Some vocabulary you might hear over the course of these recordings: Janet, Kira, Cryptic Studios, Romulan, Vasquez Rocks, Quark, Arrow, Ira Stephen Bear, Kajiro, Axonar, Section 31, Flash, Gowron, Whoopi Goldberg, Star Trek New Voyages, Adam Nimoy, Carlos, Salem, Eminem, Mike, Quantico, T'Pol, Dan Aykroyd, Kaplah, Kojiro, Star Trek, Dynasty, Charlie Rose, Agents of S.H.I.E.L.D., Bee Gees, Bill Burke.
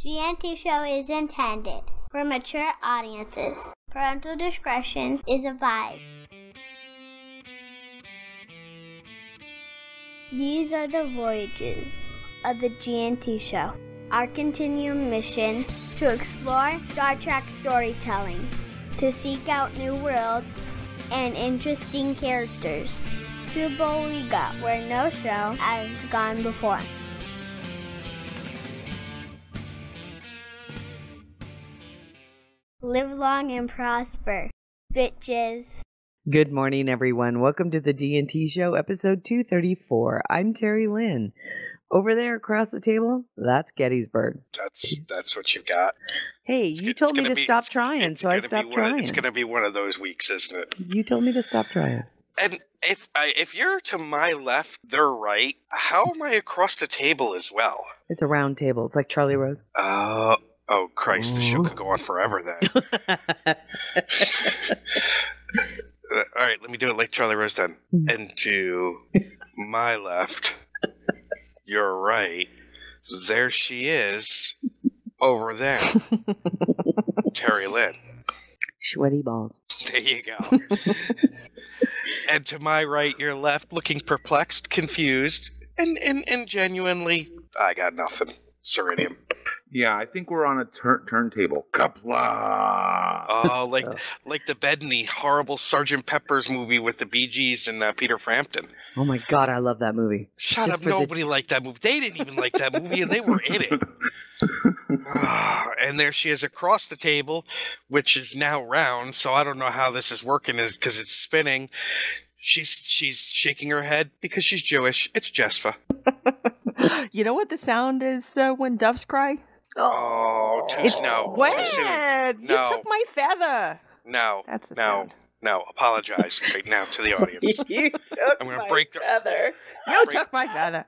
G&T Show is intended for mature audiences. Parental discretion is advised. These are the voyages of the G&T Show, our continuum mission to explore Star Trek storytelling, to seek out new worlds and interesting characters, to Bowie where no show has gone before. Live long and prosper, bitches. Good morning, everyone. Welcome to the G&T Show, episode 234. I'm Terry Lynn. Over there across the table, that's Gettysburg. That's what you've got. Hey, you told me to stop trying, so I stopped trying. It's going to be one of those weeks, isn't it? You told me to stop trying. And if you're to my left, they're right, how am I across the table as well? It's a round table. It's like Charlie Rose. Oh, Christ, the show could go on forever then. All right, let me do it like Charlie Rose then. And to my left, you're right, there she is, over there. Terry Lynn. Sweaty balls. There you go. And to my right, your left, looking perplexed, confused, and genuinely, I got nothing. Ceridium. Yeah, I think we're on a turntable. Kaplah! Oh, like the bed in the horrible Sgt. Pepper's movie with the Bee Gees and Peter Frampton. Oh my God, I love that movie. Shut up, nobody liked that movie. They didn't even like that movie, and they were in it. And there she is across the table, which is now round, so I don't know how this is working because it's spinning. She's shaking her head because she's Jewish. It's Jesfa. You know what the sound is when doves cry? Oh, no. What? No. You took my feather. No. That's sound. No. Apologize right now to the audience. You took my feather. You took my feather.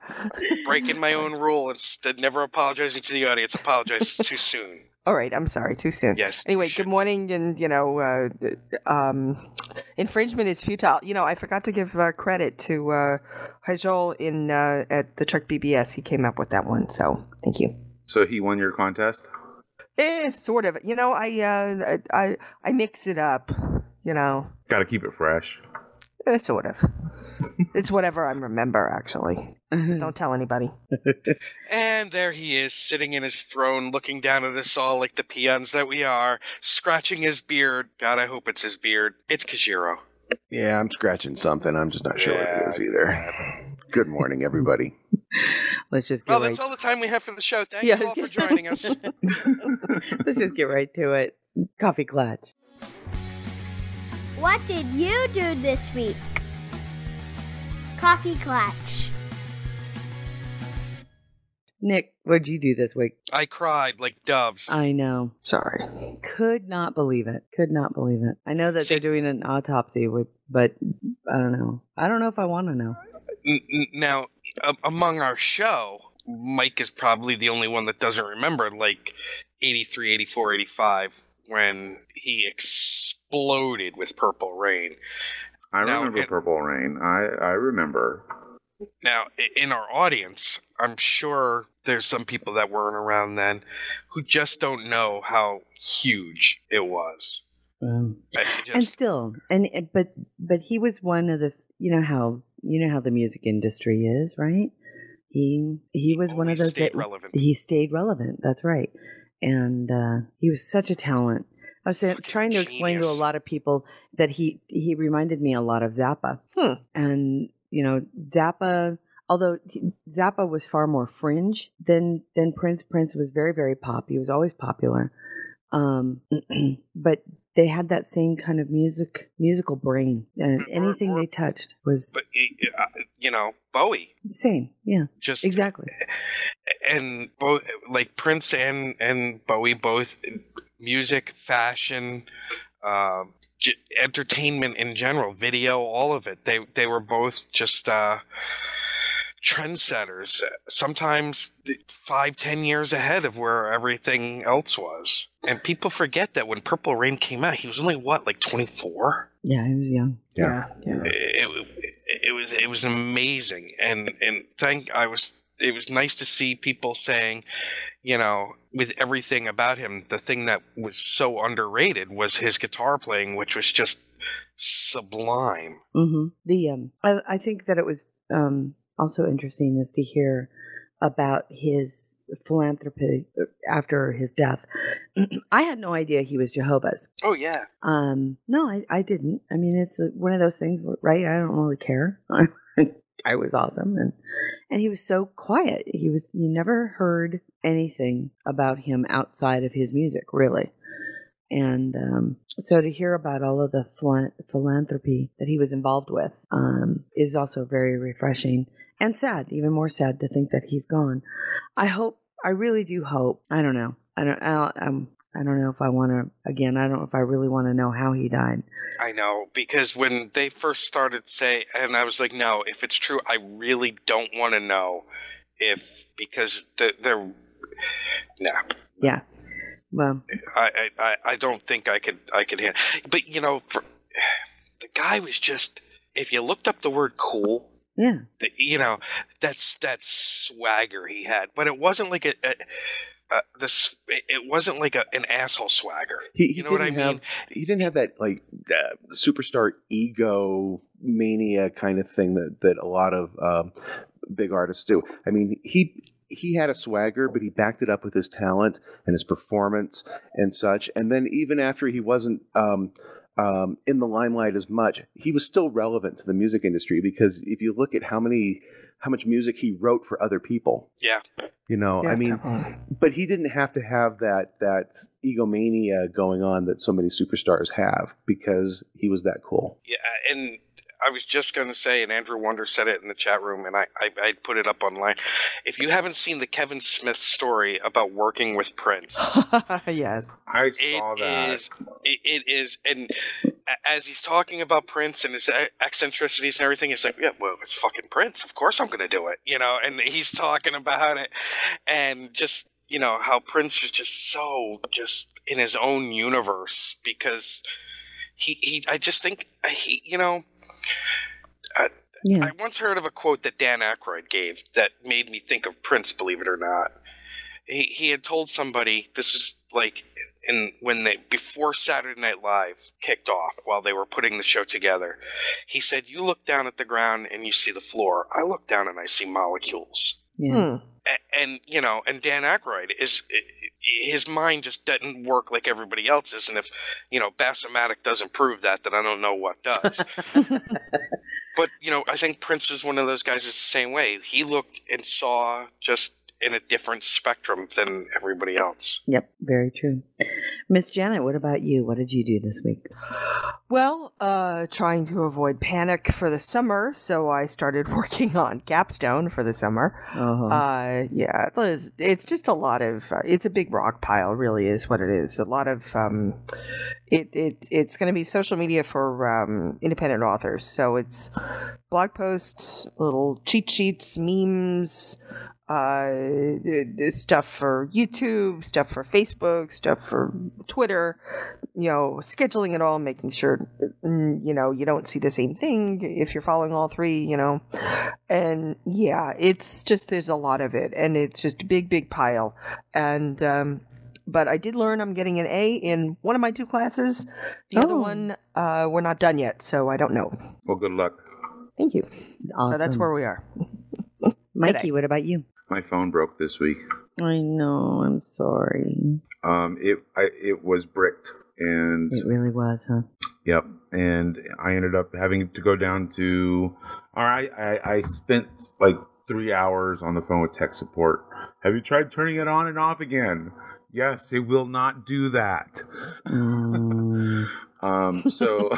Breaking my own rule instead of never apologizing to the audience. Apologize too soon. All right, I'm sorry, too soon. Yes. Anyway, good morning, and, you know, infringement is futile. You know, I forgot to give credit to Hajol at the Trek BBS. He came up with that one, so thank you. So he won your contest? Sort of. You know, I mix it up, you know. Got to keep it fresh. Sort of. It's whatever I remember, actually. Don't tell anybody. And there he is, sitting in his throne, looking down at us all like the peons that we are, scratching his beard. God, I hope it's his beard. It's Kajiro. Yeah, I'm scratching something. I'm just not sure what it is either. Good morning, everybody. Let's just get that's all the time we have for the show. Thank you all for joining us. Let's just get right to it. Coffee Clutch. What did you do this week? Coffee Clutch. Nick, what'd you do this week? I cried like doves. I know. Sorry. Could not believe it. Could not believe it. I know that they're doing an autopsy, but I don't know. I don't know if I want to know. Now, among our show, Mike is probably the only one that doesn't remember, like, 83, 84, 85, when he exploded with Purple Rain. I remember Purple Rain. I remember. Now, in our audience, I'm sure there's some people that weren't around then who just don't know how huge it was. But he was one of the, you know how the music industry is, right? He was one of those that relevant. He stayed relevant. That's right. And he was such a talent. I was trying to explain to a lot of people that he reminded me a lot of Zappa. And, you know, Zappa, although Zappa was far more fringe than Prince. Prince was very, very pop. He was always popular. But they had that same kind of musical brain. And anything they touched was... But, you know, Bowie. Same, yeah. Just exactly. And, like, Prince and Bowie both... Music, fashion, entertainment in general, video, all of it. They were both just trendsetters, sometimes 5-10 years ahead of where everything else was. And people forget that when Purple Rain came out, he was only, like 24? Yeah, he was young. Yeah. It was amazing. And I was it was nice to see people saying, you know, with everything about him, the thing that was so underrated was his guitar playing, which was just sublime. Mm-hmm. The I think that it was also interesting is to hear about his philanthropy after his death. I had no idea he was Jehovah's. Oh, yeah. No, I didn't. I mean, it's one of those things, right? I don't really care. I was awesome. And he was so quiet. You never heard anything about him outside of his music, really. And so to hear about all of the philanthropy that he was involved with is also very refreshing. And sad, even more sad to think that he's gone. I really do hope. I don't know. I don't know if I want to. Again, I don't know if I really want to know how he died. I know, because when they first started saying, and I was like, no, if it's true, I really don't want to know. Because they're no. Yeah. Well, I don't think I could handle. But you know, the guy was just. If you looked up the word cool. Yeah, you know, that's that swagger he had, but it wasn't like it wasn't like an asshole swagger. He you know what I mean? He didn't have that like superstar ego mania kind of thing that a lot of big artists do. I mean, he had a swagger, but he backed it up with his talent and his performance and such. And then even after he wasn't. In the limelight as much, he was still relevant to the music industry, because if you look at how much music he wrote for other people, yeah, you know, yes, I mean, definitely. But he didn't have to have that egomania going on that so many superstars have, because he was that cool. Yeah, and I was just going to say, and Andrew Wonder said it in the chat room, and I put it up online. If you haven't seen the Kevin Smith story about working with Prince, yes, I saw that. It is, and as he's talking about Prince and his eccentricities and everything, it's like, yeah, well, it's fucking Prince. Of course I'm going to do it, you know. And he's talking about it, and just you know how Prince was just so just in his own universe, because he I just think he, you know. Yeah. I once heard of a quote that Dan Aykroyd gave that made me think of Prince, believe it or not. He had told somebody, this was like before Saturday Night Live kicked off, while they were putting the show together, he said, "You look down at the ground and you see the floor. I look down and I see molecules." Yeah. And you know, and Dan Aykroyd his mind just doesn't work like everybody else's, and if you know Bas-O-Matic doesn't prove that, then I don't know what does. But you know, I think Prince is one of those guys that's the same way. He looked and saw just in a different spectrum than everybody else. Yep, very true. Miss Janet, what about you? What did you do this week? Well, trying to avoid panic for the summer, so I started working on Capstone for the summer. Uh-huh. Yeah, it's just a lot of it's a big rock pile, really, is what it is. A lot of it's going to be social media for independent authors, so it's blog posts, little cheat sheets, memes. Stuff for YouTube, stuff for Facebook, stuff for Twitter, you know, scheduling it all, making sure, you know, you don't see the same thing if you're following all three, you know. And yeah, it's just, there's a lot of it, and it's just a big, big pile. And, but I did learn I'm getting an A in one of my two classes. The other one, we're not done yet, so I don't know. Well, good luck. Thank you. Awesome. So that's where we are. Mikey, what about you? My phone broke this week. I know. I'm sorry. It was bricked, and it really was, huh? Yep. And I ended up having to go down to. All right, I spent like 3 hours on the phone with tech support. Have you tried turning it on and off again? Yes, it will not do that. So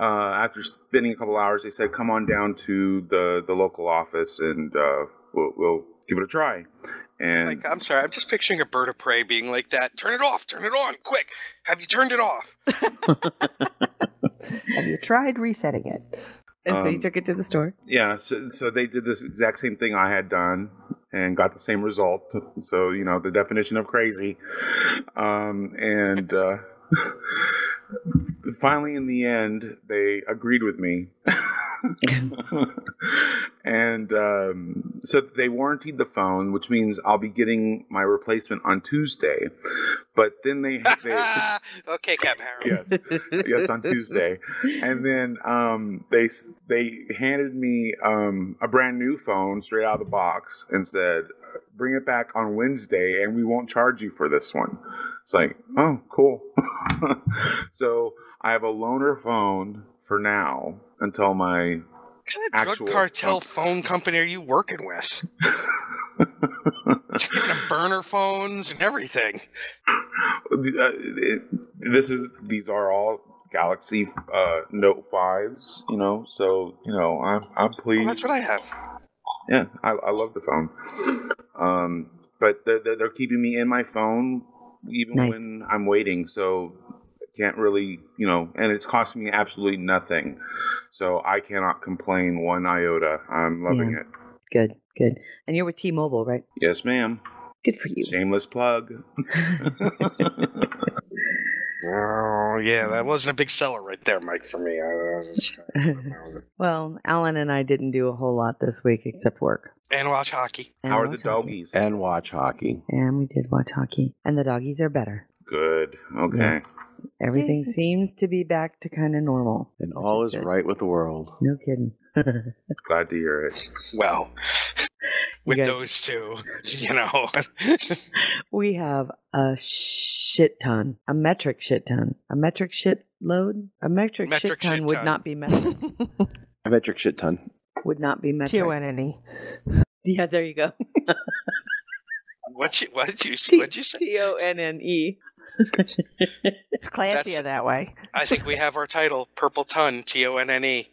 after spending a couple hours, they said, come on down to the local office and we'll give it a try. And like, I'm sorry, I'm just picturing a bird of prey being like that. Turn it off. Turn it on. Quick. Have you turned it off? Have you tried resetting it? And so you took it to the store? Yeah. So they did this exact same thing I had done and got the same result. So, you know, the definition of crazy. Finally, in the end, they agreed with me And so they warrantied the phone, which means I'll be getting my replacement on Tuesday. But then they okay, Captain Harold. Yes, on Tuesday. And then they handed me a brand new phone straight out of the box and said, bring it back on Wednesday, and we won't charge you for this one. It's like, oh, cool. So I have a loaner phone for now until my kind of drug cartel phone company are you working with? Taking burner phones and everything. These are all Galaxy Note 5s, you know. So you know, I'm pleased. Oh, that's what I have. Yeah, I love the phone. But they're keeping me in my phone even when I'm waiting. So. Can't really, you know, and it's costing me absolutely nothing. So I cannot complain one iota. I'm loving it. Good, good. And you're with T-Mobile, right? Yes, ma'am. Good for you. Shameless plug. Oh, yeah, that wasn't a big seller right there, Mike, for me. Well, Alan and I didn't do a whole lot this week except work. And watch hockey. And how are the doggies? And watch hockey. And we did watch hockey. And the doggies are better. Good. Okay. Yes. Everything seems to be back to kind of normal. And all is right with the world. No kidding. Glad to hear it. Well, with those two, you know. We have a shit ton. A metric shit ton. A metric shit load? A metric shit ton would not be metric. A metric shit ton. Would not be metric. T-O-N-N-E. Yeah, there you go. What'd you say? T-O-N-N-E. It's classier that way. I think we have our title, Purple Ton, T-O-N-N-E.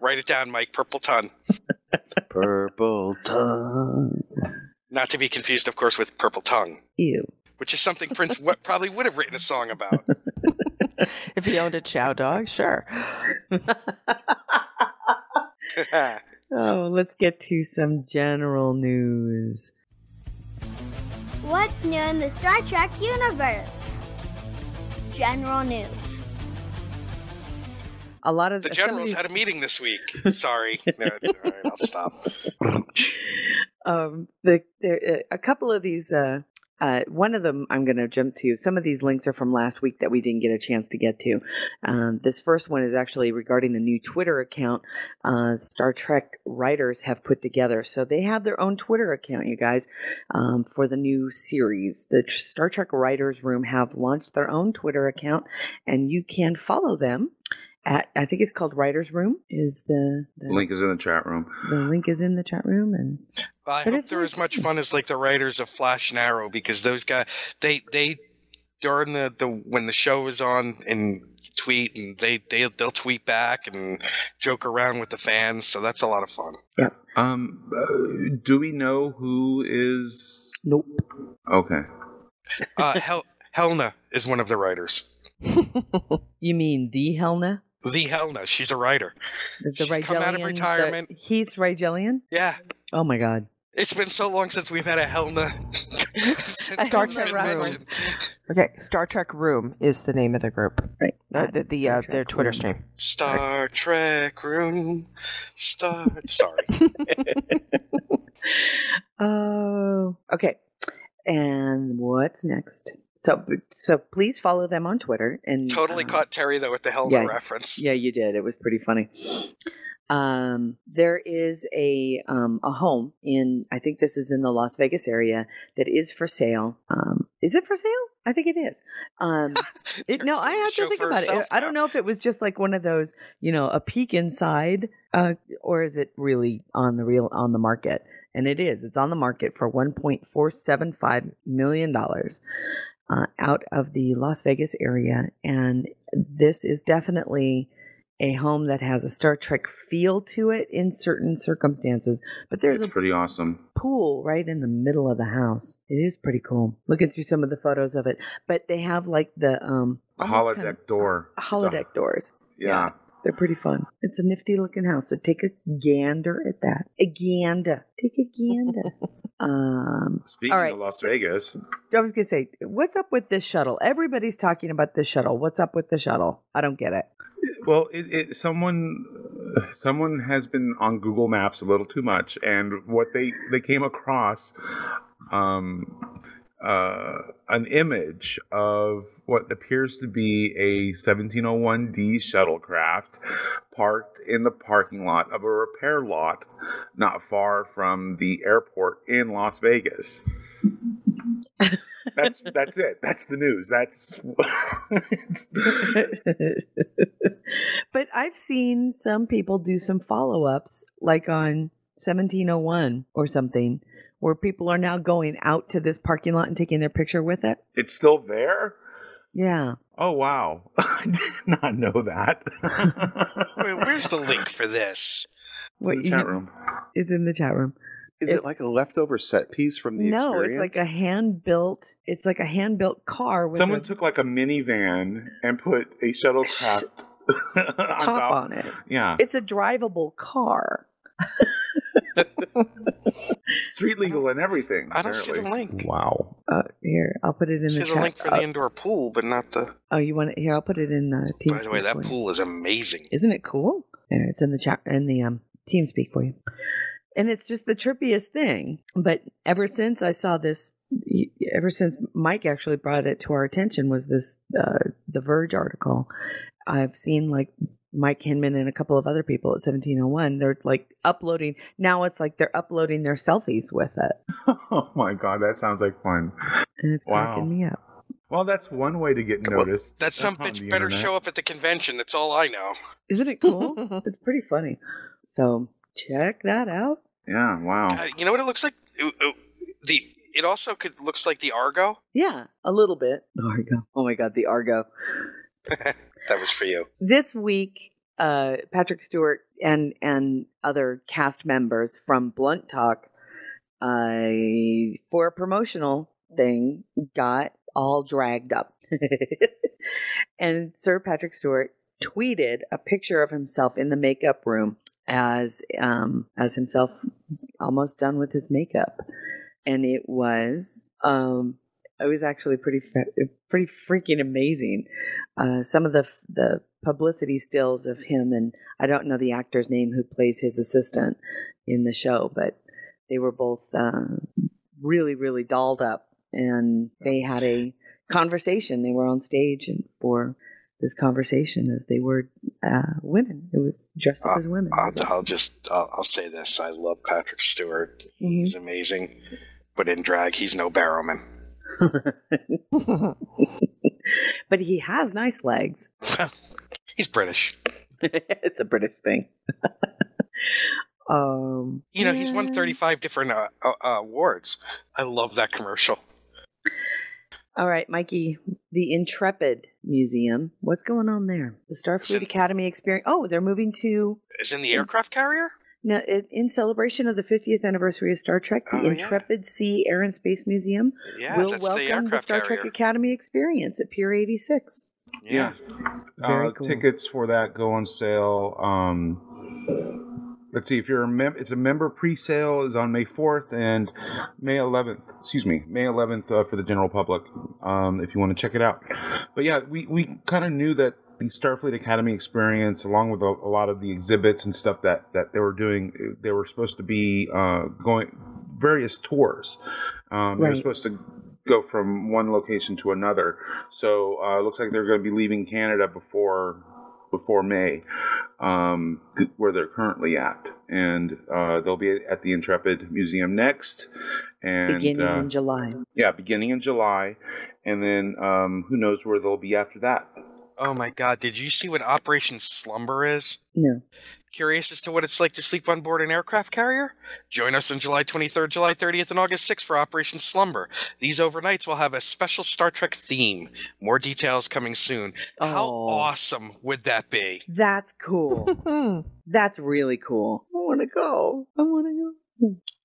Write it down, Mike, Purple Ton. Purple Ton. Not to be confused, of course, with Purple Tongue. Ew. Which is something Prince probably would have written a song about. If he owned a chow dog, sure. Oh, let's get to some general news. What's new in the Star Trek universe? General news. A lot of the generals had a meeting this week. Sorry. No, all right, I'll stop. A couple of these. One of them I'm going to jump to. Some of these links are from last week that we didn't get a chance to get to. This first one is actually regarding the new Twitter account Star Trek writers have put together. So they have their own Twitter account, you guys, for the new series. The Star Trek Writers Room have launched their own Twitter account, and you can follow them. I think it's called Writer's Room. Is the link is in the chat room. The link is in the chat room, and I hope they're as much fun as like the writers of Flash and Arrow, because those guys they during the when the show is on and tweet and they'll tweet back and joke around with the fans, so that's a lot of fun. Yeah. Do we know who is? Nope. Okay. Helena is one of the writers. You mean the Helena? The Helena. She's a writer. She's come out of retirement. Heath Rigelian? Yeah. Oh, my God. It's been so long since we've had a Helena. Star Trek Room. Okay, Star Trek Room is the name of the group. Right. Their Twitter stream. Star Trek Room. Sorry. Oh. Okay. And what's next? So please follow them on Twitter. And totally caught Terry, though, with the Helena reference. Yeah, you did. It was pretty funny. There is a home in, I think this is in the Las Vegas area, that is for sale. Is it for sale? I think it is. No, I have to think about it. I don't know if it was just like one of those, you know, a peek inside, or is it really on the market? And it is. It's on the market for $1.475 million. Out of the Las Vegas area, and this is definitely a home that has a Star Trek feel to it in certain circumstances. But there's a pretty awesome pool right in the middle of the house. It is pretty cool. Looking through some of the photos of it, but they have like the holodeck kind of door, holodeck doors. Yeah, they're pretty fun. It's a nifty looking house. So take a gander at that. A gander. Take a gander. Speaking of Las Vegas, I was gonna say, what's up with this shuttle? Everybody's talking about this shuttle. What's up with the shuttle? I don't get it. Well, someone someone has been on Google Maps a little too much, and what they came across an image of what appears to be a 1701D shuttlecraft parked in the parking lot of a repair lot not far from the airport in Las Vegas. That's it. That's the news. That's But I've seen some people do some follow-ups, like on 1701 or something, where people are now going out to this parking lot and taking their picture with it. It's still there? Yeah. Oh, wow. I did not know that. Wait, where's the link for this? It's in the chat room. It's in the chat room. Is it like a leftover set piece from the experience? No, it's like a hand-built. It's like a hand-built car. With someone took like a minivan and put a shuttlecraft top on it. Yeah, it's a drivable car. Street legal and everything. I don't see the link. Wow. Here, I'll put it in the chat. See the link for the indoor pool, but not the. Oh, you want it here? I'll put it in the Teamspeak. By the way, that pool is amazing. Isn't it cool? Yeah, it's in the chat in the Teamspeak for you. And it's just the trippiest thing. But ever since I saw this, ever since Mike actually brought it to our attention, was this The Verge article. I've seen like Mike Hinman and a couple of other people at 1701. They're like uploading. Now it's like they're uploading their selfies with it. Oh my God, that sounds like fun. And it's cracking me up. Well, that's one way to get noticed. Well, that some bitch better show up at the convention. That's all I know. Isn't it cool? It's pretty funny. So check that out. Yeah, wow. You know what it looks like? It also looks like the Argo. Yeah, a little bit. Argo. Oh my God, the Argo. That was for you. This week, Patrick Stewart and other cast members from Blunt Talk, for a promotional thing, got all dragged up. And Sir Patrick Stewart tweeted a picture of himself in the makeup room as himself almost done with his makeup. And it was actually pretty freaking amazing. Some of the publicity stills of him, and I don't know the actor's name who plays his assistant in the show, but they were both really, really dolled up, and they had a conversation. They were on stage for this conversation as they were women. It was dressed up as women. I'll say this. I love Patrick Stewart. Mm-hmm. He's amazing. But in drag, he's no Barrowman. But he has nice legs. He's British. It's a British thing. You know, he's won 35 different awards. I love that commercial. All right, Mikey, the Intrepid Museum. What's going on there? The Starfleet Academy experience. Oh, they're moving to... Is in the aircraft carrier? No, in celebration of the 50th anniversary of Star Trek, the Intrepid Sea Air and Space Museum will welcome the Star Trek Academy experience at Pier 86. Yeah. Very cool. Tickets for that go on sale. Let's see, if you're it's a member pre-sale is on May 4th and May 11th. Excuse me, May 11th for the general public, if you want to check it out. But yeah, we kind of knew that the Starfleet Academy experience, along with a lot of the exhibits and stuff that they were doing, they were supposed to be going various tours. They were supposed to go from one location to another. So it looks like they're going to be leaving Canada before May, where they're currently at, and they'll be at the Intrepid Museum next, and beginning in July. Yeah, beginning in July, and then who knows where they'll be after that. Oh my God! Did you see what Operation Slumber is? No. Curious as to what it's like to sleep on board an aircraft carrier? Join us on July 23rd, July 30th, and August 6th for Operation Slumber. These overnights will have a special Star Trek theme. More details coming soon. Oh. How awesome would that be? That's cool. That's really cool. I want to go.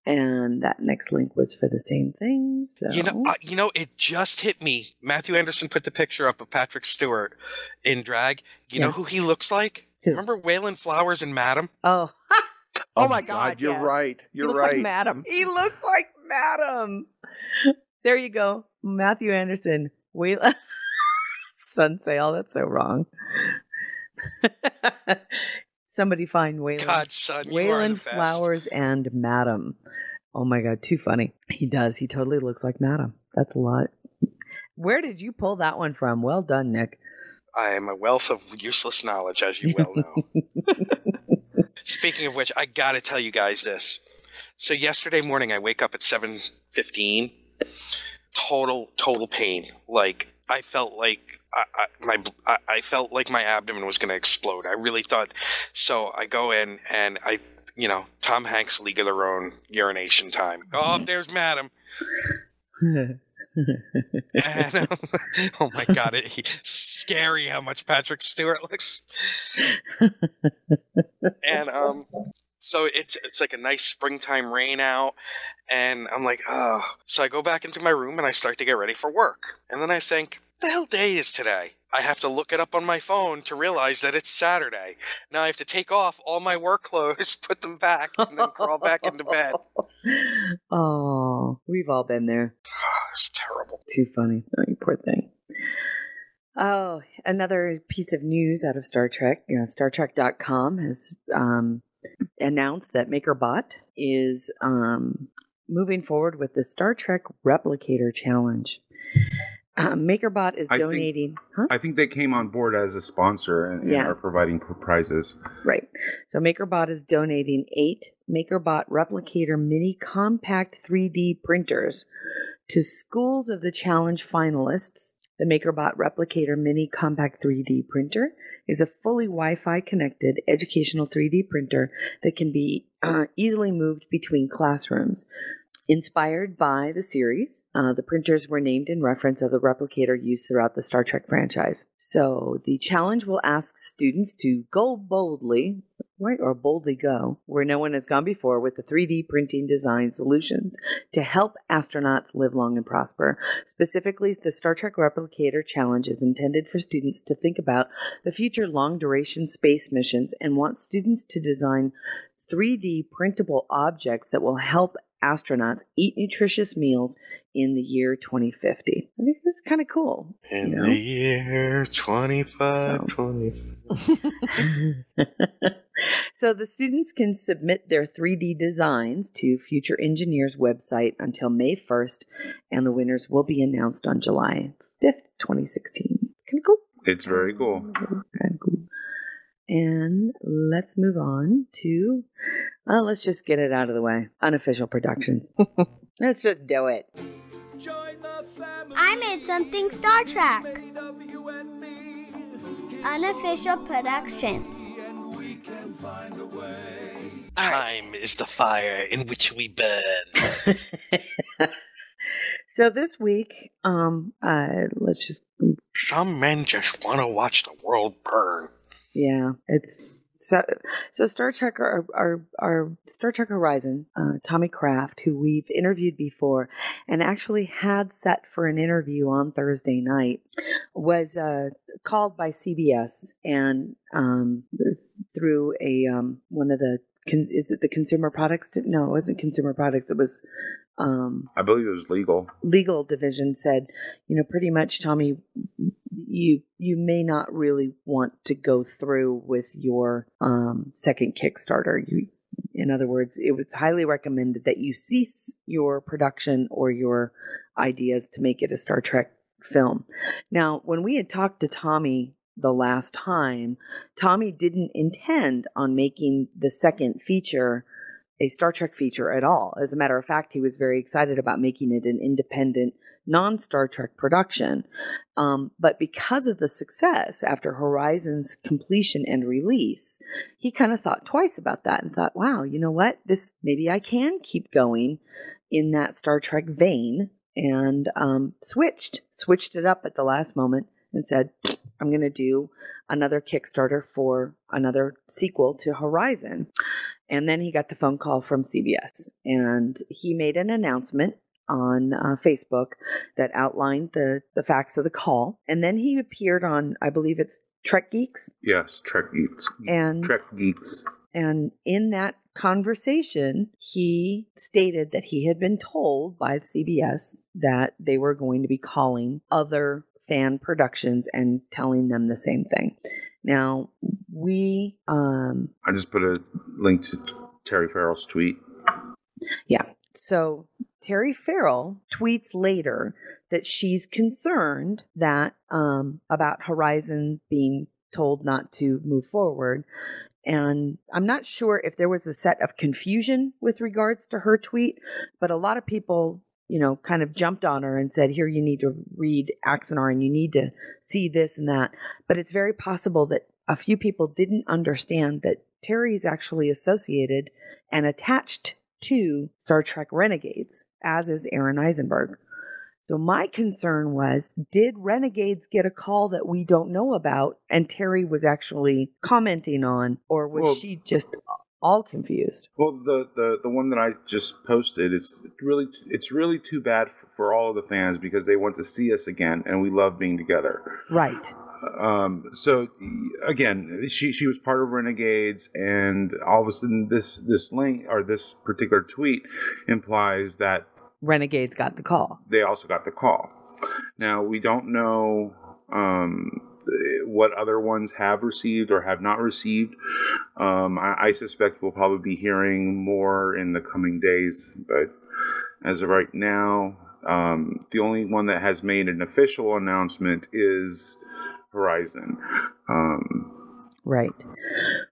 And that next link was for the same thing. So you know, it just hit me. Matthew Anderson put the picture up of Patrick Stewart in drag. You know who he looks like? Who? Remember Waylon Flowers and Madam? Oh. Oh my God. You're right. You're right. He looks like Madam. He looks like Madam. There you go. Matthew Anderson. Waylon. Sunsail. That's so wrong. Somebody find Waylon. God, son, you are the best. Waylon Flowers and Madam. Oh my God, too funny. He does. He totally looks like Madam. That's a lot. Where did you pull that one from? Well done, Nick. I am a wealth of useless knowledge, as you well know. Speaking of which, I got to tell you guys this. So yesterday morning, I wake up at 7:15. Total pain. Like I felt like my abdomen was going to explode. I really thought. So I go in and I, you know, Tom Hanks, League of Their Own urination time. Oh, there's Madam. And, oh my God! Scary how much Patrick Stewart looks. And so it's like a nice springtime rain out, and I'm like, oh. So I go back into my room and I start to get ready for work, and then I think, what the hell day is today? I have to look it up on my phone to realize that it's Saturday. Now I have to take off all my work clothes, put them back, and then crawl back into bed. Oh, we've all been there. It's terrible. Too funny. Oh, you poor thing. Oh, another piece of news out of Star Trek. You know, StarTrek.com has announced that MakerBot is moving forward with the Star Trek Replicator Challenge. MakerBot is donating. I think they came on board as a sponsor and are providing prizes. Right. So MakerBot is donating 8 MakerBot Replicator Mini Compact 3D printers to schools of the challenge finalists. The MakerBot Replicator Mini Compact 3D printer is a fully Wi-Fi connected educational 3D printer that can be easily moved between classrooms. Inspired by the series, the printers were named in reference of the replicator used throughout the Star Trek franchise. So the challenge will ask students to go boldly, right, or boldly go, where no one has gone before with the 3D printing design solutions to help astronauts live long and prosper. Specifically, the Star Trek Replicator Challenge is intended for students to think about the future long-duration space missions and wants students to design 3D printable objects that will help astronauts eat nutritious meals in the year 2050. I think that's kind of cool. In the year 2525. So the students can submit their 3D designs to Future Engineers website until May 1st, and the winners will be announced on July 5th, 2016. It's kind of cool. It's very cool. Kind of cool. And let's move on to, let's just get it out of the way. Unofficial productions. Let's just do it. Join the family. I made something Star Trek. Unofficial productions. And we can find a way. Time is the fire in which we burn. So this week, let's just. Some men just want to watch the world burn. Yeah, it's so Star Trek, our Star Trek Horizon, Tommy Kraft, who we've interviewed before and actually had set for an interview on Thursday night, was called by CBS and through a one of the consumer products? No, it wasn't consumer products. It was I believe it was legal. Legal division said, you know, pretty much, Tommy, you may not really want to go through with your second Kickstarter. In other words, it was highly recommended that you cease your production or your ideas to make it a Star Trek film. Now, when we had talked to Tommy the last time, Tommy didn't intend on making the second feature a Star Trek feature at all. As a matter of fact, he was very excited about making it an independent, non-Star Trek production. But because of the success after Horizon's completion and release, he kind of thought twice about that and thought, wow, you know what? This, maybe I can keep going in that Star Trek vein, and switched it up at the last moment and said, I'm going to do another Kickstarter for another sequel to Horizon. And then he got the phone call from CBS, and he made an announcement on Facebook that outlined the facts of the call. And then he appeared on, I believe it's Trek Geeks. Yes, Trek Geeks. And Trek Geeks. And in that conversation, he stated that he had been told by CBS that they were going to be calling other fan productions and telling them the same thing. Now, we... I just put a link to Terry Farrell's tweet. Yeah. So Terry Farrell tweets later that she's concerned that about Horizon being told not to move forward. And I'm not sure if there was a set of confusion with regards to her tweet, but a lot of people, you know, kind of jumped on her and said, here, you need to read Axonar and you need to see this and that. But it's very possible that a few people didn't understand that Terry is actually associated and attached to Star Trek Renegades, as is Aaron Eisenberg. So my concern was, did Renegades get a call that we don't know about and Terry was actually commenting on, or was she just all confused? Well, the one that I just posted, it's really too bad for all of the fans because they want to see us again and we love being together. Right. So again, she was part of Renegades, and all of a sudden this link or this particular tweet implies that Renegades got the call. They also got the call. Now, we don't know what other ones have received or have not received. I suspect we'll probably be hearing more in the coming days, but as of right now, the only one that has made an official announcement is Horizon. Right.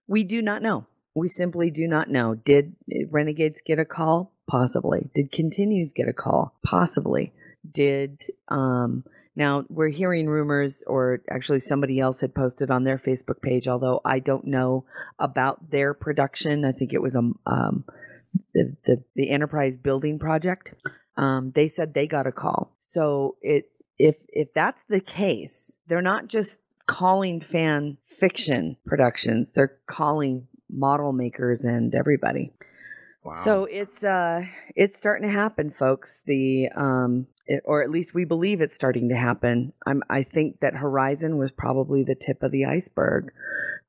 We do not know. We simply do not know. Did Renegades get a call? Possibly. Did Continues get a call? Possibly. Did, now we're hearing rumors, or actually somebody else had posted on their Facebook page, although I don't know about their production. I think it was the Enterprise building project. They said they got a call. So if that's the case, they're not just calling fan fiction productions. They're calling model makers and everybody. Wow. So it's starting to happen, folks. Or at least we believe it's starting to happen. I think that Horizon was probably the tip of the iceberg.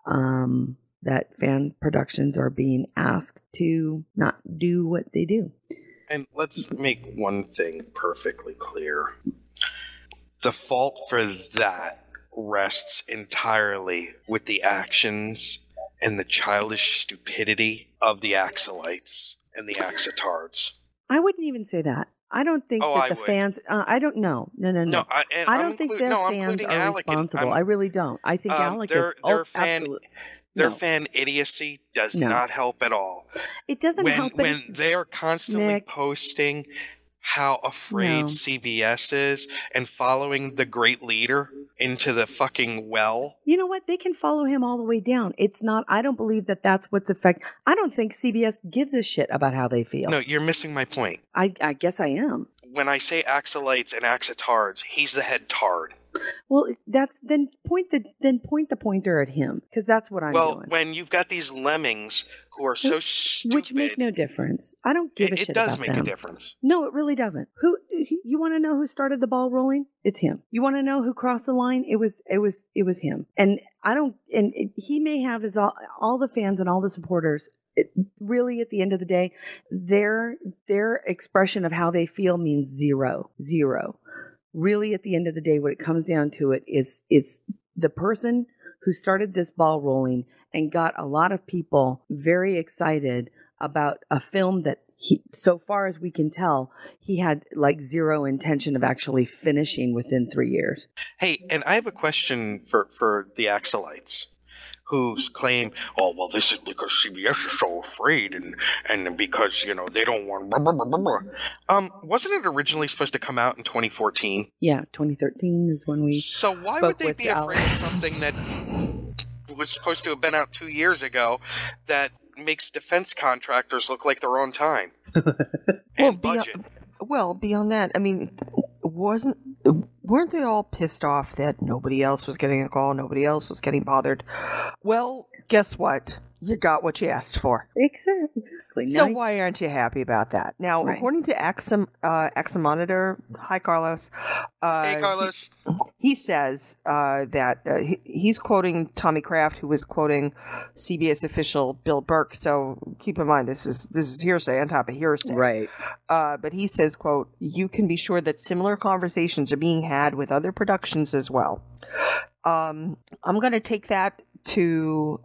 That fan productions are being asked to not do what they do. And let's make one thing perfectly clear: the fault for that rests entirely with the actions and the childish stupidity of the Axolites and the Axitards. I wouldn't even say that. I don't think fans... I don't know. No. I don't think their fans are responsible. I really don't. I think Alec is... absolutely. Their fan idiocy does not help at all. It doesn't help. When they are constantly posting how afraid CBS is and following the great leader into the fucking well. You know what? They can follow him all the way down. It's not... I don't believe that that's what's affecting... I don't think CBS gives a shit about how they feel. No, you're missing my point. I guess I am. When I say Axolites and Axitards, he's the head tard. Well, that's... Then point the pointer at him, because that's what I'm doing. Well, when you've got these lemmings who are so stupid... Which make no difference. I don't give a shit about them. It does make a difference. No, it really doesn't. You want to know who started the ball rolling? It's him. You want to know who crossed the line? It was him. And I don't... And he may have his all the fans and all the supporters... really, at the end of the day, their expression of how they feel means zero. Really, at the end of the day, what it comes down to it's the person who started this ball rolling and got a lot of people very excited about a film that he, so far as we can tell, he had like zero intention of actually finishing within 3 years. Hey, and I have a question for the Axolites, who claim, this is because CBS is so afraid and because, you know, they don't want... Blah, blah, blah, blah. Wasn't it originally supposed to come out in 2014? Yeah, 2013 is when we... So why would they be afraid of something that was supposed to have been out 2 years ago that makes defense contractors look like they're on time and budget? Beyond that, I mean... Weren't they all pissed off that nobody else was getting a call, nobody else was getting bothered? Well, guess what? You got what you asked for. Exactly. So why aren't you happy about that? Now, according to Axomonitor, hi, Carlos. Hey, Carlos. He says that he's quoting Tommy Kraft, who was quoting CBS official Bill Burke. So keep in mind, this is hearsay on top of hearsay. Right. But he says, quote, "You can be sure that similar conversations are being had with other productions as well." I'm going to take that to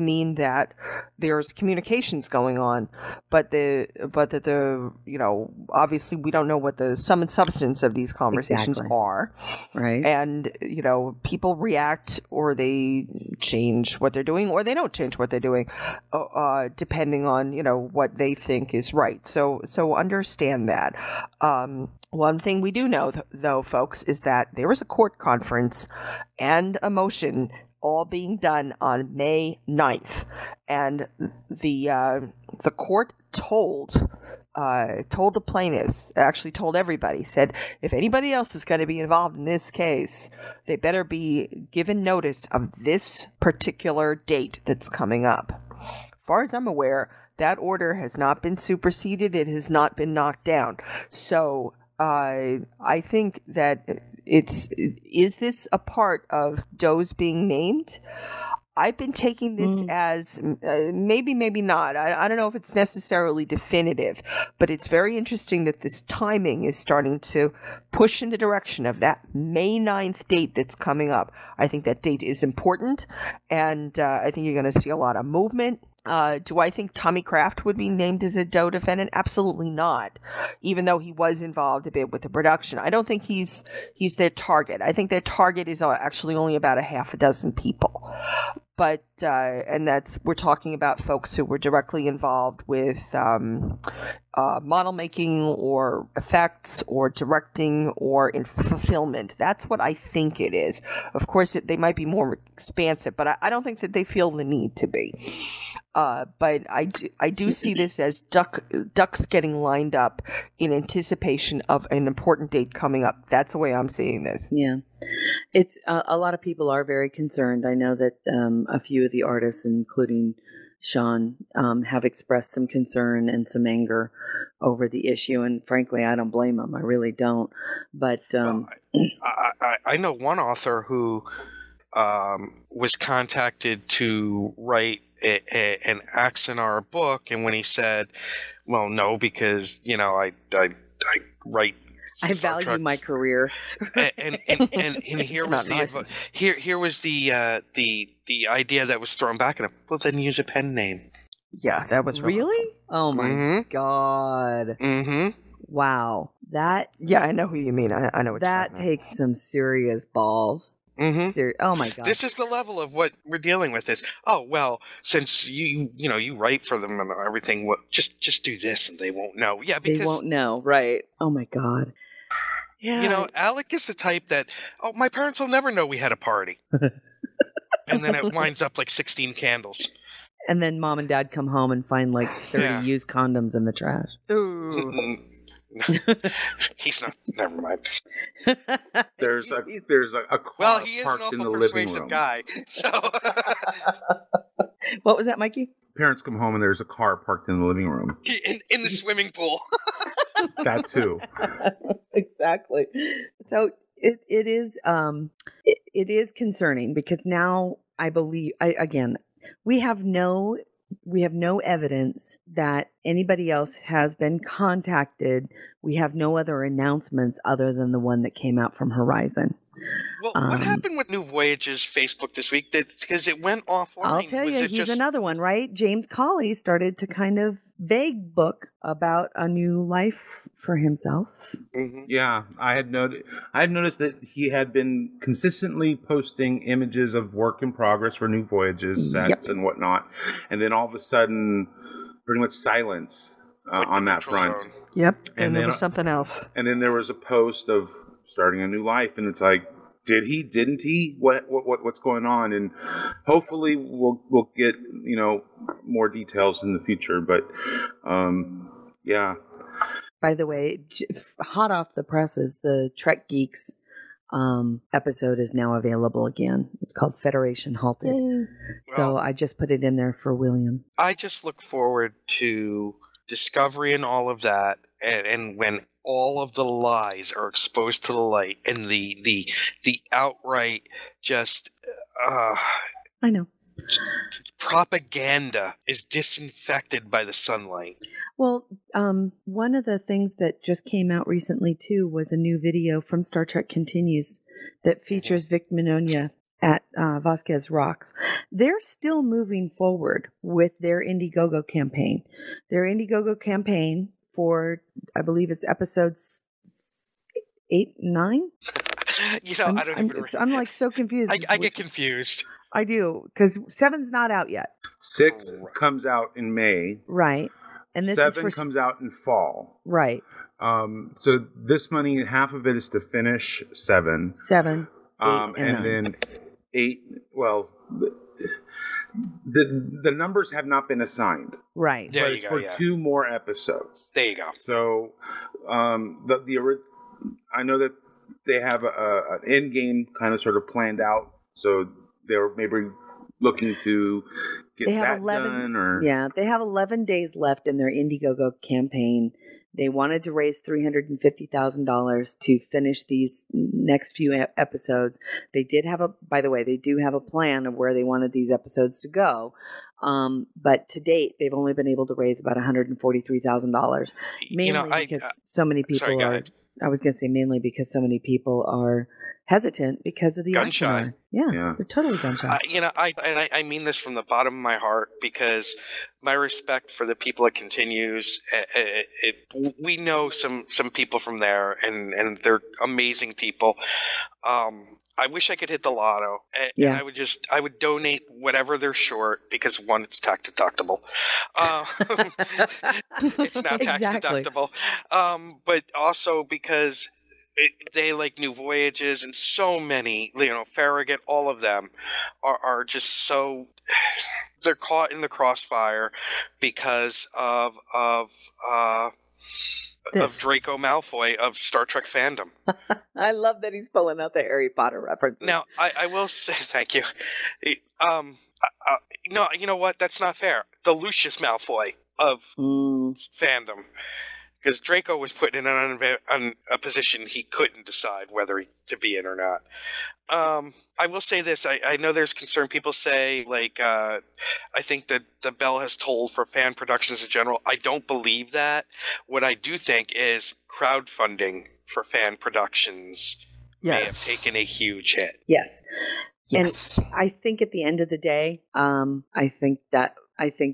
mean that there's communications going on, but that the you know, obviously we don't know what the sum and substance of these conversations are, right? And you know, people react, or they change what they're doing, or they don't change what they're doing, depending on, you know, what they think is right. So understand that. One thing we do know, though, folks, is that there was a court conference and a motion all being done on May 9th. And the court told the plaintiffs, actually told everybody, said, if anybody else is going to be involved in this case, they better be given notice of this particular date that's coming up. As far as I'm aware, that order has not been superseded. It has not been knocked down. So I think that is this a part of Doe's being named? I've been taking this as maybe not. I don't know if it's necessarily definitive, but it's very interesting that this timing is starting to push in the direction of that May 9th date that's coming up. I think that date is important, and I think you're going to see a lot of movement. Do I think Tommy Kraft would be named as a Doe defendant? Absolutely not, even though he was involved a bit with the production. I don't think he's their target. I think their target is actually only about a half a dozen people. But, and we're talking about folks who were directly involved with model making or effects or directing or in fulfillment. That's what I think it is. Of course, they might be more expansive, but I don't think that they feel the need to be. But I do see this as ducks getting lined up in anticipation of an important date coming up. That's the way I'm seeing this. Yeah. It's a lot of people are very concerned. I know that a few of the artists, including Sean, have expressed some concern and some anger over the issue. And frankly, I don't blame them. I really don't. But I know one author who was contacted to write an Axinar book, and when he said, "Well, no, because you know I write." I value my career, and here was the here was the idea that was thrown back at him. Well, then use a pen name. Yeah, that was really. Oh my god. Mm-hmm. Wow. That. Yeah, I know who you mean. I know what that takes some serious balls. Mm-hmm. Oh my god. This is the level of what we're dealing with. Is oh well, since you know you write for them and everything, well, just do this and they won't know. Yeah, because they won't know, right? Oh my god. Yeah. You know, Alec is the type that, oh, my parents will never know we had a party. And then it winds up like 16 candles. And then mom and dad come home and find like 30 used condoms in the trash. Ooh. He's not. Never mind. There's a car well, he is parked an awful in the living room. Guy. So what was that, Mikey? Parents come home and there's a car parked in the living room. In the swimming pool. That too. Exactly. So it is concerning because now I believe we have no evidence that anybody else has been contacted. We have no other announcements other than the one that came out from Horizon. Well, what happened with New Voyages Facebook this week? Because it went offline. I'll tell you, he's another one, right? James Colley started to kind of vague book about a new life for himself. Mm-hmm. Yeah, I had noticed that he had been consistently posting images of work in progress for New Voyages, sets and whatnot, and then all of a sudden, pretty much silence on that front. Zone. Yep, and there was something else. And then there was a post of starting a new life, and it's like, did he? Didn't he? What's going on? And hopefully we'll get, you know, more details in the future. But yeah. By the way, hot off the presses, the Trek Geeks episode is now available again. It's called Federation Halted. Well, so I just put it in there for William. I just look forward to Discovery and all of that, and when all of the lies are exposed to the light, and the outright just I know propaganda is disinfected by the sunlight. Well, one of the things that just came out recently too was a new video from Star Trek Continues that features Vic Mignogna at Vasquez Rocks, they're still moving forward with their Indiegogo campaign. Their Indiegogo campaign for, I believe it's episodes 8 and 9. You know, I'm like so confused. I get confused. I do, because 7's not out yet. 6 comes out in May. Right. And this 7 is comes out in fall. Right. So this money, half of it is to finish 7. 7. And then 8, well, the numbers have not been assigned. Right. There you go, for 2 more episodes. There you go. So I know that they have an end game kind of sort of planned out. So they're maybe looking to get that done. They have 11 days left in their Indiegogo campaign. They wanted to raise $350,000 to finish these next few episodes. They did have a plan of where they wanted these episodes to go. But to date, they've only been able to raise about $143,000. Mainly because so many people are hesitant because of the gun shy. Yeah, they're totally gun shy. I mean this from the bottom of my heart, because my respect for the people at Continues. We know some people from there, and they're amazing people. I wish I could hit the lotto. And I would donate whatever they're short, because one, it's tax deductible. It's not tax deductible. But also because they like New Voyages, and so many, Farragut, all of them are just so – they're caught in the crossfire because of Draco Malfoy of Star Trek fandom. I love that he's pulling out the Harry Potter references. Now, I will say, thank you. No, you know what? That's not fair. The Lucius Malfoy of fandom. Because Draco was put in a position he couldn't decide whether to be in or not. I will say this. I know there's concern. People say, I think that the bell has tolled for fan productions in general. I don't believe that. What I do think is crowdfunding for fan productions may have taken a huge hit. Yes. And I think at the end of the day, I think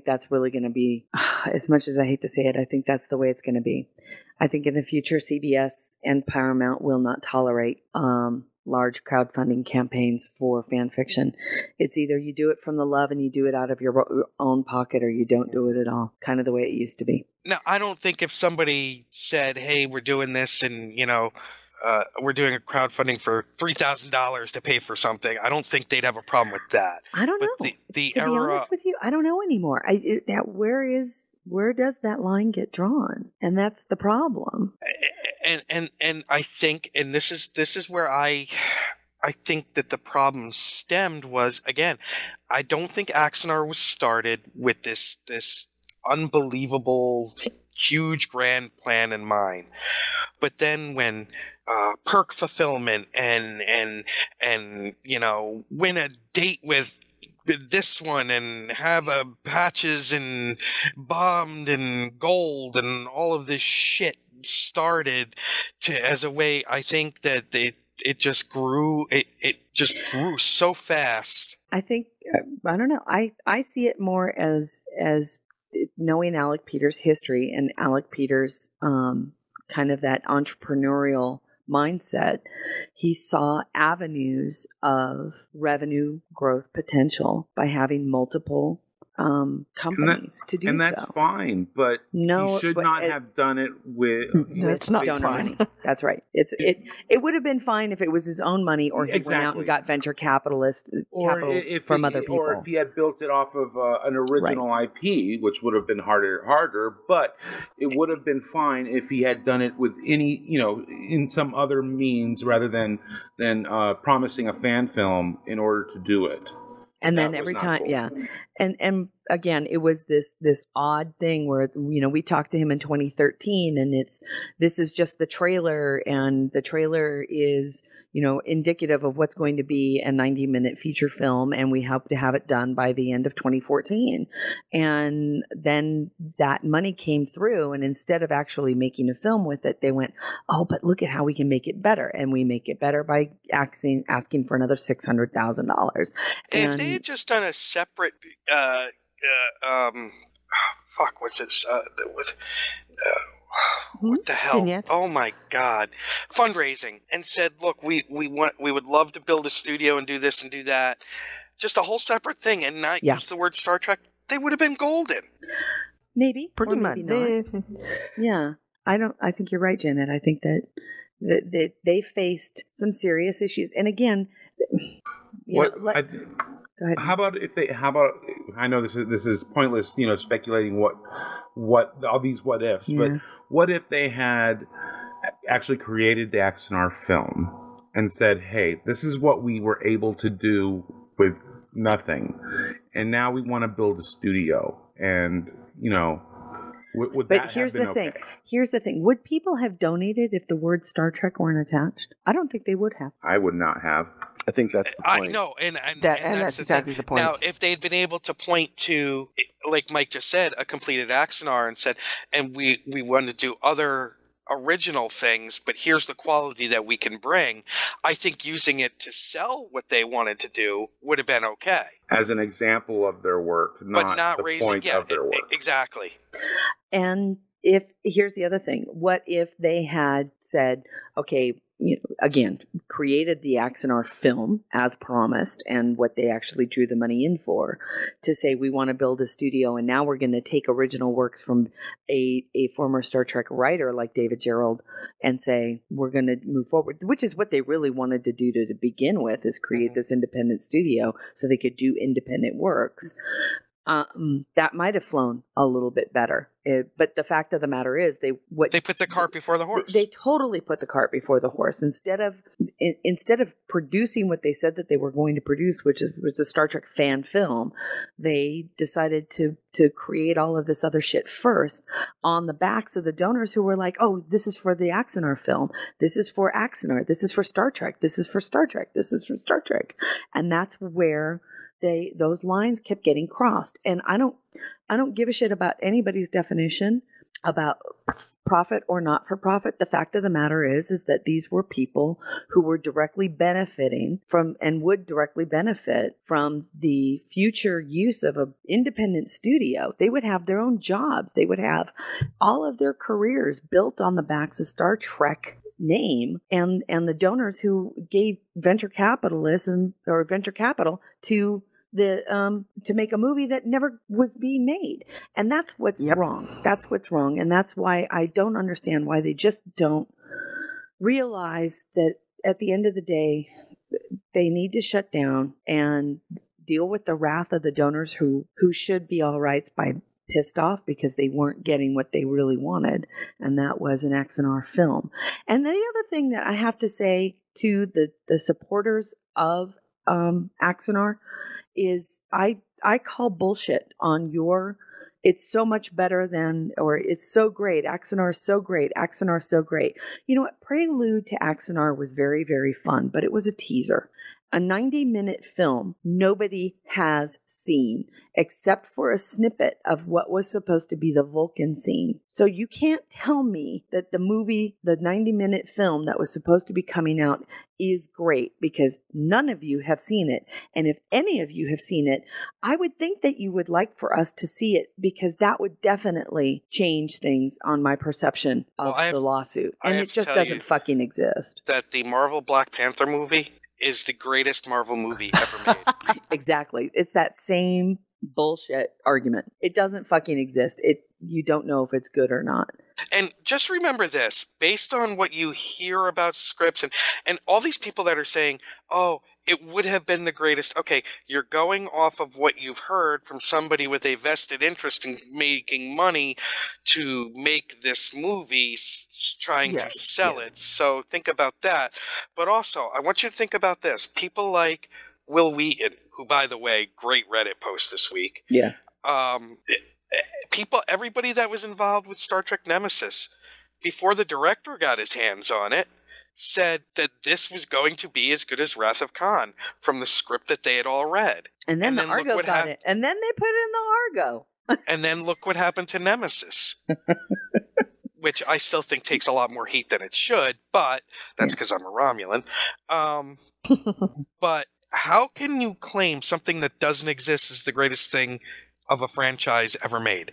that's really going to be, as much as I hate to say it, I think that's the way it's going to be. I think in the future, CBS and Paramount will not tolerate large crowdfunding campaigns for fan fiction. It's either you do it from the love and you do it out of your own pocket, or you don't do it at all, kind of the way it used to be. Now, I don't think if somebody said, hey, we're doing this and, we're doing a crowdfunding for $3,000 to pay for something, I don't think they'd have a problem with that. I don't know. To be honest with you, I don't know anymore. Where does that line get drawn? And that's the problem. And I think, and this is where I think that the problem stemmed was, again, I don't think Axonar was started with this unbelievable, huge grand plan in mind. But then when perk fulfillment and win a date with this one and have a patches and bombed and gold and all of this shit started as a way, I think that it just grew so fast. I think, I don't know. I see it more as knowing Alec Peters' history and Alec Peters' kind of that entrepreneurial mindset, he saw avenues of revenue growth potential by having multiple companies to do so. And that's fine, but he should not have done it with donor money. That's right. It would have been fine if it was his own money, or he went out and got venture capitalists from other people. Or if he had built it off of an original IP, which would have been harder, but it would have been fine if he had done it with any, in some other means rather than promising a fan film in order to do it. And then every time, cool. And again, it was this odd thing where, we talked to him in 2013, and this is just the trailer, and the trailer is, you know, indicative of what's going to be a 90-minute feature film, and we hope to have it done by the end of 2014. And then that money came through, and instead of actually making a film with it, they went, oh, but look at how we can make it better. And we make it better by asking for another $600,000. If they had just done a separate fundraising, and said, look, we would love to build a studio and do this and do that, just a whole separate thing, and not use the word Star Trek, they would have been golden. Maybe. Pretty much. Yeah. I think you're right, Janet. I think that they faced some serious issues. And again, go ahead. How about I know this is pointless, you know, speculating what all these what ifs, but what if they had actually created the Axonar film and said, hey, this is what we were able to do with nothing, and now we want to build a studio, and you know, but here's the thing. Okay? Here's the thing. Would people have donated if the word Star Trek weren't attached? I don't think they would have. I would not have. I think that's the point. I know, and that's exactly the point. Now, if they'd been able to point to, like Mike just said, a completed Axonar and said, and we want to do other original things, but here's the quality that we can bring, I think using it to sell what they wanted to do would have been okay. As an example of their work, not the point of their work. Exactly. And here's the other thing. What if they had said, okay, you know, again, created the Axonar film as promised, and what they actually drew the money in for, to say we want to build a studio, and now we're going to take original works from a former Star Trek writer like David Gerald and say we're going to move forward, which is what they really wanted to do to begin with, is create this independent studio so they could do independent works. That might have flown a little bit better. But the fact of the matter is they put the cart before the horse. They totally put the cart before the horse. Instead of producing what they said that they were going to produce, which was a Star Trek fan film, they decided to create all of this other shit first on the backs of the donors who were like, oh, this is for the Axonar film. This is for Axonar. This is for Star Trek. This is for Star Trek. This is for Star Trek. And that's where those lines kept getting crossed. And I don't give a shit about anybody's definition about profit or not for profit. The fact of the matter is that these were people who were directly benefiting from, and would directly benefit from, the future use of an independent studio. They would have their own jobs. They would have all of their careers built on the backs of Star Trek name and the donors who gave venture capital to to make a movie that never was being made. And that's what's wrong. That's what's wrong. And that's why I don't understand why they just don't realize that at the end of the day, they need to shut down and deal with the wrath of the donors who should be all rights by pissed off because they weren't getting what they really wanted, and that was an Axonar film. And the other thing that I have to say to the supporters of Axonar is I call bullshit on your it's so much better than, or it's so great, Axonar is so great, Axonar is so great. You know what? Prelude to Axonar was very, very fun, but it was a teaser. A 90-minute film nobody has seen except for a snippet of what was supposed to be the Vulcan scene. So you can't tell me that the 90-minute film that was supposed to be coming out is great, because none of you have seen it. And if any of you have seen it, I would think that you would like for us to see it, because that would definitely change things on my perception of the lawsuit. And it just doesn't fucking exist. That the Marvel Black Panther movie is the greatest Marvel movie ever made. Exactly. It's that same bullshit argument. It doesn't fucking exist. You don't know if it's good or not. And just remember this, based on what you hear about scripts and all these people that are saying, oh, it would have been the greatest. Okay, you're going off of what you've heard from somebody with a vested interest in making money to make this movie, trying to sell it. So think about that. But also, I want you to think about this. People like Will Wheaton, who, by the way, great Reddit post this week. Yeah. Everybody that was involved with Star Trek Nemesis, before the director got his hands on it, said that this was going to be as good as Wrath of Khan from the script that they had all read. And then the Argo got it. And then they put it in the Argo. And then look what happened to Nemesis, which I still think takes a lot more heat than it should, but that's because I'm a Romulan. But how can you claim something that doesn't exist is the greatest thing of a franchise ever made?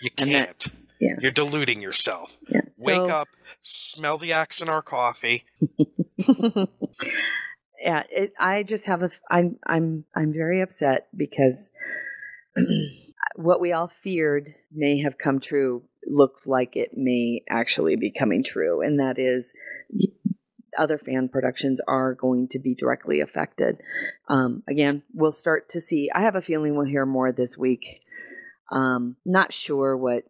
You can't. You're deluding yourself. Yeah, so... Wake up, smell the axe in our coffee. I just have a I'm very upset because what we all feared may have come true looks like it may actually be coming true. And that is other fan productions are going to be directly affected. Again, we'll start to see. I have a feeling we'll hear more this week. Not sure what,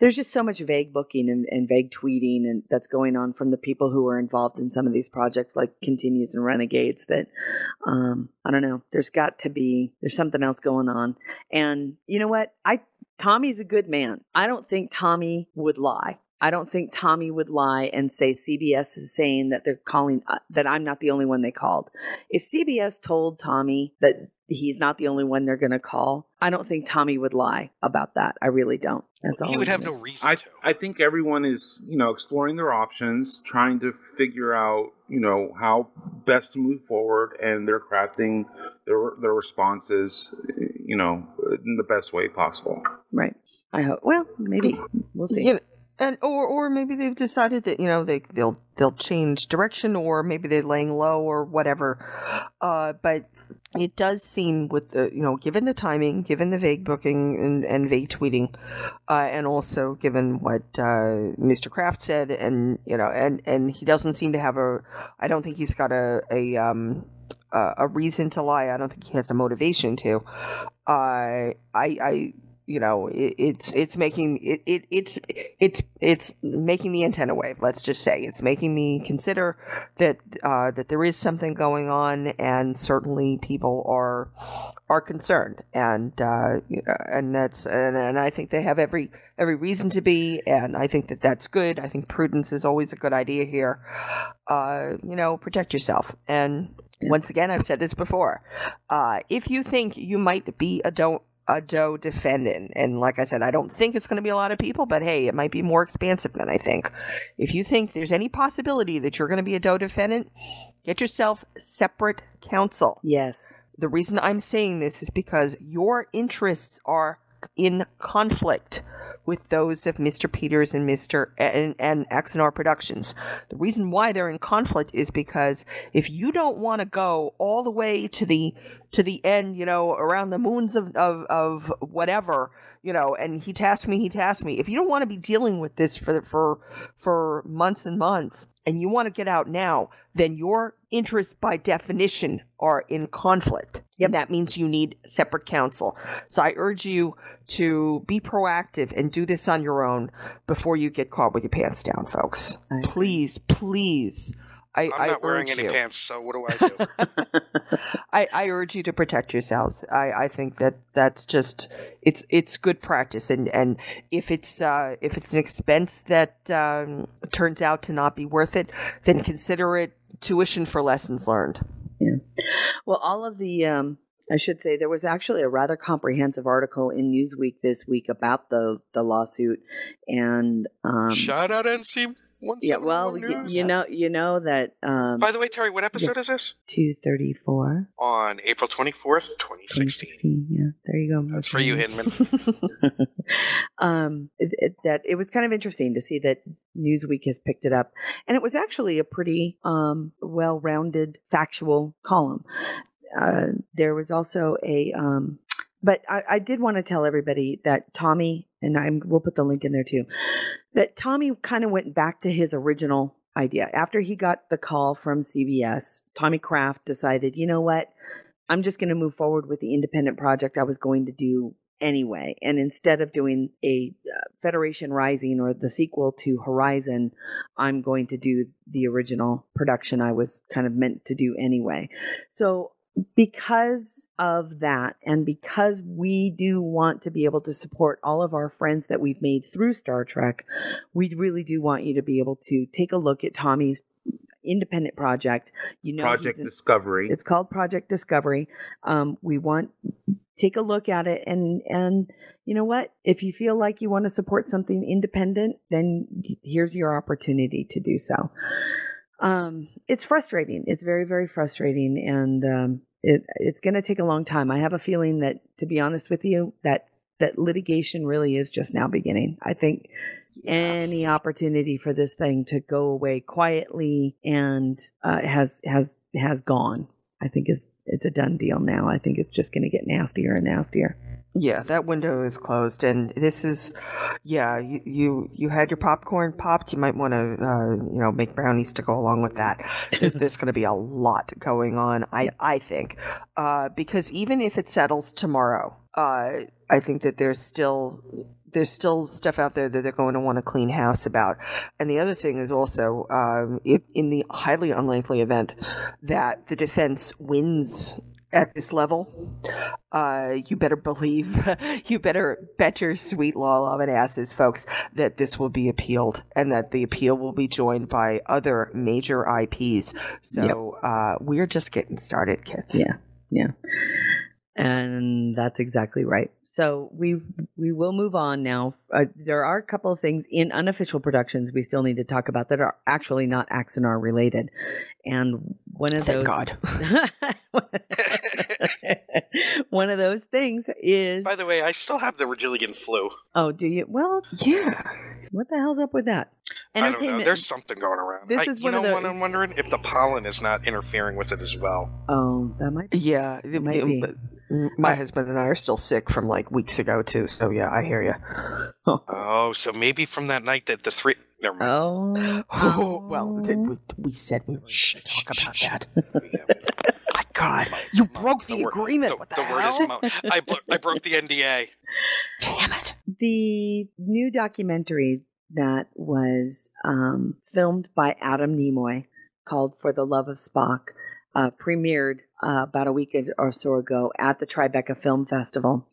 there's just so much vague booking and vague tweeting and that's going on from the people who are involved in some of these projects like Continues and Renegades that, I don't know, there's something else going on. And you know what? Tommy's a good man. I don't think Tommy would lie. I don't think Tommy would lie and say CBS is saying that they're calling, that I'm not the only one they called. If CBS told Tommy that he's not the only one they're going to call, I don't think Tommy would lie about that. I really don't. That's all he would have no reason to. I think everyone is, exploring their options, trying to figure out, how best to move forward, and they're crafting their responses, in the best way possible. Right. I hope. Well, maybe we'll see. Yeah. And or maybe they've decided that they'll change direction, or maybe they're laying low or whatever. But it does seem with the given the timing, given the vague booking and vague tweeting, and also given what Mr. Kraft said, and and he doesn't seem to have I don't think he's got a reason to lie. I don't think he has a motivation to. It's making the antenna wave. Let's just say it's making me consider that that there is something going on, and certainly people are concerned, and I think they have every reason to be, and I think that's good. I think prudence is always a good idea here. Protect yourself. And once again, I've said this before. If you think you might be a Doe defendant. And like I said, I don't think it's going to be a lot of people, but hey, it might be more expansive than I think. If you think there's any possibility that you're going to be a Doe defendant, get yourself separate counsel. Yes. The reason I'm saying this is because your interests are in conflict with those of Mr. Peters and Axonar Productions. The reason why they're in conflict is because if you don't want to go all the way to the end, around the moons of whatever, and he tasked me. If you don't want to be dealing with this for months and months, and you want to get out now, then your interests by definition are in conflict. Yep. And that means you need separate counsel. So I urge you to be proactive and do this on your own before you get caught with your pants down, folks. Please. I'm not wearing any pants, so what do I do? I urge you to protect yourselves. I think that's just it's good practice, and if it's an expense that turns out to not be worth it, then consider it tuition for lessons learned. Yeah. Well, all of the I should say there was actually a rather comprehensive article in Newsweek this week about the lawsuit, and shout out NC. Yeah, well, you know that... by the way, Terry, what episode is this? 234. On April 24th, 2016. Yeah, there you go. That's for you, Hinman. It was kind of interesting to see that Newsweek has picked it up. And it was actually a pretty well-rounded, factual column. There was also a... but I did want to tell everybody that Tommy, and we'll put the link in there too, that Tommy kind of went back to his original idea. After he got the call from CBS, Tommy Kraft decided, you know what, I'm just going to move forward with the independent project I was going to do anyway. And instead of doing a Federation Rising or the sequel to Horizon, I'm going to do the original production I was kind of meant to do anyway. So because of that, and because we do want to be able to support all of our friends that we've made through Star Trek, we really do want you to be able to take a look at Tommy's independent project. You know, Project Discovery. It's called Project Discovery. Take a look at it, and you know what? If you feel like you want to support something independent, then here's your opportunity to do so. It's frustrating. It's very, very frustrating, and it's going to take a long time. I have a feeling that, to be honest with you, that litigation really is just now beginning. I think any opportunity for this thing to go away quietly and has gone. I think it's a done deal now. I think it's just going to get nastier and nastier. Yeah, that window is closed, and this is, yeah, you had your popcorn popped. You might want to, make brownies to go along with that. There's going to be a lot going on, I think, because even if it settles tomorrow, I think that there's still stuff out there that they're going to want to clean house about. And the other thing is also, if in the highly unlikely event that the defense wins at this level, you better bet your sweet law-loving asses, folks, that this will be appealed, and that the appeal will be joined by other major IPs. So yep. We're just getting started, kids. Yeah. And that's exactly right. So we will move on now. There are a couple of things in unofficial productions we still need to talk about that are actually not Axanar related. And one of those... Thank God. One of those things is... By the way, I still have the Rigilligan flu. Oh, do you? Well, yeah. What the hell's up with that? I don't know. There's something going around. What I'm wondering? If the pollen is not interfering with it as well. Oh, that might be. Yeah, it might be. My husband and I are still sick from like weeks ago too. So yeah, I hear you. Oh, so maybe from that night that the three... Never mind. Oh, well, we said we were going to talk about that. My God, you broke the agreement. What the hell? Word is I broke the NDA. Damn it. The new documentary that was filmed by Adam Nimoy called For the Love of Spock premiered about a week or so ago at the Tribeca Film Festival.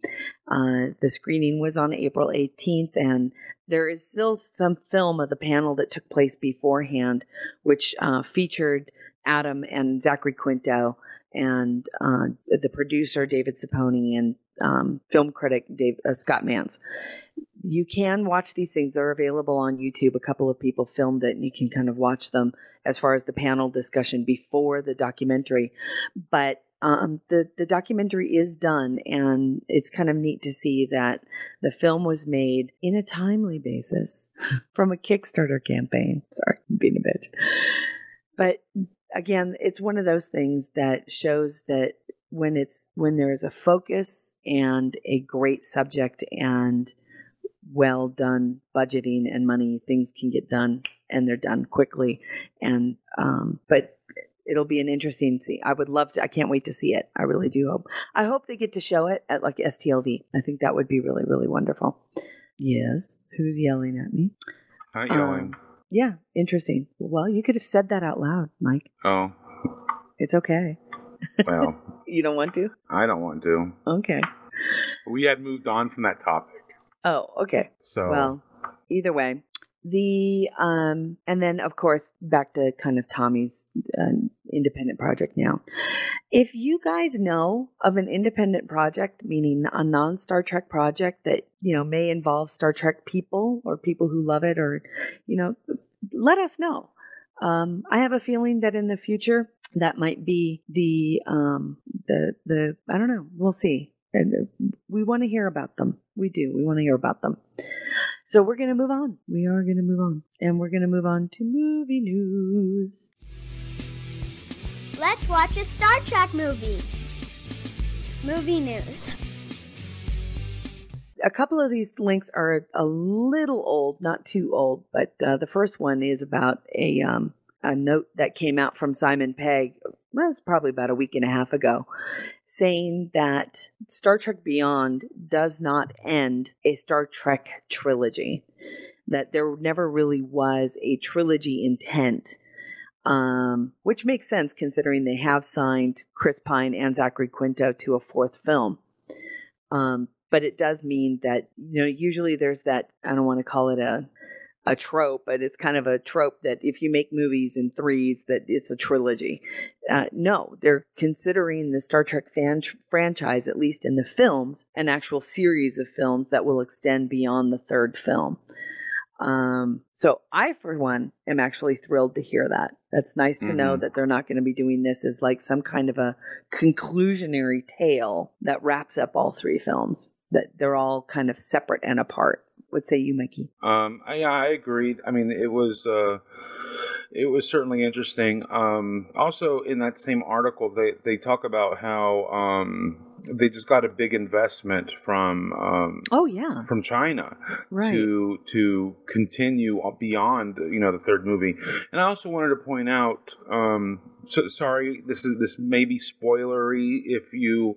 The screening was on April 18th, and there is still some film of the panel that took place beforehand, which featured Adam and Zachary Quinto and the producer, David Saponi, and film critic, Scott Manns. You can watch these things. They're available on YouTube. A couple of people filmed it, and you can kind of watch them as far as the panel discussion before the documentary. But the documentary is done, and it's kind of neat to see that the film was made in a timely basis from a Kickstarter campaign. Sorry, I'm being a bitch. But again, it's one of those things that shows that when there's a focus and a great subject and well done budgeting and money, things can get done, and they're done quickly. And but it'll be an interesting see. I can't wait to see it. I really do hope. I hope they get to show it at like STLV. I think that would be really, really wonderful. Yes. Who's yelling at me? Not yelling. Yeah. Interesting. Well, you could have said that out loud, Mike. Oh. It's okay. Well. You don't want to? I don't want to. Okay. We had moved on from that topic. Oh, okay. So, well, either way, and then of course back to kind of Tommy's independent project now. If you guys know of an independent project, meaning a non-Star Trek project that may involve Star Trek people or people who love it, or let us know. I have a feeling that in the future that might be the I don't know. We'll see. We want to hear about them. We do. We want to hear about them. So we're going to move on. We are going to move on. And we're going to move on to movie news. Let's watch a Star Trek movie. Movie news. A couple of these links are a little old, not too old, but the first one is about a note that came out from Simon Pegg. Well, it was probably about a week and a half ago, saying that Star Trek Beyond does not end a Star Trek trilogy, that there never really was a trilogy intent. which makes sense considering they have signed Chris Pine and Zachary Quinto to a fourth film. But it does mean that, you know, usually there's that, I don't want to call it a trope, but it's kind of a trope that if you make movies in threes, that it's a trilogy. No, they're considering the Star Trek franchise, at least in the films, an actual series of films that will extend beyond the third film. So I, for one, am actually thrilled to hear that. That's nice to know that they're not going to be doing this as like some kind of a conclusionary tale that wraps up all three films, that they're all kind of separate and apart. What say you, Mikey? I agreed. I mean, it was certainly interesting. Also, in that same article, they talk about how they just got a big investment from from China, right, to continue beyond, you know, the third movie. And I also wanted to point out. So sorry, this may be spoilery if you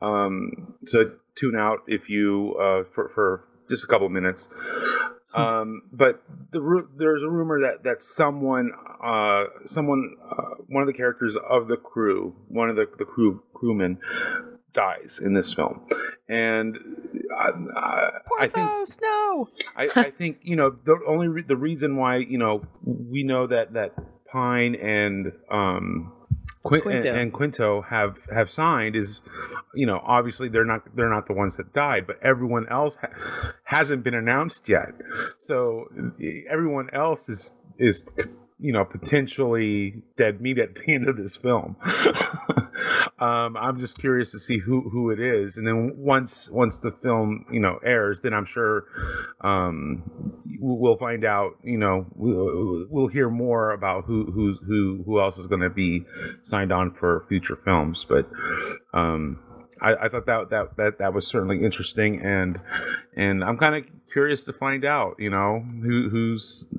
so tune out if you for just a couple minutes. But there's a rumor that one of the characters of the crew, one of the crewmen, dies in this film, and I think Porthos, no. I think, you know, the reason why, you know, we know that Pine and Quinto have signed is, you know, obviously they're not the ones that died, but everyone else hasn't been announced yet. So everyone else is, you know, potentially dead meat at the end of this film. I'm just curious to see who it is, and then once the film, you know, airs, then I'm sure we'll find out. You know, we'll hear more about who else is going to be signed on for future films. But I thought that was certainly interesting, and I'm kind of curious to find out, you know, who's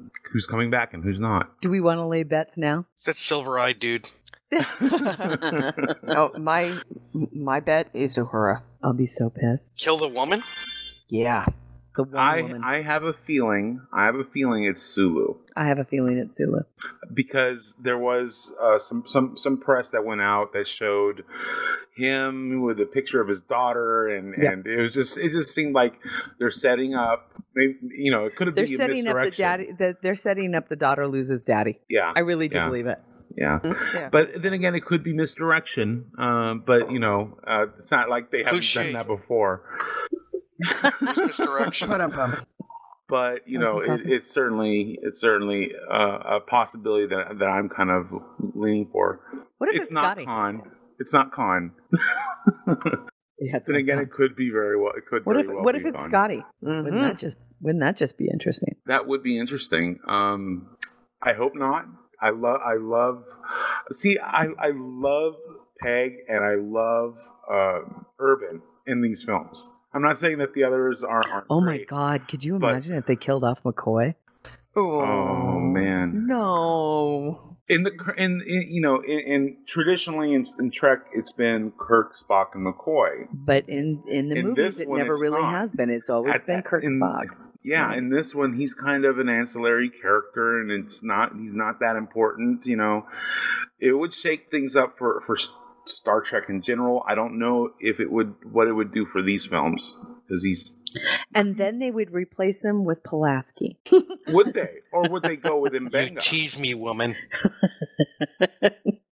coming back and who's not. Do we want to lay bets now? That silver-eyed dude. No, my bet is Uhura. I'll be so pissed. Kill the woman? Yeah. The woman. I have a feeling it's Sulu. I have a feeling it's Sulu. Because there was some press that went out that showed him with a picture of his daughter, and it just seemed like they're setting up. Maybe, you know, it could have been a misdirection. They're setting up the daughter loses daddy. Yeah, I really do believe it. Yeah. Yeah, but then again, it could be misdirection. But you know, it's not like they haven't done that before. Misdirection. But you know, it's certainly a possibility that I'm kind of leaning for. What if it's not Scotty? Khan? It's not Khan. Then again, it could be very well. It could. What if it's Khan? Scotty? Mm-hmm. Wouldn't that just be interesting? That would be interesting. I hope not. I love Peg and I love Urban in these films. I'm not saying that the others aren't. Oh my God! Could you imagine if they killed off McCoy? Oh man! No. In traditionally in Trek, it's been Kirk, Spock, and McCoy. But in the movies, it never really has been. It's always been Kirk, Spock. Yeah, in this one, he's kind of an ancillary character, and he's not that important, you know. It would shake things up for Star Trek in general. I don't know what it would do for these films, because he's. And then they would replace him with Pulaski. Would they, or would they go with Mbenga? You tease me, woman.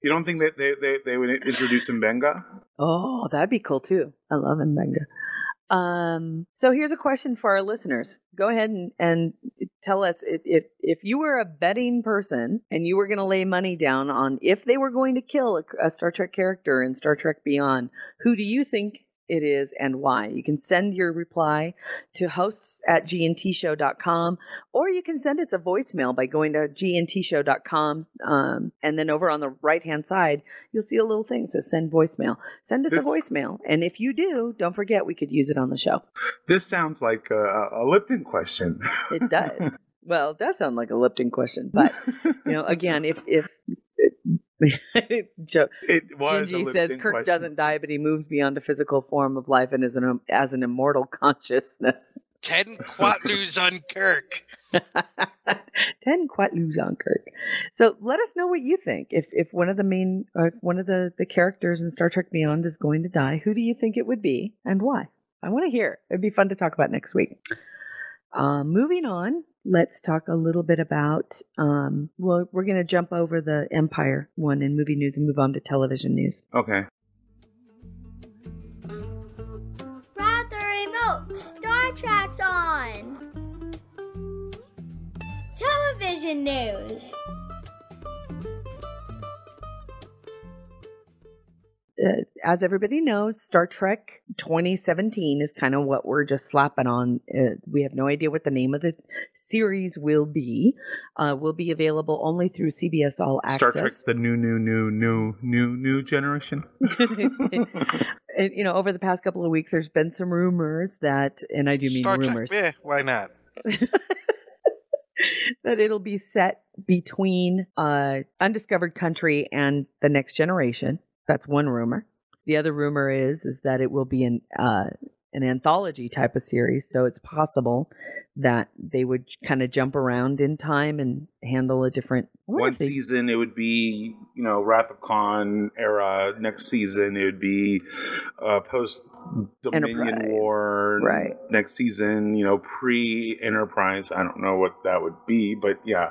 You don't think that they would introduce Mbenga? Oh, that'd be cool too. I love Mbenga. So here's a question for our listeners. Go ahead and tell us if you were a betting person and you were going to lay money down on if they were going to kill a Star Trek character in Star Trek Beyond, who do you think it is and why? You can send your reply to hosts@gntshow.com, or you can send us a voicemail by going to gntshow.com. And then over on the right-hand side, you'll see a little thing that says send voicemail. Send us a voicemail. And if you do, don't forget, we could use it on the show. This sounds like a Lipton question. It does. Well, it does sound like a Lipton question. But, you know, again, if Gingy says Kirk doesn't die, but he moves beyond a physical form of life and is as an immortal consciousness. 10 Quatlus on Kirk. 10 Quatlus on Kirk. So let us know what you think. If one of the main, or one of the characters in Star Trek Beyond is going to die, who do you think it would be and why? I want to hear. It'd be fun to talk about next week. Moving on, let's talk a little bit about, well, we're going to jump over the Empire one in movie news and move on to television news. Okay. Grab the remote. Star Trek's on. Television news. As everybody knows, Star Trek 2017 is kind of what we're just slapping on. We have no idea what the name of the series will be. Will be available only through CBS All Access. Star Trek, the new generation. You know, over the past couple of weeks, there's been some rumors that, and I do mean Star rumors. Trek, yeah, why not? That it'll be set between Undiscovered Country and The Next Generation. That's one rumor. The other rumor is that it will be an anthology type of series. So it's possible that they would kind of jump around in time and handle a different... One season, it would be, you know, Wrath of Khan era. Next season, it would be post-Dominion War. Right. Next season, you know, pre-Enterprise. I don't know what that would be, but yeah.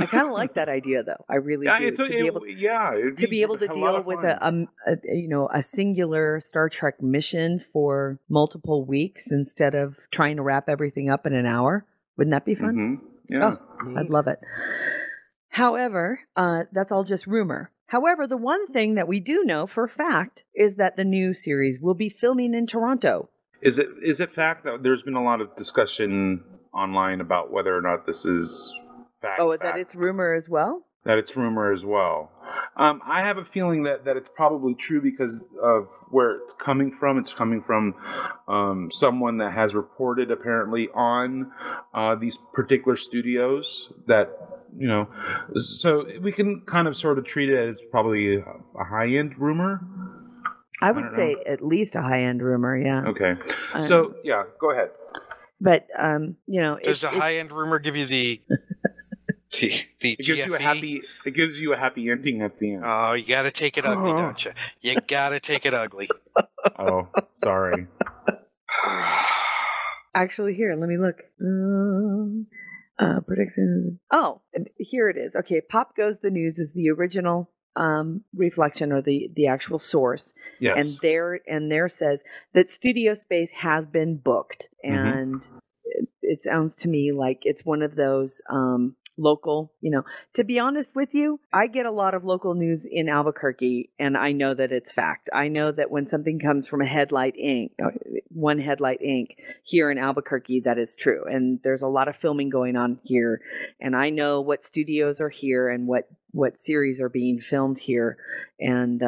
I kind of like that idea, though. I really do. To be able to deal with a singular Star Trek mission for multiple weeks instead of trying to wrap everything up in an hour. Wouldn't that be fun? Mm-hmm. Yeah. Oh, I'd love it. However, that's all just rumor. However, the one thing that we do know for a fact is that the new series will be filming in Toronto. Is it fact that there's been a lot of discussion online about whether or not this is fact? Oh, that it's rumor as well? That it's rumor as well. I have a feeling that it's probably true because of where it's coming from. It's coming from someone that has reported apparently on these particular studios that, you know, so we can kind of sort of treat it as probably a high-end rumor. I would say at least a high-end rumor, yeah. Okay. So, yeah, go ahead. But, you know. Does a high-end rumor give you the... It gives you a happy ending at the end. Oh, you got to take it ugly, don't you? You got to take it ugly. Oh, sorry. Actually, here, let me look. Prediction. Oh, here it is. Okay, Pop Goes the News is the original reflection or the actual source. Yes. And there says that studio space has been booked, and it sounds to me like it's one of those. Local, you know, to be honest with you, I get a lot of local news in Albuquerque, and I know that it's fact. I know that when something comes from One Headlight Inc. here in Albuquerque, that is true. And there's a lot of filming going on here. And I know what studios are here and what series are being filmed here. And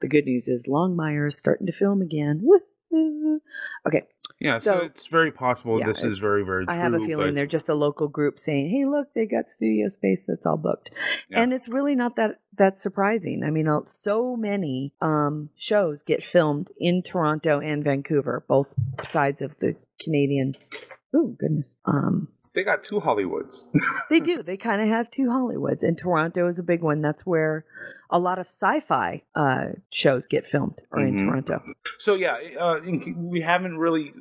the good news is Longmire is starting to film again. Woo-hoo. Okay. Yeah, so it's very possible this is very, very true. I have a feeling they're just a local group saying, hey, look, they got studio space that's all booked. Yeah. And it's really not that surprising. I mean, so many shows get filmed in Toronto and Vancouver, both sides of the Canadian. Oh, goodness. They got two Hollywoods. They do. They kind of have two Hollywoods. And Toronto is a big one. That's where a lot of sci-fi shows get filmed are in Toronto. So, yeah, we haven't really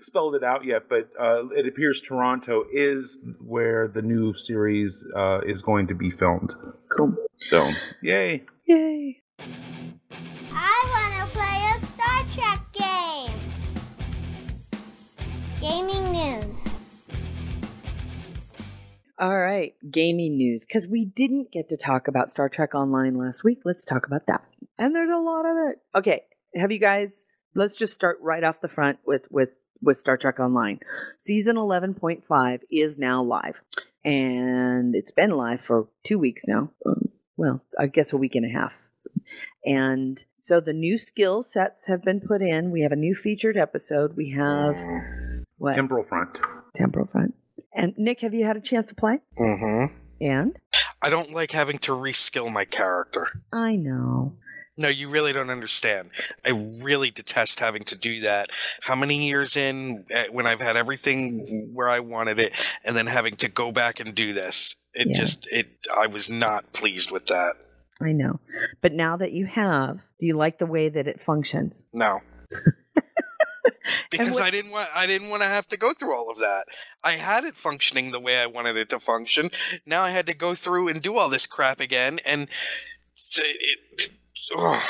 spelled it out yet, but it appears Toronto is where the new series is going to be filmed. Cool. So, yay. Yay. I want to play a Star Trek game. Gaming news. All right, gaming news, because we didn't get to talk about Star Trek Online last week. Let's talk about that. And there's a lot of it. Okay, have you guys, let's just start right off the front with Star Trek Online. Season 11.5 is now live, and it's been live for 2 weeks now. Well, I guess a week and a half. And so the new skill sets have been put in. We have a new featured episode. We have what? Temporal Front. And Nick, have you had a chance to play? Mm-hmm. And? I don't like having to reskill my character. I know. No, you really don't understand. I really detest having to do that. How many years in when I've had everything where I wanted it and then having to go back and do this. It I was not pleased with that. I know. But now that you have, do you like the way that it functions? No. Because I didn't want to have to go through all of that. I had it functioning the way I wanted it to function. Now I had to go through and do all this crap again, and I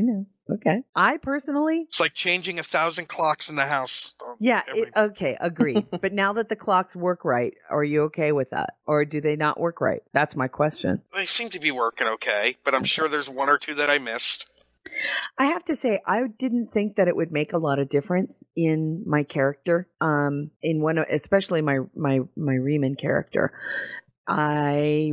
know. Okay. I personally, it's like changing 1,000 clocks in the house. Yeah. Okay. Agree. But now that the clocks work right, are you okay with that? Or do they not work right? That's my question. They seem to be working okay, but I'm sure there's one or two that I missed. I have to say, I didn't think that it would make a lot of difference in my character, in one, especially my Riemann character. I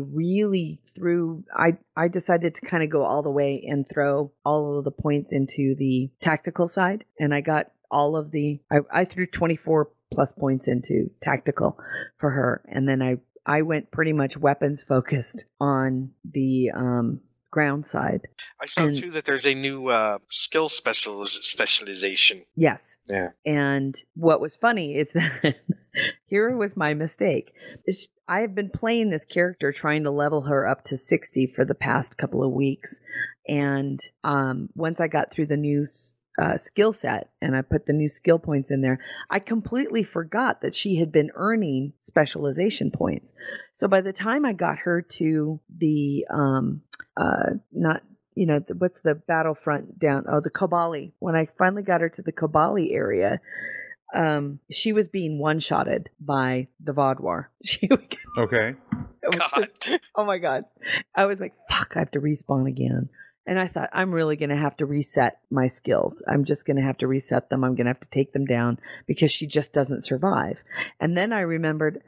decided to kind of go all the way and throw all of the points into the tactical side. And I got all of the, I threw 24 plus points into tactical for her. And then I went pretty much weapons focused on the, ground side. I saw too that there's a new skill specialization. Yes. Yeah. And what was funny is that here was my mistake. I have been playing this character, trying to level her up to 60 for the past couple of weeks. And once I got through the new skill set and I put the new skill points in there, I completely forgot that she had been earning specialization points. So by the time I got her to the what's the battlefront down? Oh, the Kobali. When I finally got her to the Kobali area, she was being one-shotted by the Vodwar. Okay. Oh my God. I was like, fuck, I have to respawn again. And I thought, I'm really going to have to reset my skills. I'm just going to have to reset them. I'm going to have to take them down because she just doesn't survive. And then I remembered,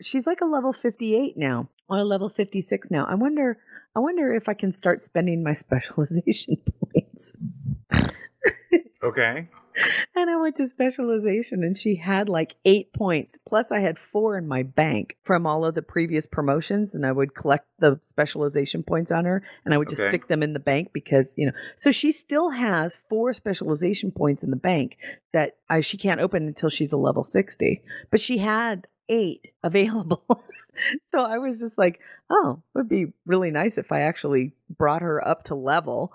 she's like a level 58 now, or a level 56 now. I wonder if I can start spending my specialization points. Okay. And I went to specialization and she had like 8 points. Plus I had 4 in my bank from all of the previous promotions, and I would collect the specialization points on her and I would just stick them in the bank because, so she still has 4 specialization points in the bank that she can't open until she's a level 60, but she had 8 available. So I was just like, oh, it would be really nice if I actually brought her up to level.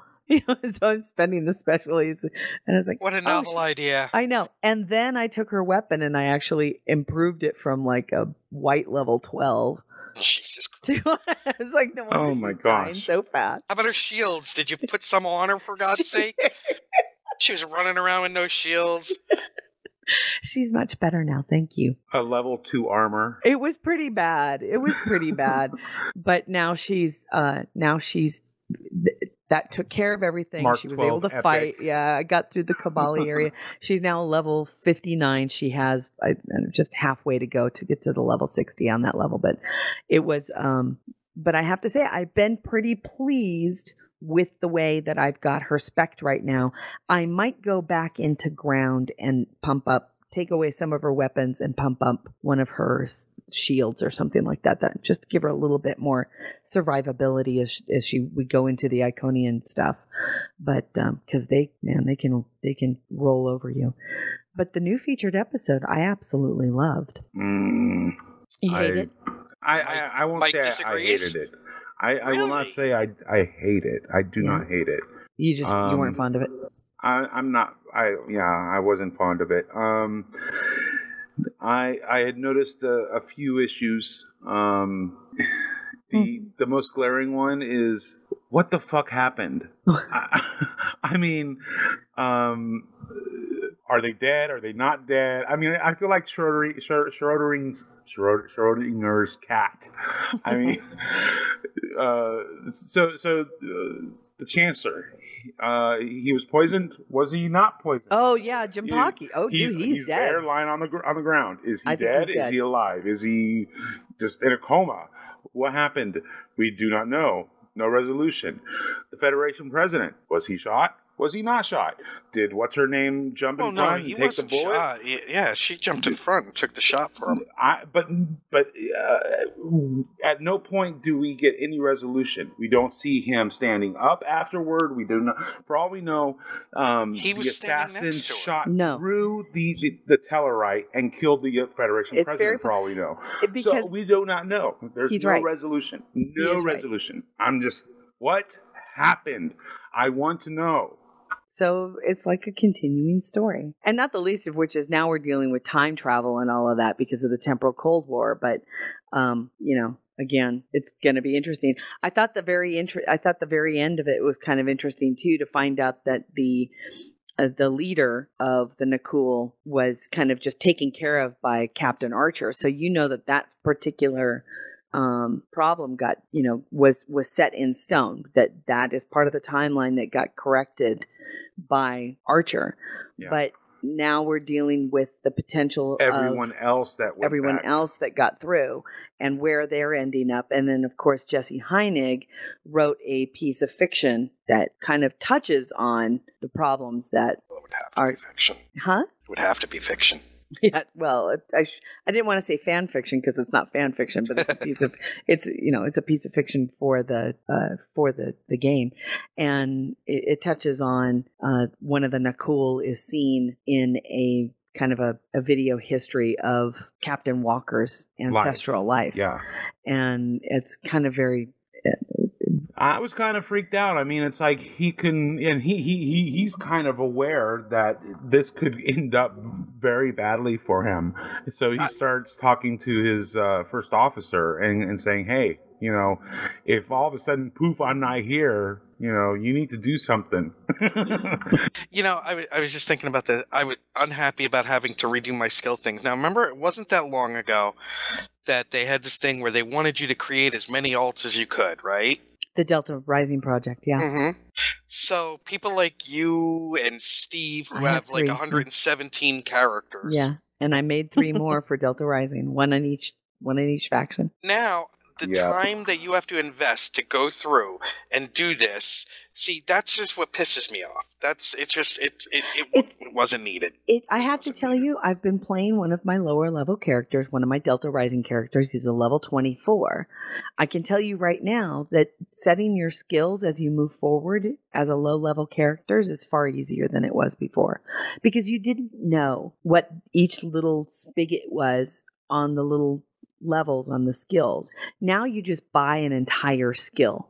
So I'm spending the specialties. And I was like, what a novel idea. I know. And then I took her weapon and I actually improved it from like a white level 12. Jesus Christ. I was like, no wonder. Oh my gosh. So fast. How about her shields? Did you put some on her, for God's sake? She was running around with no shields. She's much better now. Thank you. A level 2 armor. It was pretty bad. But now she's that took care of everything. Mark, she was able to epic. Fight. Yeah, I got through the Kabali area. She's now level 59. She has just halfway to go to get to the level 60 on that level. But it was. But I have to say, I've been pretty pleased with the way that I've got her spec'd right now. I might go back into ground and pump up, take away some of her weapons and pump up one of her shields or something like that. That just give her a little bit more survivability as she would go into the Iconian stuff. But because they can roll over you. But the new featured episode, I absolutely loved. You hate it? I won't say I hated it. I will not say I hate it. I do not hate it. You just you weren't fond of it. I wasn't fond of it. I had noticed a few issues. The most glaring one is, what the fuck happened? I mean, are they dead? Are they not dead? I mean, I feel like Schrodinger's cat. I mean, the Chancellor, he was poisoned. Was he not poisoned? Oh yeah, Jimpaki. Oh, he's dead. He's there lying on the ground. Is he dead? Is he alive? Is he just in a coma? What happened? We do not know. No resolution. The Federation president, was he shot? Was he not shot? Did what's-her-name jump in front and take the bullet? Shot. Yeah, she jumped in front and took the shot for him. But at no point do we get any resolution. We don't see him standing up afterward. We do not. For all we know, he was the assassin shot through the Tellarite and killed the Federation president, for all we know. So we do not know. There's no resolution. No resolution. I'm just, what happened? I want to know. So it's like a continuing story. And not the least of which is now we're dealing with time travel and all of that because of the temporal Cold War. But, again, it's going to be interesting. I thought the very end of it was kind of interesting, too, to find out that the leader of the Nakul was kind of just taken care of by Captain Archer. So you know that particular problem got, was set in stone, that is part of the timeline that got corrected by Archer. Yeah. But now we're dealing with the potential everyone else that got through and where they're ending up. And then of course, Jesse Heinig wrote a piece of fiction that kind of touches on the problems that are fiction. Huh? It would have to be fiction. Yeah, well, I didn't want to say fan fiction because it's not fan fiction, but it's a piece of it's a piece of fiction for the game, and it touches on one of the Nakul is seen in a kind of a video history of Captain Walker's ancestral life. Yeah, and it's kind of very. I was kind of freaked out. I mean, it's like he's kind of aware that this could end up very badly for him. So he starts talking to his first officer and saying, hey, if all of a sudden, poof, I'm not here, you need to do something. I was just thinking about that. I was unhappy about having to redo my skill things. Now, remember, it wasn't that long ago that they had this thing where they wanted you to create as many alts as you could, right? The Delta Rising Project, yeah. Mm-hmm. So people like you and Steve who have like 117 characters. Yeah, and I made 3 more for Delta Rising, one in each faction. Now, the time that you have to invest to go through and do this, see, that's just what pisses me off. It wasn't needed. I have to tell you, I've been playing one of my lower level characters, one of my Delta Rising characters. He's a level 24. I can tell you right now that setting your skills as you move forward as a low level characters is far easier than it was before, because you didn't know what each little spigot was on the little levels on the skills. Now you just buy an entire skill,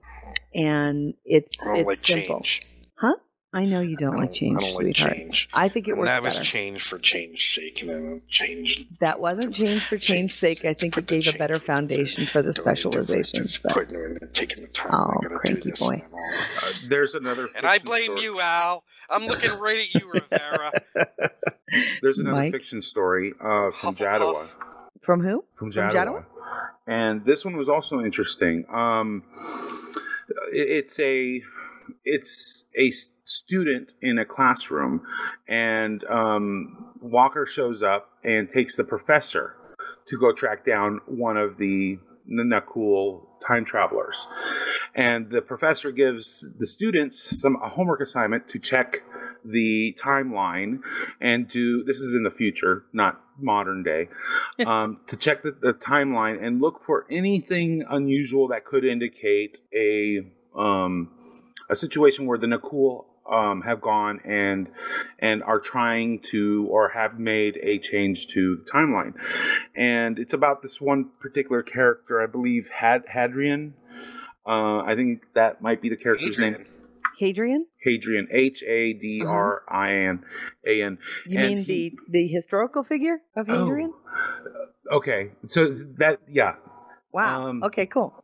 and it's simple. Change. Huh? I know you don't like change. I don't like change. I think it works better. That was change for change's sake. That wasn't change for change's sake. I think it gave a better foundation for the specialization. Taking the time. Oh, cranky boy. There's another. And I blame you, Al. I'm looking right at you, Rivera. There's another fiction story from Jattawa. From who? From Jattawa. And this one was also interesting. It's a student in a classroom, and Walker shows up and takes the professor to go track down one of the Nakul time travelers. And the professor gives the students a homework assignment to check the timeline and this is in the future, not modern day, to check the timeline and look for anything unusual that could indicate a situation where the Nakul have gone and are trying to or have made a change to the timeline. And it's about this one particular character, I believe, Hadrian. I think that might be the character's name. Hadrian? Hadrian. Hadrian. You mean the historical figure of Hadrian? Oh, okay. So that, yeah. Wow. Okay, cool.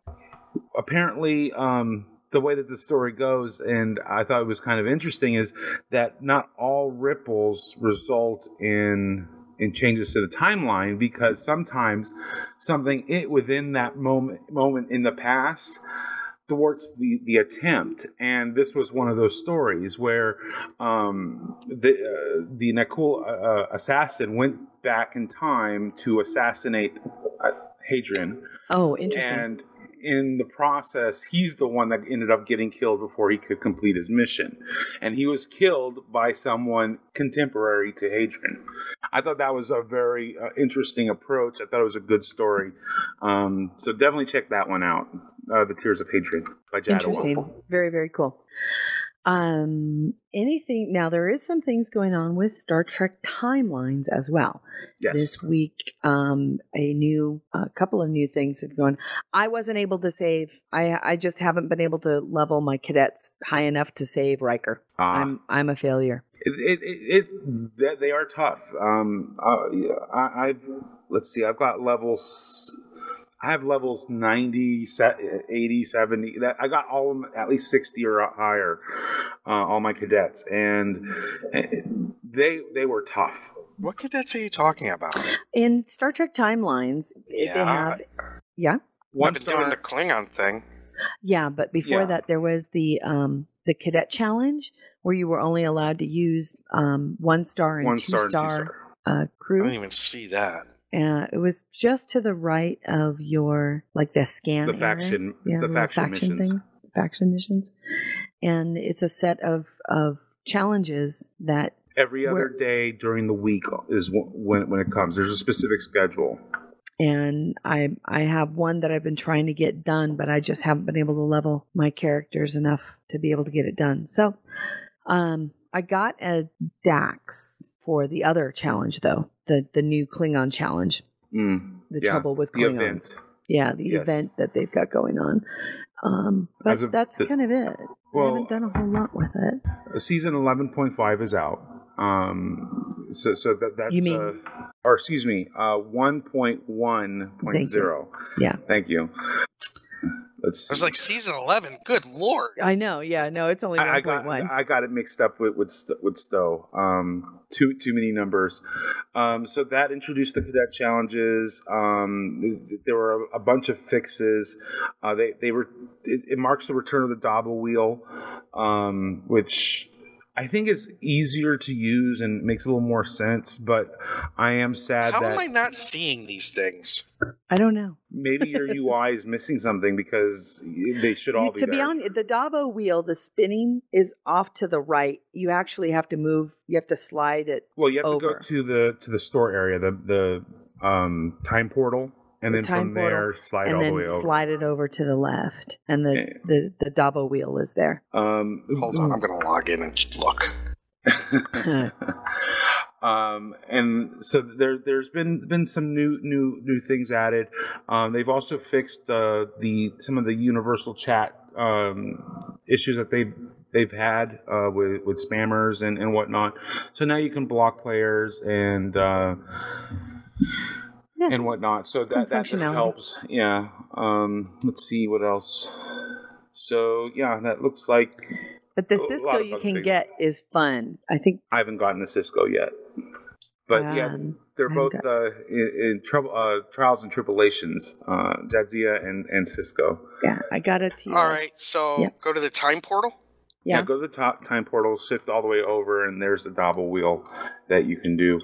Apparently, the way that the story goes, and I thought it was kind of interesting, is that not all ripples result in changes to the timeline, because sometimes something within that moment in the past thwarts the attempt. And this was one of those stories where the Nakul assassin went back in time to assassinate Hadrian. Oh, interesting. And in the process, he's the one that ended up getting killed before he could complete his mission. And he was killed by someone contemporary to Hadrian. I thought that was a very interesting approach. I thought it was a good story. So definitely check that one out, The Tears of Hadrian by Jadua. Interesting. Very, very cool. Anything now? There is some things going on with Star Trek timelines as well. Yes. This week, a couple of new things have gone. I wasn't able to save. I just haven't been able to level my cadets high enough to save Riker. I'm a failure. They are tough. I've got levels. I have levels 90, 80, 70. I got all of them at least 60 or higher, all my cadets. And they were tough. What cadets are you talking about? In Star Trek timelines, they have... Yeah? I've been doing the Klingon thing. Yeah, but before that, there was the cadet challenge where you were only allowed to use one star and two star crew. I didn't even see that. It was just to the right of your, like, the scan. Faction missions. And it's a set of challenges that every other day during the week is when it comes. There's a specific schedule. And I have one that I've been trying to get done, but I just haven't been able to level my characters enough to be able to get it done. So, I got a Dax for the other challenge, though. The new Klingon challenge, trouble with Klingons, event that they've got going on. But that's kind of it. Well, I haven't done a whole lot with it. Season 11.5 is out. That's you mean, or excuse me, 1.1.0. Yeah, thank you. Let's see. I was like, season 11. Good lord! I know. Yeah, no, it's only 1.1. I got it mixed up with Stowe. Too many numbers. So that introduced the cadet challenges. There were a bunch of fixes. It marks the return of the Daba wheel, which I think is easier to use and makes a little more sense, but I am sad that... How am I not seeing these things? I don't know. Maybe your UI is missing something because they should all be there. To be honest, the Dabo wheel, the spinning, is off to the right. You actually have to move. You have to slide it over. Well, you have to go to the store area, the time portal. And then from there, slide all the way over. And then slide it over to the left. And the Dabo wheel is there. Hold on, I'm going to log in and look. And so there's been some new things added. They've also fixed some of the universal chat issues that they've had with spammers and whatnot. So now you can block players and... Yeah. And whatnot, so that helps. Yeah. Let's see what else. So yeah, that looks like. But the Cisco you can get is fun. I think I haven't gotten a Cisco yet, but they're both in trouble. Trials and Tribulations, Jadzia and Cisco. Yeah, I got it. All right, so go to the time portal. Yeah, go to the time portal, shift all the way over, and there's the Dabo wheel that you can do.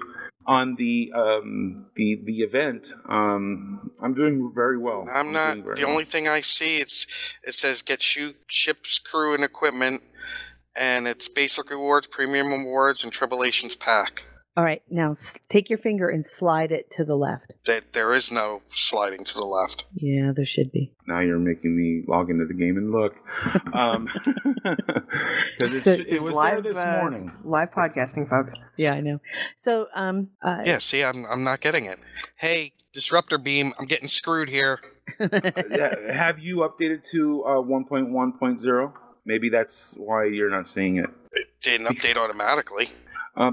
On the event, I'm doing very well. I'm not. The only thing I see it says get ship's crew and equipment, and it's basic rewards, premium rewards, and Tribulations pack. All right, now take your finger and slide it to the left. There is no sliding to the left. Yeah, there should be. Now you're making me log into the game and look. It was live there this morning. Live podcasting, folks. Yeah, I know. So, see, I'm not getting it. Hey, disruptor beam, I'm getting screwed here. Have you updated to 1.1.0? Maybe that's why you're not seeing it. It didn't update automatically.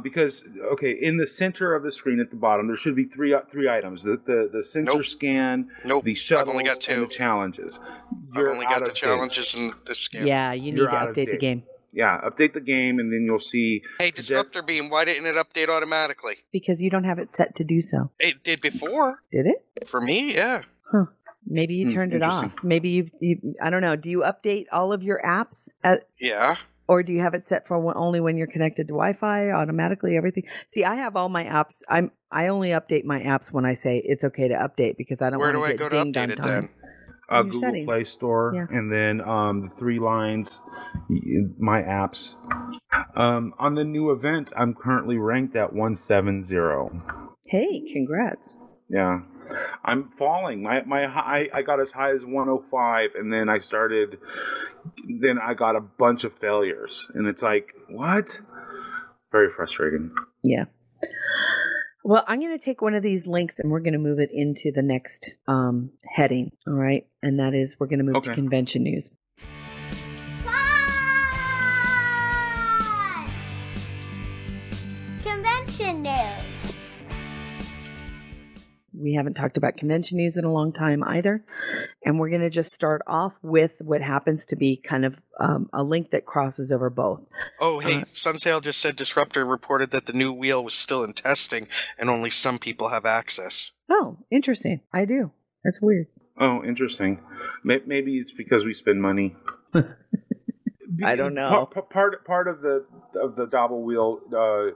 Because in the center of the screen at the bottom, there should be three items: the sensor scan, the shuttles, and the challenges. You've only got the challenges and the scan. Yeah, you're need to update the game. Yeah, update the game, and then you'll see. Hey, disruptor beam, why didn't it update automatically? Because you don't have it set to do so. It did before. Did it? For me, yeah. Huh. Maybe you turned it off. Maybe you. I don't know. Do you update all of your apps? Yeah. Or do you have it set for only when you're connected to Wi-Fi, automatically, everything? See, I have all my apps. I only update my apps when I say it's okay to update because I don't want to get dinged on time. Where do I go to update it then? Google settings. Play Store, yeah. And then the three lines, my apps. On the new event, I'm currently ranked at 170. Hey, congrats. Yeah. I'm falling. My high, I got as high as 105, and then I got a bunch of failures. And it's like, what? Very frustrating. Yeah. Well, I'm going to take one of these links and we're going to move it into the next heading. All right. And that is, we're going to move to convention news. Bye! Convention news. We haven't talked about convention news in a long time either. And we're going to just start off with what happens to be kind of a link that crosses over both. Oh, hey, Sunsail just said Disruptor reported that the new wheel was still in testing and only some people have access. Oh, interesting. I do. That's weird. Oh, interesting. Maybe it's because we spend money. I don't know. Part of the double wheel, the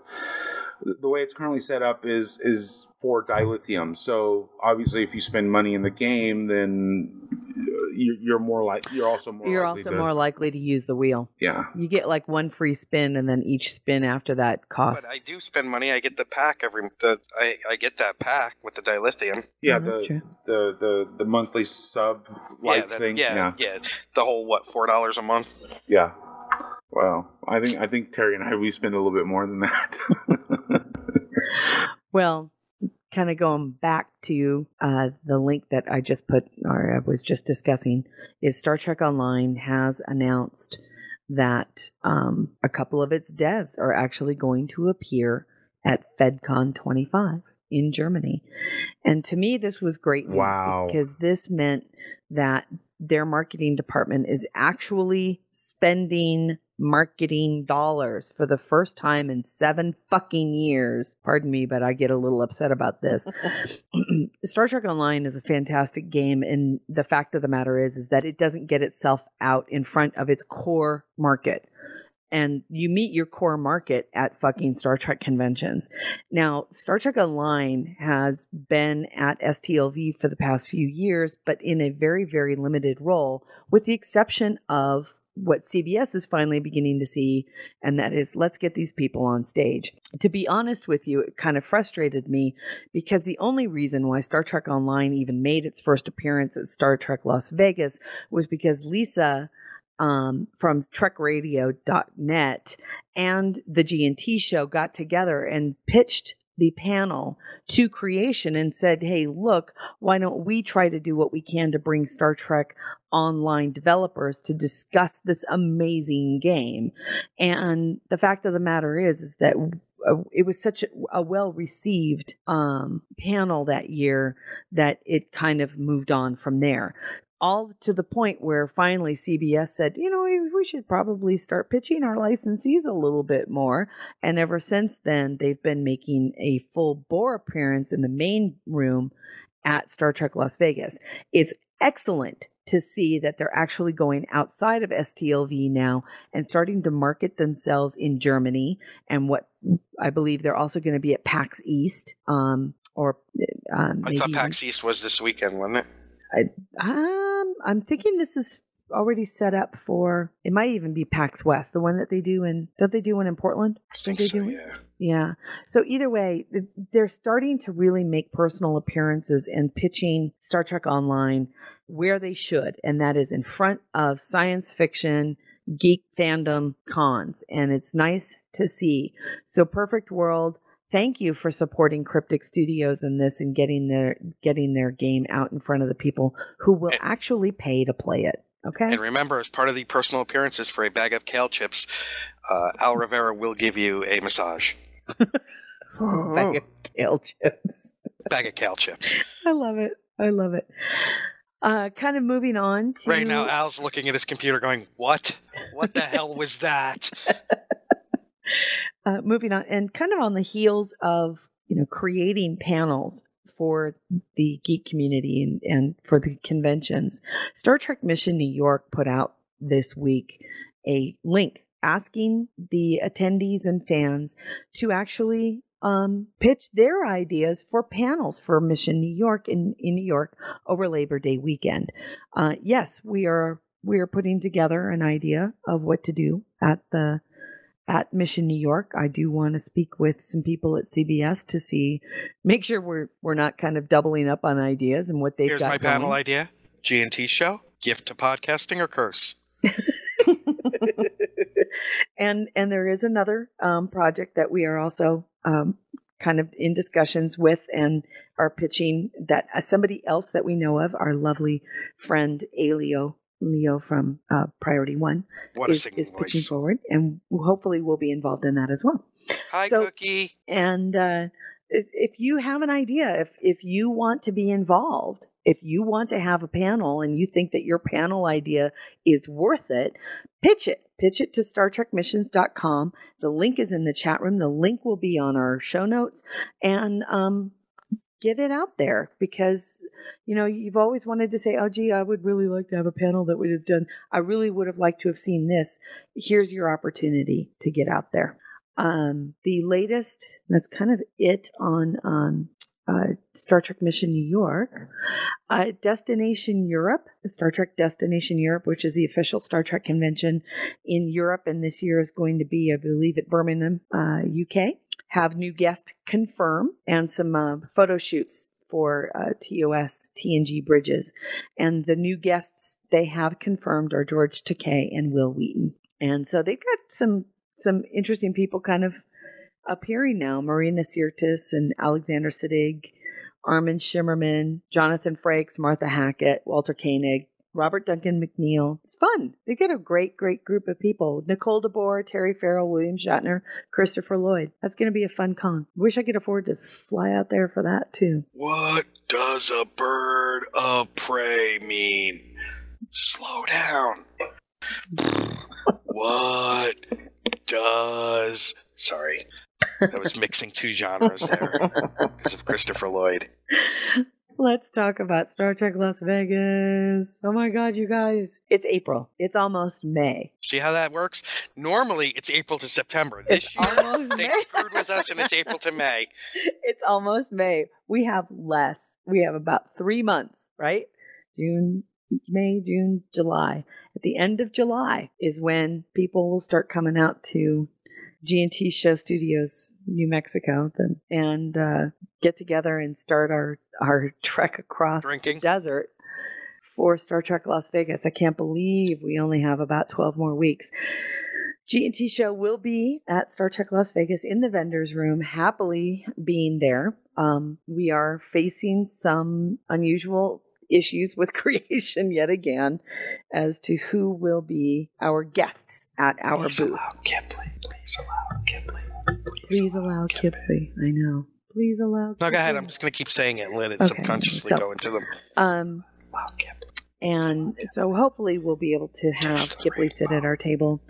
way it's currently set up is for dilithium. So obviously, if you spend money in the game, then you're also more likely to use the wheel. Yeah, you get like one free spin, and then each spin after that costs. But I do spend money. I get the pack I get that pack with the dilithium. Yeah, oh, the monthly sub thing. Yeah, the whole $4 a month. Yeah. Wow. I think Terry and we spend a little bit more than that. Well, kind of going back to the link that I just put, or I was just discussing, is Star Trek Online has announced that a couple of its devs are actually going to appear at FedCon 25 in Germany. And to me, this was great news. Wow. Because this meant that their marketing department is actually spending marketing dollars for the first time in 7 fucking years. Pardon me, but I get a little upset about this. Star Trek Online is a fantastic game, and the fact of the matter is that it doesn't get itself out in front of its core market. And you meet your core market at fucking Star Trek conventions. Now, Star Trek Online has been at STLV for the past few years, but in a very, very limited role, with the exception of what CBS is finally beginning to see, and that is, let's get these people on stage. To be honest with you, it kind of frustrated me, because the only reason why Star Trek Online even made its first appearance at Star Trek Las Vegas was because Lisa from trekradio.net and the G&T Show got together and pitched the panel to Creation and said, hey, look, why don't we try to do what we can to bring Star Trek Online developers to discuss this amazing game? And the fact of the matter is that it was such a well-received panel that year that it kind of moved on from there. All to the point where finally CBS said, you know, we should probably start pitching our licensees a little bit more. And ever since then, they've been making a full-bore appearance in the main room at Star Trek Las Vegas. It's excellent to see that they're actually going outside of STLV now and starting to market themselves in Germany. And what I believe they're also going to be at PAX East. I thought PAX East was this weekend, wasn't it? I'm thinking this is already set up for, it might even be PAX West, the one that they do in, don't they do one in Portland? I think so, yeah. Yeah. So either way, they're starting to really make personal appearances and pitching Star Trek Online where they should, and that is in front of science fiction geek fandom cons, and it's nice to see. So Perfect World, thank you for supporting Cryptic Studios in this and getting their game out in front of the people who will actually pay to play it. Okay. And remember, as part of the personal appearances for a bag of kale chips, Al Rivera will give you a massage. Bag of kale chips. Bag of kale chips. I love it. I love it. Kind of moving on to... Right now, Al's looking at his computer going, what? What the hell was that? Moving on, and kind of on the heels of, you know, creating panels for the geek community and for the conventions, Star Trek Mission New York put out this week a link asking the attendees and fans to actually pitch their ideas for panels for Mission New York in New York over Labor Day weekend. Yes, we are putting together an idea of what to do at Mission New York. I do want to speak with some people at CBS to make sure we're not kind of doubling up on ideas and what they've got. Here's my panel idea: G&T Show, gift to podcasting or curse. And there is another project that we are also kind of in discussions with and are pitching that somebody else that we know of, our lovely friend Leo from Priority One, is pitching forward, and hopefully we'll be involved in that as well. Hi, so, Cookie. And if you have an idea, if you want to be involved, if you want to have a panel and you think that your panel idea is worth it, pitch it. Pitch it to StarTrekMissions.com. The link is in the chat room. The link will be on our show notes. And get it out there, because, you know, you've always wanted to say, oh, gee, I would really like to have a panel that would have done. I really would have liked to have seen this. Here's your opportunity to get out there. The latest, that's kind of it on Star Trek Mission New York. Destination Europe, Star Trek Destination Europe, which is the official Star Trek convention in Europe, and this year is going to be, I believe, at Birmingham, UK. Have new guest confirm and some photo shoots for TOS TNG Bridges. And the new guests they have confirmed are George Takei and Will Wheaton. And so they've got some interesting people kind of appearing now. Marina Sirtis and Alexander Siddig, Armin Shimmerman, Jonathan Frakes, Martha Hackett, Walter Koenig, Robert Duncan McNeil. It's fun. They get a great, great group of people. Nicole DeBoer, Terry Farrell, William Shatner, Christopher Lloyd. That's going to be a fun con. Wish I could afford to fly out there for that, too. What does a bird of prey mean? Slow down. What does... Sorry. I was mixing two genres there because of Christopher Lloyd. Let's talk about Star Trek Las Vegas. Oh my God, you guys. It's April. It's almost May. See how that works? Normally, it's April to September. This year, they screwed with us and it's April to May. It's almost May. We have less. We have about 3 months, right? May, June, July. At the end of July is when people will start coming out to G&T Show Studios, New Mexico, and get together and start our trek across the desert for Star Trek Las Vegas. I can't believe we only have about 12 more weeks. G&T Show will be at Star Trek Las Vegas in the vendors room, happily being there. We are facing some unusual issues with creation yet again as to who will be our guests at our booth. Please allow Kipley. I know. Please allow Kipley. No, go ahead. I'm just going to keep saying it and let it subconsciously go into them. And so hopefully we'll be able to have Kipley sit at our table.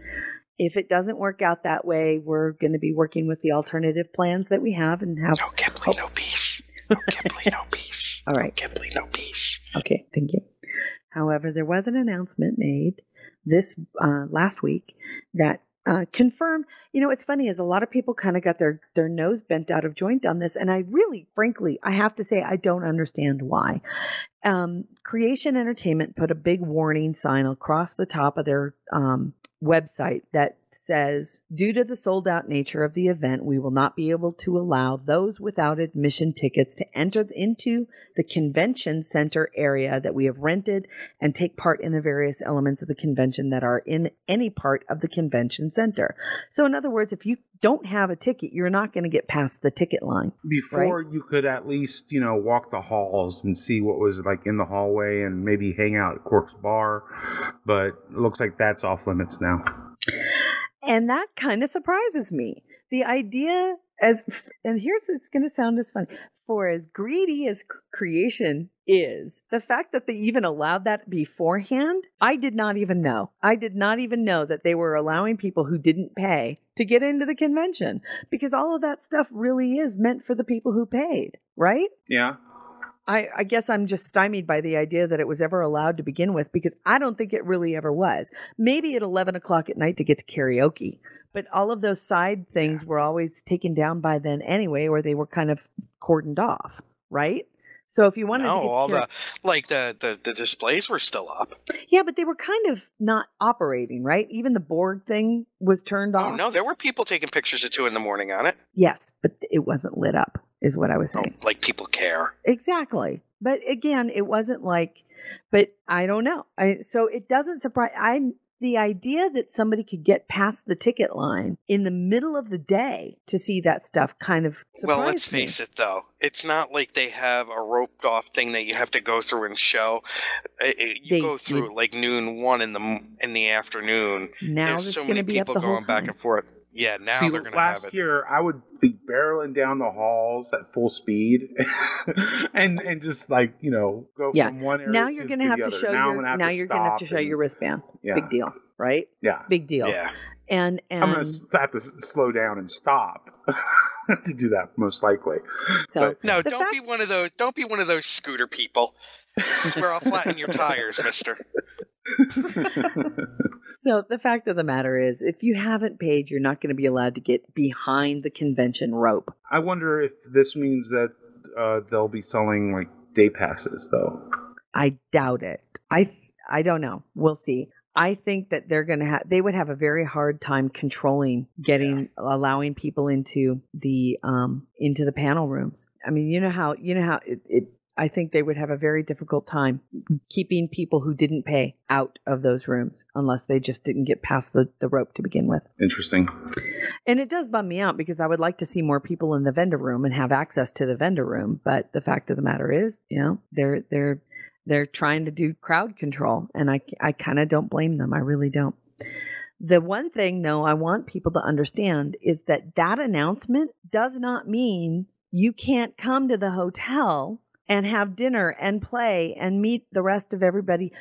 If it doesn't work out that way, we're going to be working with the alternative plans that we have and have. No Kipley, no peace. No Kipley, no peace. All right. No Kipley, no peace. Okay, thank you. However, there was an announcement made this last week that confirmed, you know, it's funny is a lot of people kind of got their nose bent out of joint on this. And I really, frankly, I have to say, I don't understand why. Creation Entertainment put a big warning sign across the top of their website that says, due to the sold out nature of the event, we will not be able to allow those without admission tickets to enter into the convention center area that we have rented and take part in the various elements of the convention that are in any part of the convention center. So in other words, if you don't have a ticket, you're not going to get past the ticket line. Before, right? You could at least, you know, walk the halls and see what was like in the hallway and maybe hang out at Cork's Bar. But it looks like that's off limits now. And that kind of surprises me. The idea and here's, it's going to sound as funny, for as greedy as creation is, the fact that they even allowed that beforehand, I did not even know. I did not even know that they were allowing people who didn't pay to get into the convention, because all of that stuff really is meant for the people who paid, right? Yeah. I guess I'm just stymied by the idea that it was ever allowed to begin with, because I don't think it really ever was. Maybe at 11 o'clock at night to get to karaoke, but all of those side things were always taken down by then anyway, or they were kind of cordoned off, right? So if you wanted to get all the displays were still up. Yeah, but they were kind of not operating, right? Even the board thing was turned off. Oh, no, there were people taking pictures at 2 in the morning on it. Yes, but it wasn't lit up is what I was saying. Oh, like people care. Exactly. But again, it wasn't like, but I don't know. So it doesn't surprise. The idea that somebody could get past the ticket line in the middle of the day to see that stuff kind of surprised Well, let's face me. It, though. It's not like they have a roped-off thing that you have to go through and show. You go through like noon, 1 in the afternoon. Now there's so many people going back and forth. Yeah, now they're going to have it. Last year, I would be barreling down the halls at full speed and just like, you know, go from one area to the other. Now you're going to have to show your wristband. Yeah. Big deal, right? Yeah. Big deal. Yeah. And I'm going to have to slow down and stop to do that, most likely. So, but, no, don't be one of those scooter people. This is where I'll flatten your tires, mister. So the fact of the matter is, if you haven't paid, you're not going to be allowed to get behind the convention rope. I wonder if this means that they'll be selling like day passes, though. I doubt it. I don't know. We'll see. I think that they're going to they would have a very hard time controlling allowing people into the panel rooms. I mean, you know how I think they would have a very difficult time keeping people who didn't pay out of those rooms unless they just didn't get past the rope to begin with. Interesting. And it does bum me out because I would like to see more people in the vendor room and have access to the vendor room. But the fact of the matter is, you know, they're trying to do crowd control. And I kind of don't blame them. I really don't. The one thing, though, I want people to understand is that announcement does not mean you can't come to the hotel and have dinner and play and meet the rest of everybody.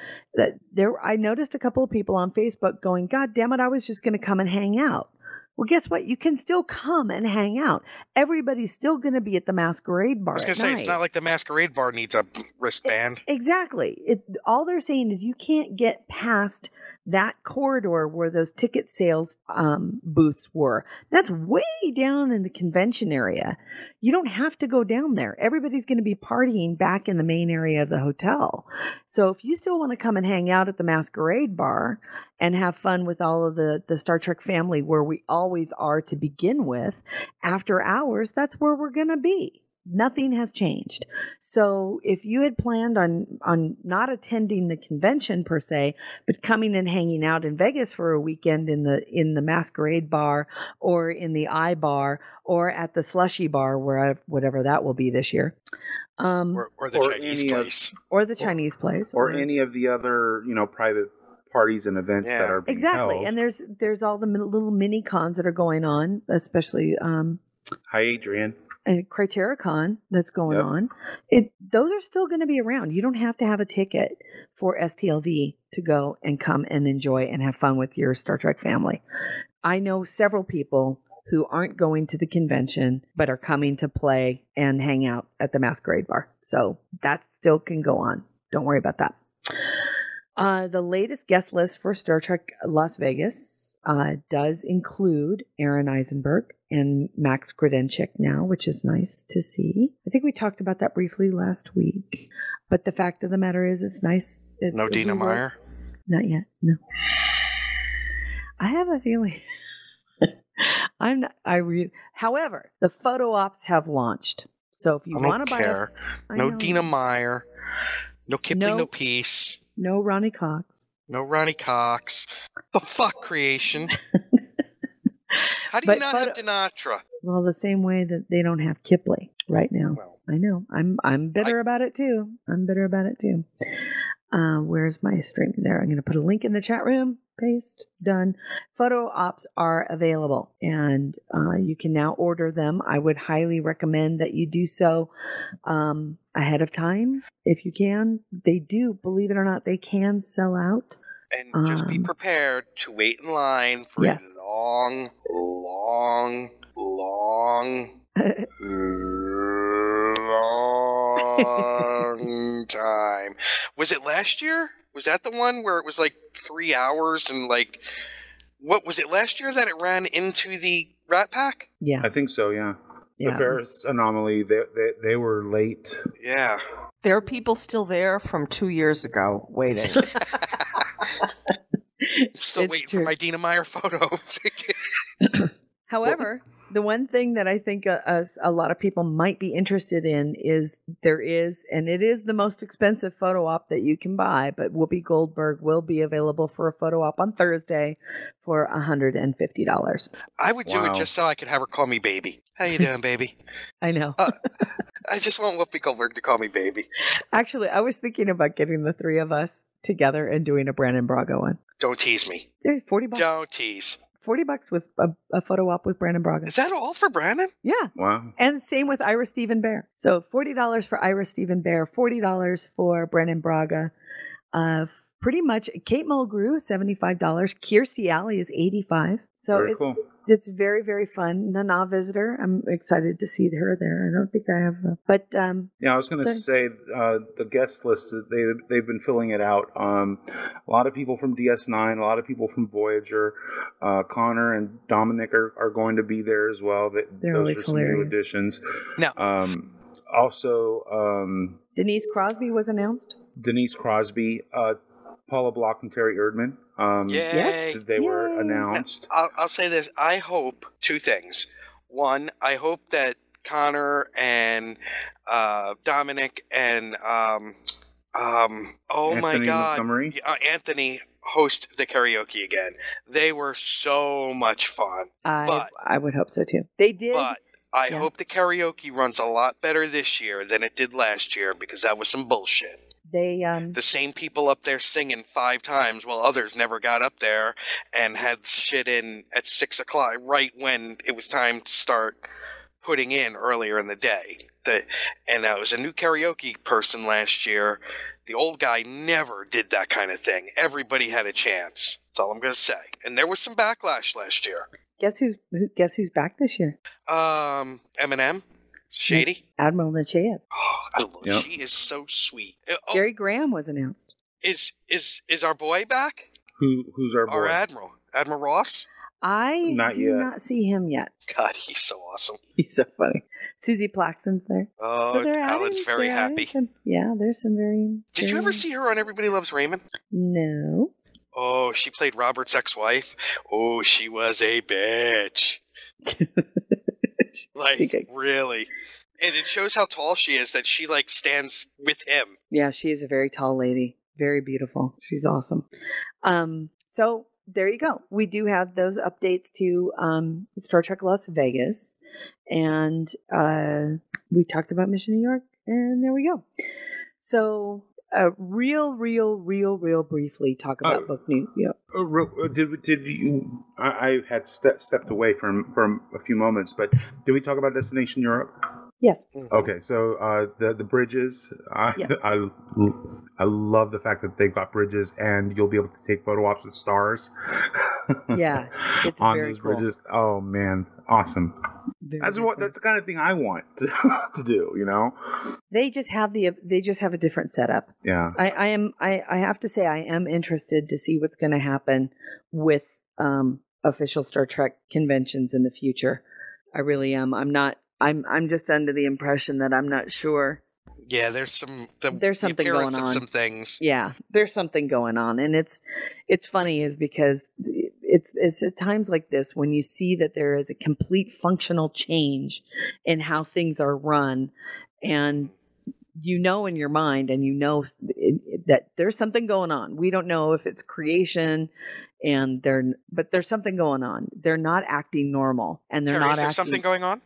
I noticed a couple of people on Facebook going, God damn it, I was just going to come and hang out. Well, guess what? You can still come and hang out. Everybody's still going to be at the masquerade bar. I was going to say, night. It's not like the masquerade bar needs a wristband. Exactly. All they're saying is you can't get past that corridor where those ticket sales booths were. That's way down in the convention area. You don't have to go down there. Everybody's going to be partying back in the main area of the hotel. So if you still want to come and hang out at the masquerade bar and have fun with all of the Star Trek family where we always are to begin with, after hours, that's where we're going to be. Nothing has changed. So if you had planned on not attending the convention per se, but coming and hanging out in Vegas for a weekend in the masquerade bar or in the I bar or at the slushy bar, whatever that will be this year. Or the Chinese place. Or any of the other, you know, private parties and events that are being held. And there's all the little mini cons that are going on, especially Hi, Adrian. And CriteriaCon that's going on. Those are still going to be around. You don't have to have a ticket for STLV to go and come and enjoy and have fun with your Star Trek family. I know several people who aren't going to the convention but are coming to play and hang out at the masquerade bar. So that still can go on. Don't worry about that. The latest guest list for Star Trek Las Vegas does include Aaron Eisenberg and Max Gredenchik now, which is nice to see. I think we talked about that briefly last week, but the fact of the matter is it's nice. No Dina Meyer? Not yet, no. I have a feeling. However, the photo ops have launched. So if you want to buy it. No Dina Meyer. No Kipling, no Peace. No Ronnie Cox. The fuck creation. How do you not have Sinatra? Well, the same way that they don't have Kipling right now. Well, I know. I'm bitter about it too. Where's my stream? There. I'm going to put a link in the chat room. Paste. Done. Photo ops are available, and you can now order them. I would highly recommend that you do so ahead of time if you can. They do, believe it or not, they can sell out. And just be prepared to wait in line for a long long time. Was it last year? Was that the one where it was like 3 hours and like, what was it last year that it ran into the Rat Pack? Yeah. I think so, yeah. Yeah, the Ferris Anomaly, they were late. Yeah. There are people still there from 2 years ago waiting. I'm still waiting for my Dina Meyer photo. However, the one thing that I think a lot of people might be interested in is there is, and it is the most expensive photo op that you can buy, but Whoopi Goldberg will be available for a photo op on Thursday for $150. I would do it just so I could have her call me baby. How you doing, baby? I know. I just want Whoopi Goldberg to call me baby. Actually, I was thinking about getting the three of us together and doing a Brandon Braga one. Don't tease me. There's $40. Don't tease. $40 with a photo op with Brandon Braga. Is that all for Brandon? Yeah. Wow. And same with Ira Stephen Bear. So $40 for Ira Stephen Bear, $40 for Brandon Braga. Pretty much Kate Mulgrew, $75. Kiersey Alley is $85. So very cool. It's very, very fun. Nana Visitor. I'm excited to see her there. I don't think I have a, but yeah, I was going to say the guest list, they've been filling it out. A lot of people from DS9, a lot of people from Voyager. Connor and Dominic are going to be there as well. Those always are some hilarious new additions. No. Also, Denise Crosby was announced. Denise Crosby, Paula Block and Terry Erdman. Yes, they were announced. Now, I'll say this. I hope two things. One, I hope that Connor and Dominic and Anthony host the karaoke again. They were so much fun. I would hope so too. They did. But I hope the karaoke runs a lot better this year than it did last year, because that was some bullshit. They, the same people up there singing 5 times while others never got up there and had shit in at 6 o'clock, right when it was time to start putting in earlier in the day. And I was a new karaoke person last year. The old guy never did that kind of thing. Everybody had a chance. That's all I'm going to say. And there was some backlash last year. Guess who's back this year? Eminem. Shady? Admiral Nichiev. Oh, she is so sweet. Gary Graham was announced. Is our boy back? Who's our boy? Our Admiral. Admiral Ross? I do not see him yet. God, he's so awesome. He's so funny. Susie Plaxton's there. Oh, so Alan's very happy. There's some very... Did you ever see her on Everybody Loves Raymond? No. Oh, she played Robert's ex-wife. Oh, she was a bitch. Like, really. And it shows how tall she is that she, like, stands with him. Yeah, she is a very tall lady. Very beautiful. She's awesome. So there you go. We do have those updates to Star Trek Las Vegas. And we talked about Mission New York. And there we go. So... real briefly talk about book news. Yep. Did you? I had stepped away from a few moments, but did we talk about Destination Europe? Yes. Okay, so the bridges. Yes. I love the fact that they've got bridges, and you'll be able to take photo ops with stars. Yeah, it's on very those cool bridges. Oh man, awesome! That's the kind of thing I want to do. You know, they just have a different setup. Yeah, I have to say I am interested to see what's going to happen with official Star Trek conventions in the future. I really am. I'm just under the impression that I'm not sure. Yeah, there's something going on. Some things. Yeah, there's something going on, and it's funny is because it's at times like this when you see that there is a complete functional change in how things are run, and you know in your mind, and you know that there's something going on. We don't know if it's creation. But there's something going on. They're not acting normal, and they're not acting. Is there something going on?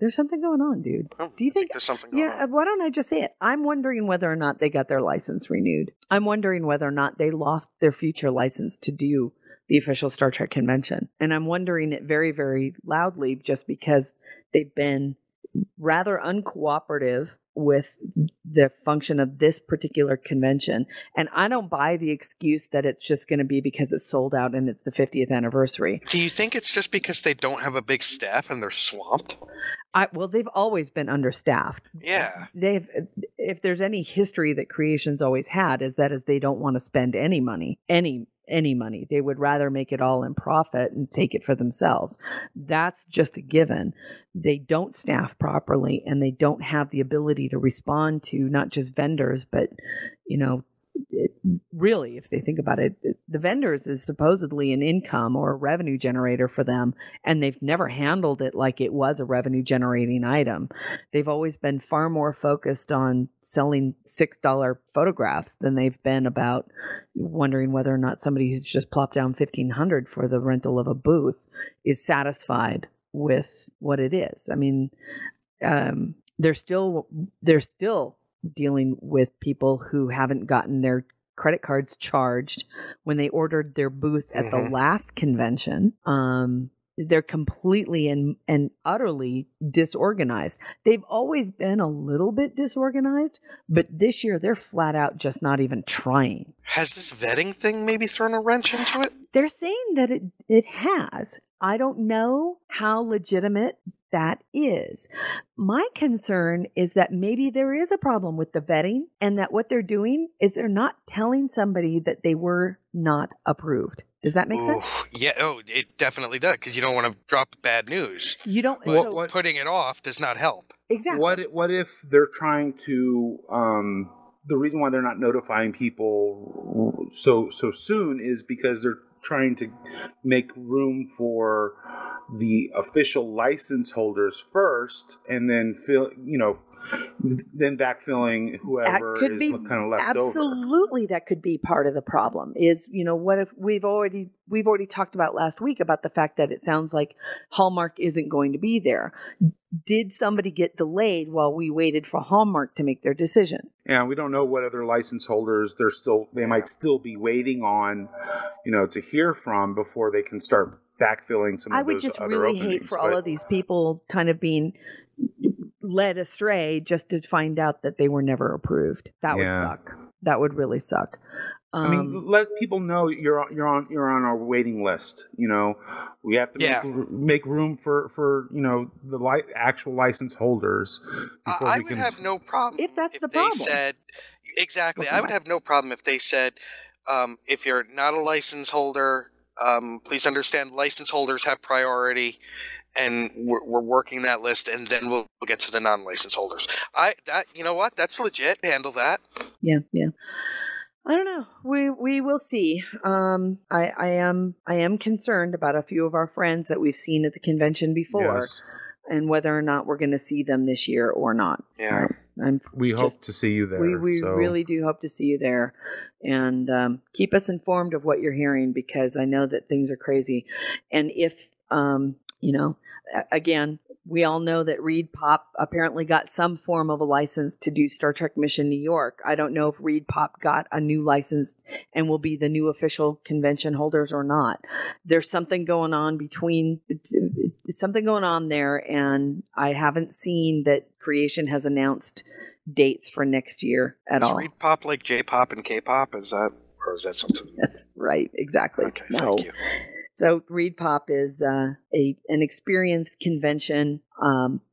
There's something going on, dude. Oh, do you think there's something going on? Why don't I just say it? I'm wondering whether or not they got their license renewed. I'm wondering whether or not they lost their future license to do the official Star Trek convention. And I'm wondering it very, very loudly just because they've been rather uncooperative with the function of this particular convention. And I don't buy the excuse that it's just going to be because it's sold out and it's the 50th anniversary. Do you think it's just because they don't have a big staff and they're swamped? Well, they've always been understaffed. Yeah. They've if there's any history that Creations always had, is that is they don't want to spend any money, any money. They would rather make it all in profit and take it for themselves. That's just a given. They don't staff properly, and they don't have the ability to respond to not just vendors, but, you know, it, really, if they think about it, the vendors is supposedly an income or a revenue generator for them, and they've never handled it like it was a revenue generating item. They've always been far more focused on selling $6 photographs than they've been about wondering whether or not somebody who's just plopped down $1,500 for the rental of a booth is satisfied with what it is. I mean, they're still dealing with people who haven't gotten their credit cards charged when they ordered their booth at the last convention. They're completely and utterly disorganized. They've always been a little bit disorganized, but this year they're flat out just not even trying. Has this vetting thing maybe thrown a wrench into it? They're saying that it has. I don't know how legitimate that is. My concern is that maybe there is a problem with the vetting, and that what they're doing is they're not telling somebody that they were not approved. Does that make sense? Yeah, it definitely does, because you don't want to drop bad news. You don't. But putting it off does not help. Exactly. What if they're trying to the reason why they're not notifying people so soon is because they're trying to make room for the official license holders first, and then backfilling whoever is kind of left over. Absolutely, that could be part of the problem. Is, you know, what if we've already talked about last week about the fact that it sounds like Hallmark isn't going to be there. Did somebody get delayed while we waited for Hallmark to make their decision? Yeah, we don't know what other license holders they might still be waiting on, you know, to hear from before they can start backfilling some of those other openings. I would just really hate for all of these people kind of being led astray just to find out that they were never approved. That would suck. That would really suck. I mean, let people know you're on our waiting list. You know, we have to make room for you know, the actual license holders. I would have no problem if that's the problem. Exactly. I would have no problem if they said, if you're not a license holder, please understand license holders have priority, and we're working that list, and then we'll get to the non-license holders. You know what? That's legit. Handle that. Yeah. I don't know. We will see. I am concerned about a few of our friends that we've seen at the convention before, and whether or not we're going to see them this year or not. Yeah, we hope to see you there. We really do hope to see you there, and keep us informed of what you're hearing, because I know that things are crazy, and if you know, again, we all know that Reed Pop apparently got some form of a license to do Star Trek Mission New York. I don't know if Reed Pop got a new license and will be the new official convention holders or not. There's something going on there, and I haven't seen that Creation has announced dates for next year at all. Is Reed Pop like J-pop and K-pop? Is that something? That's right, exactly. Okay, thank you. So Reed Pop is an experienced convention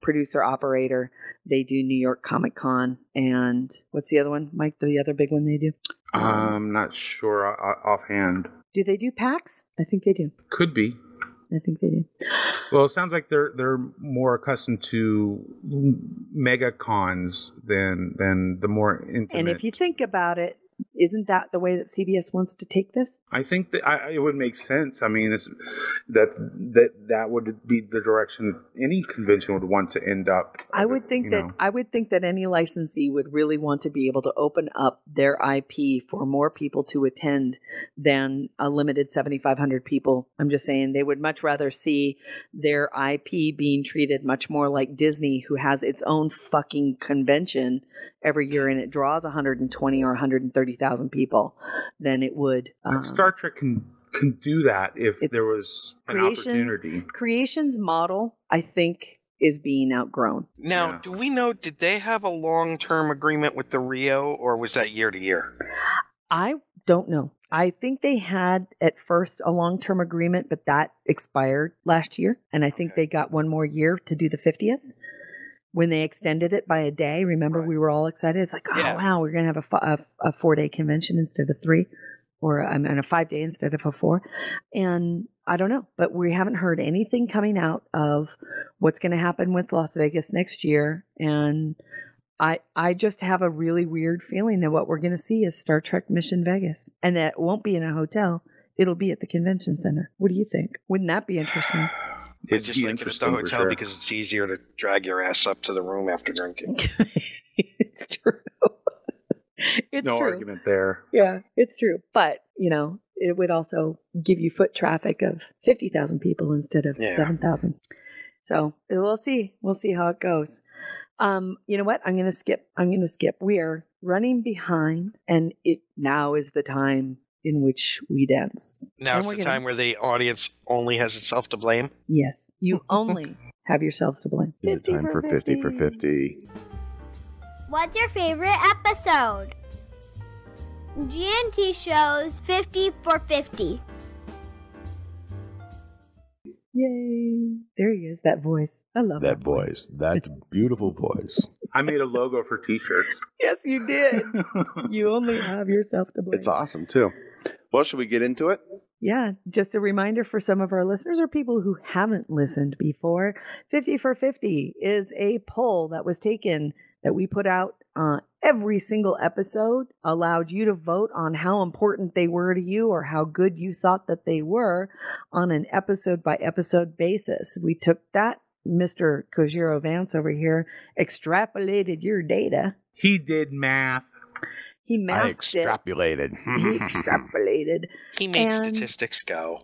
producer operator. They do New York Comic Con, and what's the other one, Mike? The other big one they do? I'm not sure offhand. Do they do PAX? I think they do. Could be. I think they do. Well, it sounds like they're more accustomed to mega cons than the more intimate. And if you think about it, isn't that the way that CBS wants to take this? I think that it would make sense. I mean, that would be the direction any convention would want to end up. I would think that any licensee would really want to be able to open up their IP for more people to attend than a limited 7,500 people. I'm just saying they would much rather see their IP being treated much more like Disney, who has its own fucking convention every year, and it draws 120 or 130,000 people, than it would. Star Trek can do that if there was an opportunity. Creation's model, I think, is being outgrown. Now, do we know, did they have a long-term agreement with the Rio, or was that year to year? I don't know. I think they had at first a long-term agreement, but that expired last year, and I think they got one more year to do the 50th. when they extended it by a day. Remember, right. We were all excited. It's like, oh, yeah. Wow, we're going to have a 4-day convention instead of 3, or a 5-day instead of a 4. And I don't know, but we haven't heard anything coming out of what's going to happen with Las Vegas next year. And I just have a really weird feeling that what we're going to see is Star Trek Mission Vegas, and it won't be in a hotel. It'll be at the convention center. What do you think? Wouldn't that be interesting? It's just like just the hotel, sure. Because it's easier to drag your ass up to the room after drinking. It's true. It's no true. Argument there. Yeah, it's true. But, you know, it would also give you foot traffic of 50,000 people instead of 7,000. So we'll see. We'll see how it goes. You know what? I'm going to skip. We are running behind, and it now is the time in which we dance. Now it's the time where the audience only has itself to blame? Yes. You only have yourselves to blame. It's time for 50 for 50. What's your favorite episode? G&T Show's 50 for 50. Yay. There he is, that voice. I love that voice. That beautiful voice. I made a logo for t-shirts. Yes, you did. You only have yourself to blame. It's awesome, too. Well, should we get into it? Yeah. Just a reminder for some of our listeners or people who haven't listened before, 50 for 50 is a poll that was taken that we put out every single episode, allowed you to vote on how important they were to you or how good you thought that they were on an episode-by-episode basis. We took that. Mr. Kojiro Vance over here extrapolated your data. He did math. He mathed I extrapolated. He extrapolated. He made statistics go.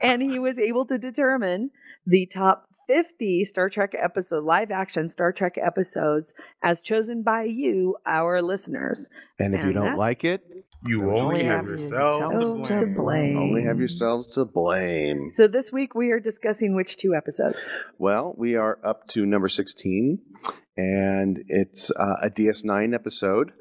And he was able to determine the top 50 Star Trek episode, live action Star Trek episodes as chosen by you, our listeners. And if you don't like it, you only have yourselves to blame. Only have yourselves to blame. So this week we are discussing which 2 episodes? Well, we are up to number 16, and it's a DS9 episode.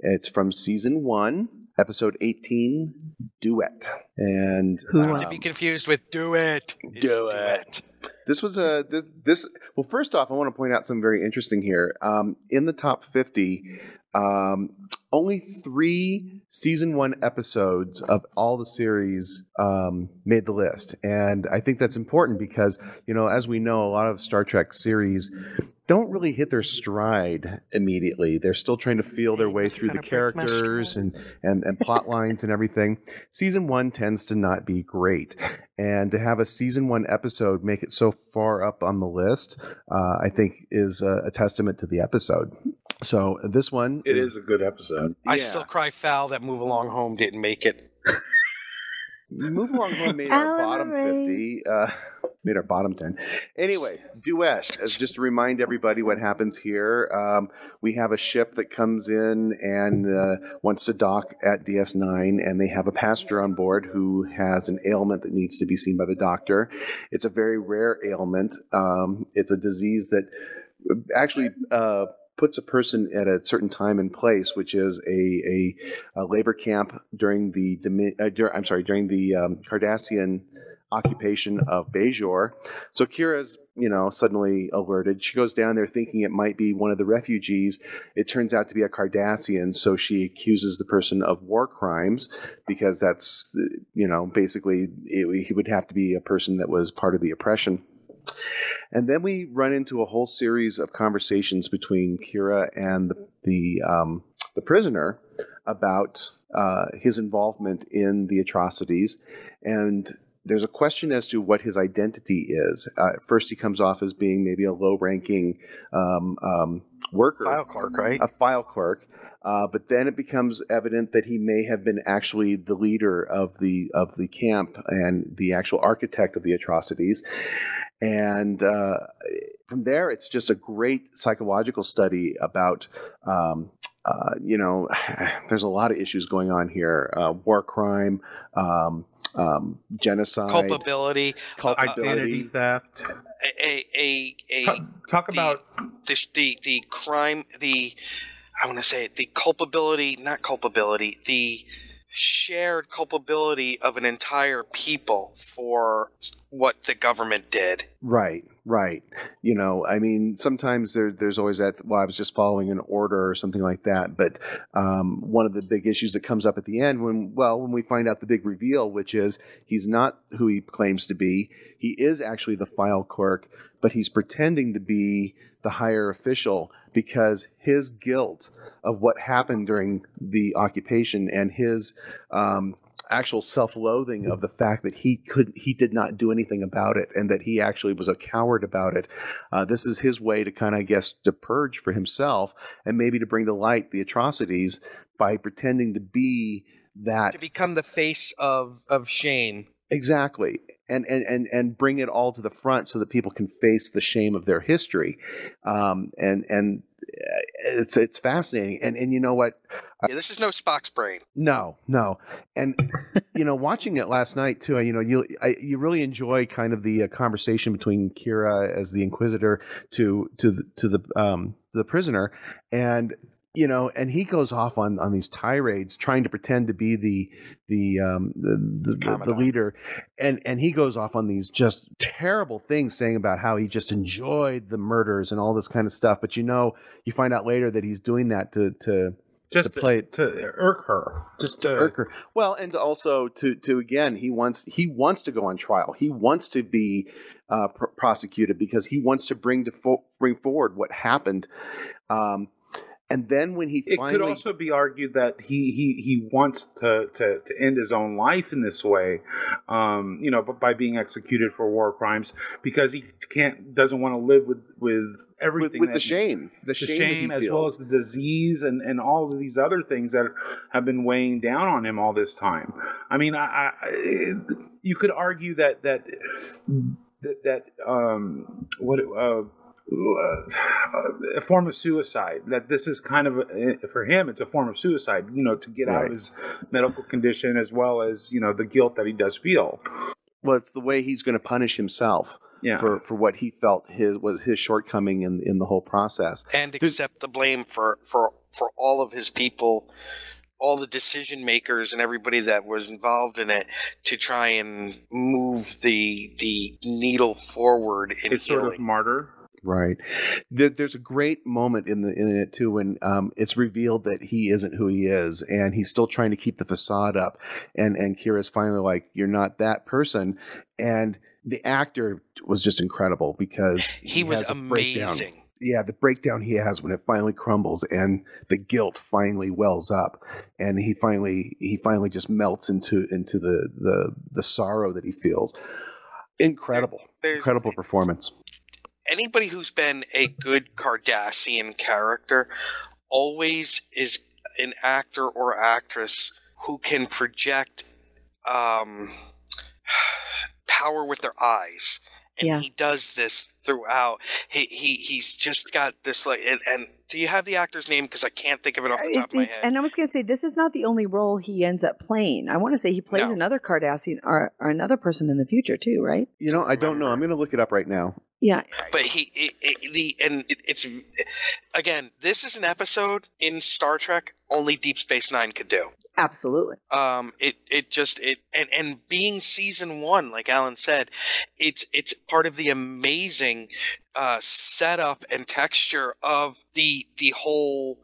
It's from season 1, episode 18, Duet. And not to be confused with Do It. Duet. This was a this. Well, first off, I want to point out something very interesting here. In the top 50, only 3 season 1 episodes of all the series made the list, and I think that's important because, you know, as we know, a lot of Star Trek series don't really hit their stride immediately. They're still trying to feel their way through the characters and plot lines and everything. Season 1 tends to not be great. And to have a season 1 episode make it so far up on the list, I think is a testament to the episode. So this one... It is a good episode. I still cry foul that Move Along Home didn't make it. Move Along Home made our bottom 50... made our bottom 10. Anyway, Duet. As just to remind everybody what happens here, we have a ship that comes in and wants to dock at DS9, and they have a passenger on board who has an ailment that needs to be seen by the doctor. It's a very rare ailment. It's a disease that actually puts a person at a certain time and place, which is a labor camp during the Cardassian occupation of Bajor. So Kira's, you know, suddenly alerted. She goes down there thinking it might be one of the refugees. It turns out to be a Cardassian, so she accuses the person of war crimes because that's, you know, basically he would have to be a person that was part of the oppression. And then we run into a whole series of conversations between Kira and the prisoner about his involvement in the atrocities, and there's a question as to what his identity is. At first, he comes off as being maybe a low-ranking worker. File clerk, right? A file clerk. But then it becomes evident that he may have been actually the leader of the camp and the actual architect of the atrocities. And from there, it's just a great psychological study about... you know, there's a lot of issues going on here. War crime, genocide. Culpability. Identity theft. Talk about the crime, the culpability, shared culpability of an entire people for what the government did. Right, right. You know, I mean, sometimes there's always that, well, I was just following an order or something like that. But one of the big issues that comes up at the end when we find out the big reveal, which is he's not who he claims to be. He is actually the file clerk, but he's pretending to be the higher official because his guilt of what happened during the occupation and his actual self-loathing of the fact that he did not do anything about it and that he actually was a coward about it. This is his way to kind of, I guess, to purge for himself and maybe to bring to light the atrocities by pretending to be that. To become the face of shame. Exactly. And bring it all to the front so that people can face the shame of their history. And it's fascinating. And you know what? Yeah, this is no Spock's brain. No. And, you know, watching it last night, too, you know, you really enjoy kind of the conversation between Kira as the Inquisitor to the prisoner. And, you know, and he goes off on these tirades, trying to pretend to be the leader, and he goes off on these just terrible things, saying about how he just enjoyed the murders and all this kind of stuff. But you know, you find out later that he's doing that to irk her. Well, and also to again, he wants to go on trial. He wants to be prosecuted because he wants to bring forward what happened. And then when he finally... It could also be argued that he wants to end his own life in this way, you know, by being executed for war crimes because he doesn't want to live with everything. With the shame as well as the disease and all of these other things that have been weighing down on him all this time. I mean, you could argue a form of suicide, that this is kind of for him it's a form of suicide, you know, to get out of his medical condition as well as, you know, the guilt that he does feel. Well, it's the way he's going to punish himself for what he felt was his shortcoming in the whole process, and accept the blame for all of his people, all the decision makers and everybody that was involved in it, to try and move the needle forward in it's healing. Sort of martyr. Right. There's a great moment in it too when it's revealed that he isn't who he is, and he's still trying to keep the facade up, and Kira's finally like, "You're not that person," and the actor was just incredible because he was amazing. Breakdown. Yeah, the breakdown he has when it finally crumbles and the guilt finally wells up, and he finally just melts into the sorrow that he feels. Incredible performance. Anybody who's been a good Cardassian character always is an actor or actress who can project power with their eyes. And he does this throughout. He's just got this, like, and do you have the actor's name? Because I can't think of it off the top of my head. And I was going to say, this is not the only role he ends up playing. I want to say he plays another Cardassian or another person in the future too, right? You know, I don't know. I'm going to look it up right now. Yeah, but this is an episode in Star Trek only Deep Space Nine could do. Absolutely. It just being season one, like Alan said, it's part of the amazing setup and texture of the whole.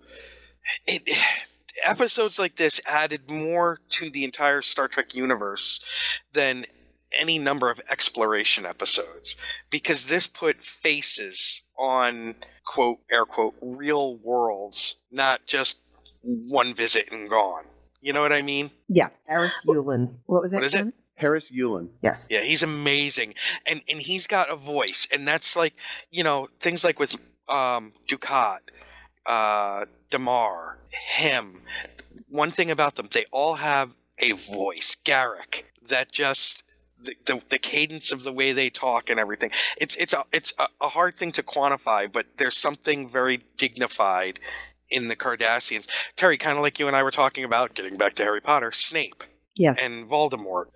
Episodes like this added more to the entire Star Trek universe than any number of exploration episodes, because this put faces on quote air quote real worlds, not just one visit and gone. You know what I mean? Yeah. Harris Yulin. What was that? What is it? Harris Yulin. Yes. Yeah, he's amazing. And he's got a voice. And that's like, you know, things like with Dukat, Damar, him. One thing about them, they all have a voice. Garrick. That just the cadence of the way they talk and everything. It's a hard thing to quantify, but there's something very dignified in the Cardassians. Terry, kind of like you and I were talking about, getting back to Harry Potter, Snape, yes, and Voldemort.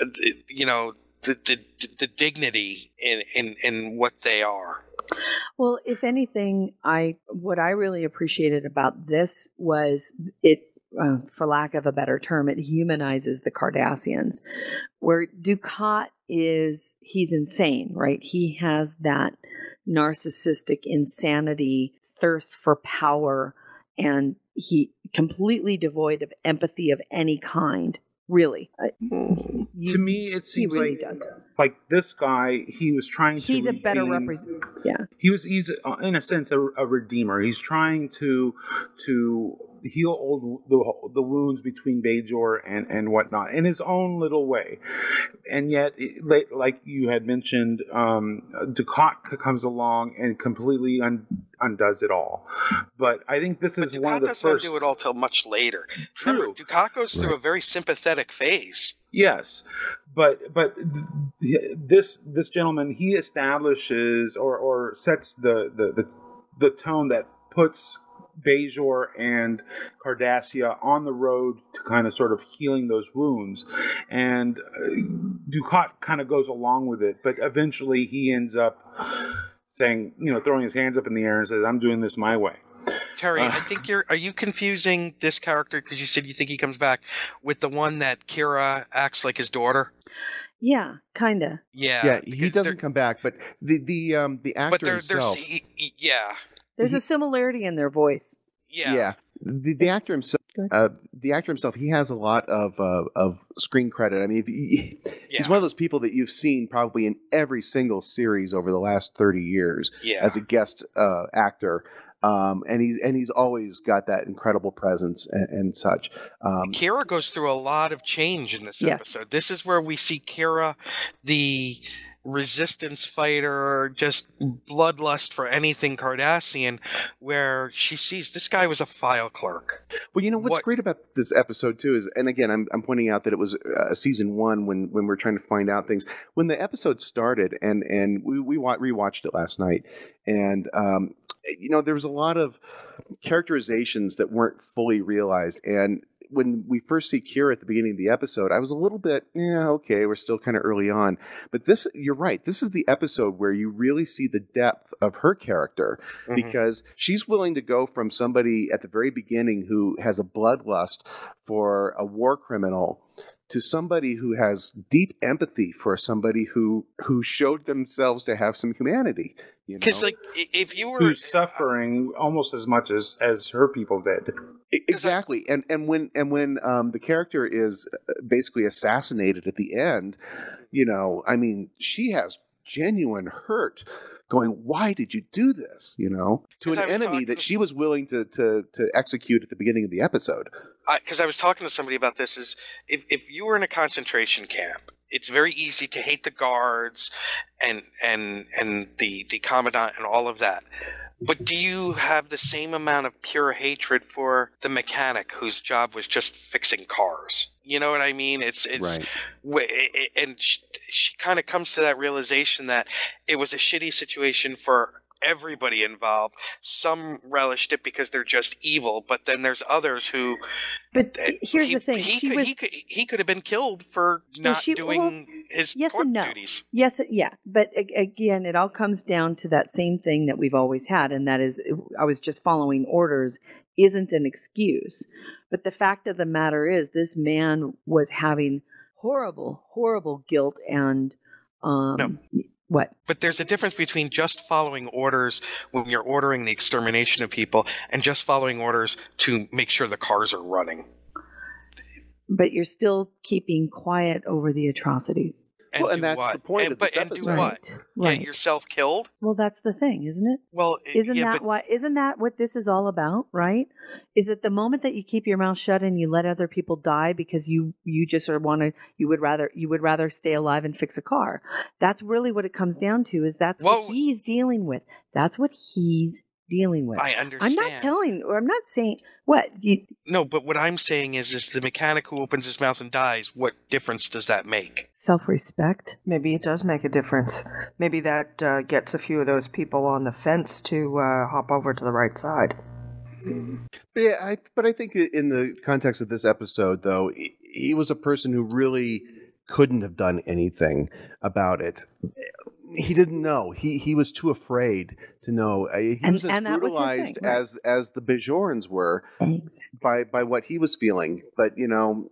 You know, the dignity in what they are. Well, if anything, what I really appreciated about this was it for lack of a better term, it humanizes the Cardassians. Where Dukat is, he's insane, right? He has that narcissistic insanity, thirst for power, and he completely devoid of empathy of any kind. Really, to me, it seems really like this guy. He was trying to. He's a better representative. Yeah, he's in a sense a redeemer. He's trying to heal old the wounds between Bajor and whatnot in his own little way, and yet, like you had mentioned, Dukat comes along and completely undoes it all. But I think this is one of the first. Dukat doesn't do it all till much later. True. Remember, Dukat goes through a very sympathetic phase. Yes, but this gentleman, he establishes or sets the tone that puts Bajor and Cardassia on the road to kind of sort of healing those wounds, and Dukat kind of goes along with it, but eventually he ends up saying, throwing his hands up in the air and says, "I'm doing this my way." Terry, I think are you confusing this character, because you said you think he comes back, with the one that Kira acts like his daughter? Yeah, kinda. Yeah, he doesn't come back, but the actor himself. There's a similarity in their voice. Yeah. The actor himself. He has a lot of screen credit. I mean, he's one of those people that you've seen probably in every single series over the last 30 years as a guest actor. And he's always got that incredible presence and such. Kira goes through a lot of change in this episode. This is where we see Kira, the resistance fighter, just bloodlust for anything Cardassian, where she sees this guy was a file clerk. Well, what's great about this episode too is, and again, I'm pointing out that it was season one when we're trying to find out things. When the episode started, and we rewatched it last night, and there was a lot of characterizations that weren't fully realized. And when we first see Kira at the beginning of the episode, I was a little bit, okay, we're still kind of early on. But this, you're right, this is the episode where you really see the depth of her character, because she's willing to go from somebody at the very beginning who has a bloodlust for a war criminal to somebody who has deep empathy for somebody who showed themselves to have some humanity. Because if you were who's suffering almost as much as her people did. Exactly. And when the character is basically assassinated at the end, I mean, she has genuine hurt going, why did you do this? To an enemy that she was willing to execute at the beginning of the episode. Because I was talking to somebody about this, is if you were in a concentration camp, it's very easy to hate the guards and the commandant and all of that. But do you have the same amount of pure hatred for the mechanic whose job was just fixing cars? You know what I mean? It's right. And she kind of comes to that realization that it was a shitty situation for everybody involved. Some relished it because they're just evil, but then there's others who. But here's the thing: he could have been killed for not doing his yes and no duties. Yes, yeah. But again, it all comes down to that same thing that we've always had, and that is, I was just following orders. Isn't an excuse, but the fact of the matter is, this man was having horrible, horrible guilt and. No. What? But there's a difference between just following orders when you're ordering the extermination of people and just following orders to make sure the cars are running. But you're still keeping quiet over the atrocities. And, well, and that's what? The point and, of this episode. And do what? Right. Get yourself killed? Well, that's the thing, isn't it? Well, isn't that what this is all about, right? Is it the moment that you keep your mouth shut and you let other people die because you just sort of you would rather stay alive and fix a car? That's really what it comes down to. Is that's what he's dealing with? That's what he's dealing with. I understand. I'm not saying what you. No, but what I'm saying is the mechanic who opens his mouth and dies. What difference does that make? Self-respect. Maybe it does make a difference. Maybe that gets a few of those people on the fence to hop over to the right side. Yeah, but I think in the context of this episode, though, he was a person who really couldn't have done anything about it. He didn't know. He was too afraid to know. He was as brutalized as the Bajorans were by what he was feeling. But you know,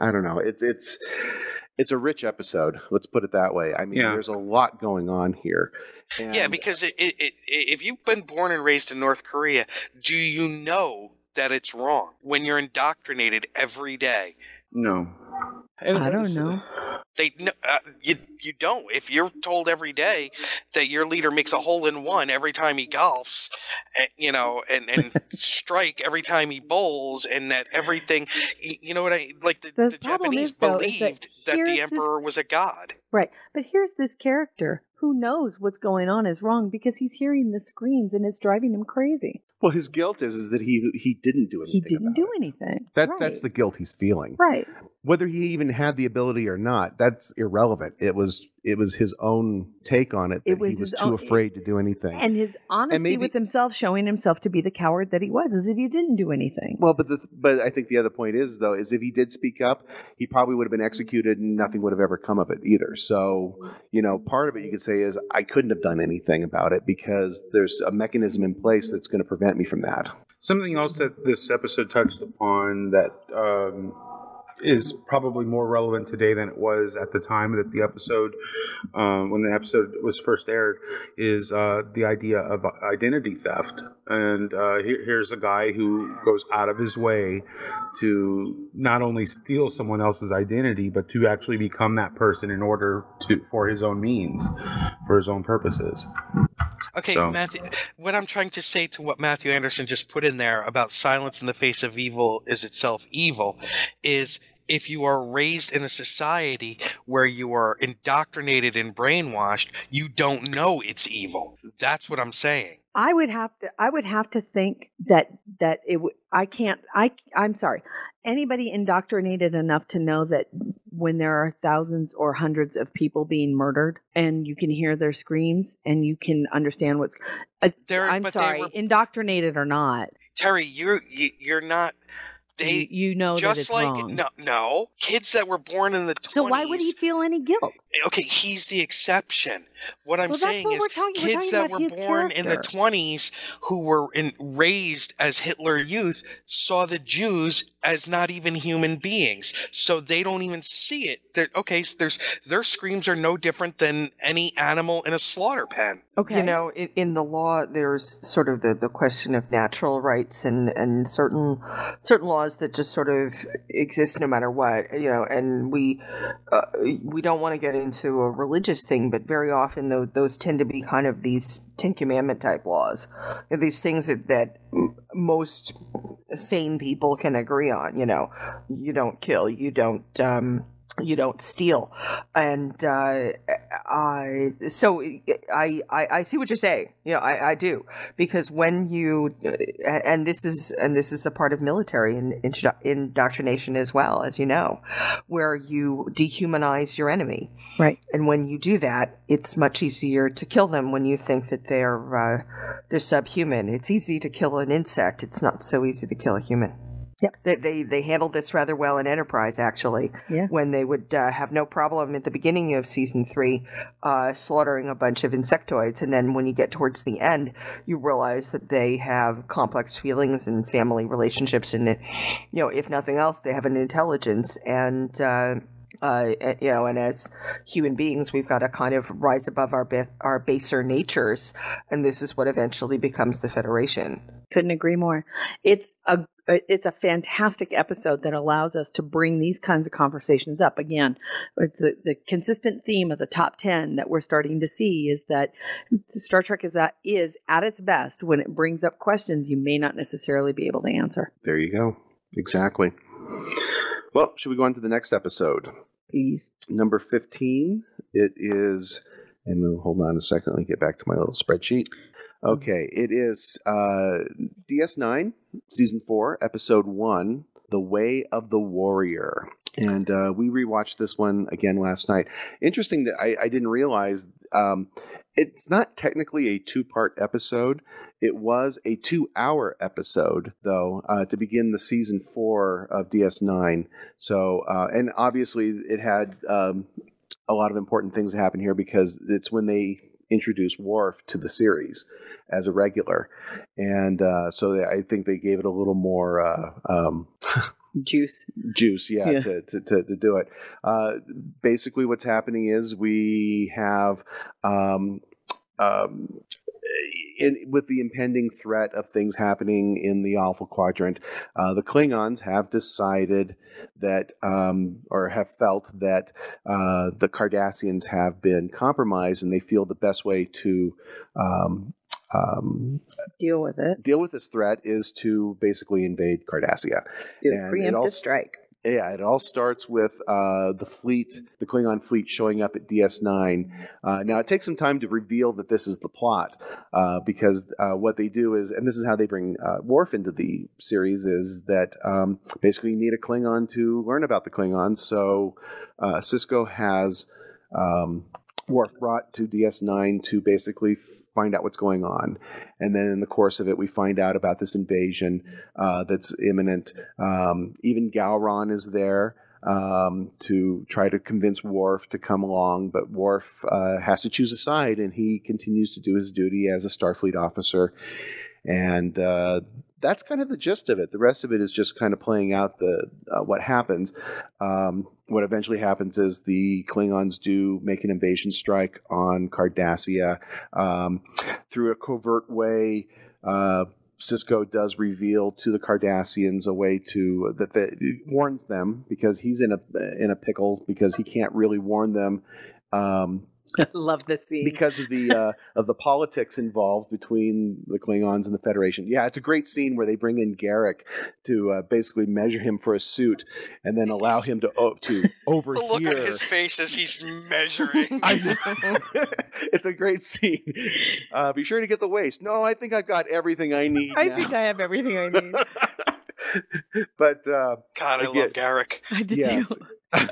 I don't know. It's a rich episode. Let's put it that way. I mean, there's a lot going on here. And yeah, because if you've been born and raised in North Korea, do you know that it's wrong when you're indoctrinated every day? No. I don't know. You don't. If you're told every day that your leader makes a hole-in-one every time he golfs, and strike every time he bowls, and that everything, you know what I like. The Japanese believed that the emperor was a god, right? But here's this character who knows what's going on is wrong because he's hearing the screams and it's driving him crazy. Well, his guilt is that he didn't do anything. He didn't do anything. That's the guilt he's feeling, right? Whether he even had the ability or not, that's irrelevant. It was his own take on it that he was too afraid to do anything. And his honesty with himself, showing himself to be the coward that he was, is that he didn't do anything. Well, but I think the other point is, though, is if he did speak up, he probably would have been executed and nothing would have ever come of it either. So, you know, part of it you could say is I couldn't have done anything about it because there's a mechanism in place that's going to prevent me from that. Something else that this episode touched upon that... is probably more relevant today than it was at the time that the episode, when the episode was first aired, is the idea of identity theft. And here's a guy who goes out of his way to not only steal someone else's identity, but to actually become that person in order to, for his own means, for his own purposes. Okay, so. Matthew, what I'm trying to say to what Matthew Anderson just put in there about silence in the face of evil is itself evil is if you are raised in a society where you are indoctrinated and brainwashed, you don't know it's evil. That's what I'm saying. I would have to think that it would. I'm sorry. Anybody indoctrinated enough to know that when there are thousands or hundreds of people being murdered and you can hear their screams and you can understand what's I'm sorry, indoctrinated or not. Terry, you're not you know just that it's like wrong. No kids that were born in the 20s. So why would he feel any guilt? Okay, he's the exception. What I'm saying is kids that were born in the 20s who were raised as Hitler Youth saw the Jews as not even human beings, so they don't even see it. So their screams are no different than any animal in a slaughter pen. Okay, you know, in the law, there's sort of the question of natural rights and certain laws that just sort of exist no matter what. You know, and we don't want to get into a religious thing, but very often. And those tend to be kind of these Ten Commandment type laws, these things that most sane people can agree on. You know, you don't kill, you don't steal, and I see what you're saying. You know, I do, because when you and this is a part of military indoctrination as well, as you know, where you dehumanize your enemy, right? And when you do that, it's much easier to kill them when you think that they're subhuman. It's easy to kill an insect. It's not so easy to kill a human. Yep. They handled this rather well in Enterprise, actually, when they would have no problem at the beginning of season 3 slaughtering a bunch of insectoids. And then when you get towards the end, you realize that they have complex feelings and family relationships. And, you know, if nothing else, they have an intelligence. And, you know, and as human beings, we've got to kind of rise above our baser natures. And this is what eventually becomes the Federation. Couldn't agree more. It's a fantastic episode that allows us to bring these kinds of conversations up. Again, the consistent theme of the top 10 that we're starting to see is that Star Trek is at its best when it brings up questions you may not necessarily be able to answer. There you go. Exactly. Well, should we go on to the next episode? Please. Number 15. It is, and we'll hold on a second. Let me get back to my little spreadsheet. Okay, it is DS9, Season 4, Episode 1, The Way of the Warrior. And we rewatched this one again last night. Interesting that I didn't realize it's not technically a two-part episode. It was a 2-hour episode, though, to begin the Season 4 of DS9. So, and obviously it had... a lot of important things that happen here, because it's when they introduce Worf to the series as a regular. And so I think they gave it a little more juice. Yeah. To do it. Basically what's happening is we have with the impending threat of things happening in the Alpha Quadrant, the Klingons have decided that, or have felt that the Cardassians have been compromised, and they feel the best way to deal with this threat is to basically invade Cardassia. Do a preemptive strike. Yeah, it all starts with the Klingon fleet showing up at DS9. Now, it takes some time to reveal that this is the plot, because what they do is, and this is how they bring Worf into the series, is that basically you need a Klingon to learn about the Klingons. So Sisko has Worf brought to DS9 to basically find out what's going on. And then in the course of it, we find out about this invasion that's imminent. Even Gowron is there to try to convince Worf to come along, but Worf has to choose a side, and he continues to do his duty as a Starfleet officer. And that's kind of the gist of it. The rest of it is just kind of playing out what happens. What eventually happens is the Klingons do make an invasion strike on Cardassia. Through a covert way, Sisko does reveal to the Cardassians a way to warns them, because he's in a pickle, because he can't really warn them. I love this scene because of the politics involved between the Klingons and the Federation. Yeah, it's a great scene where they bring in Garrick to basically measure him for a suit, and then allow him to overhear. The look on his face as he's measuring. It's a great scene. Be sure to get the waist. No, I think I've got everything I need. I think I have everything I need. But God, I love Garrick. I did too.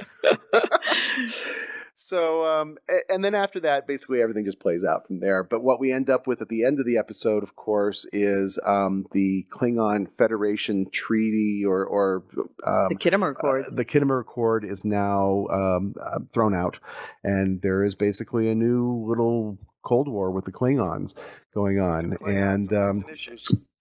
So, and then after that, basically everything just plays out from there. But what we end up with at the end of the episode, of course, is the Klingon Federation Treaty, or the Kittimer Accords. The Kittimer Accord is now thrown out, and there is basically a new little Cold War with the Klingons going on. And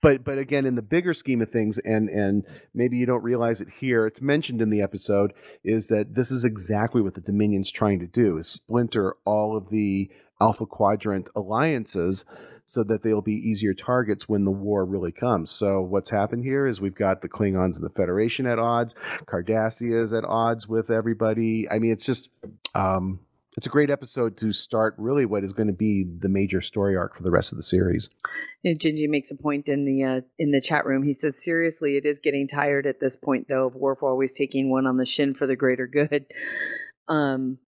but again, in the bigger scheme of things, and maybe you don't realize it here, it's mentioned in the episode, is that this is exactly what the Dominion's trying to do, is splinter all of the Alpha Quadrant alliances so that they'll be easier targets when the war really comes. So what's happened here is we've got the Klingons and the Federation at odds, Cardassia is at odds with everybody. I mean, it's just... it's a great episode to start really what is going to be the major story arc for the rest of the series. You know, Gingy makes a point in the chat room. He says, seriously, it is getting tired at this point, though, of Worf always taking one on the shin for the greater good.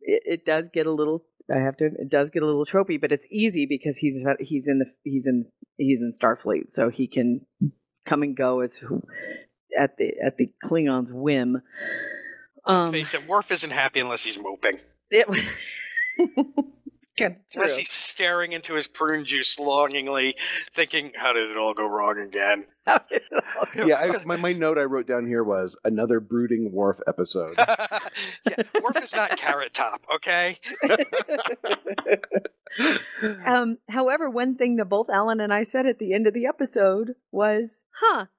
It does get a little... it does get a little tropey, but it's easy because he's in Starfleet, so he can come and go at the Klingons' whim. Let's face it, Worf isn't happy unless he's moping. It's kind of true. Unless he's staring into his prune juice longingly, thinking, how did it all go wrong again? My note I wrote down here was another brooding Worf episode. Yeah, Worf is not Carrot Top, okay? However, one thing that both Alan and I said at the end of the episode was,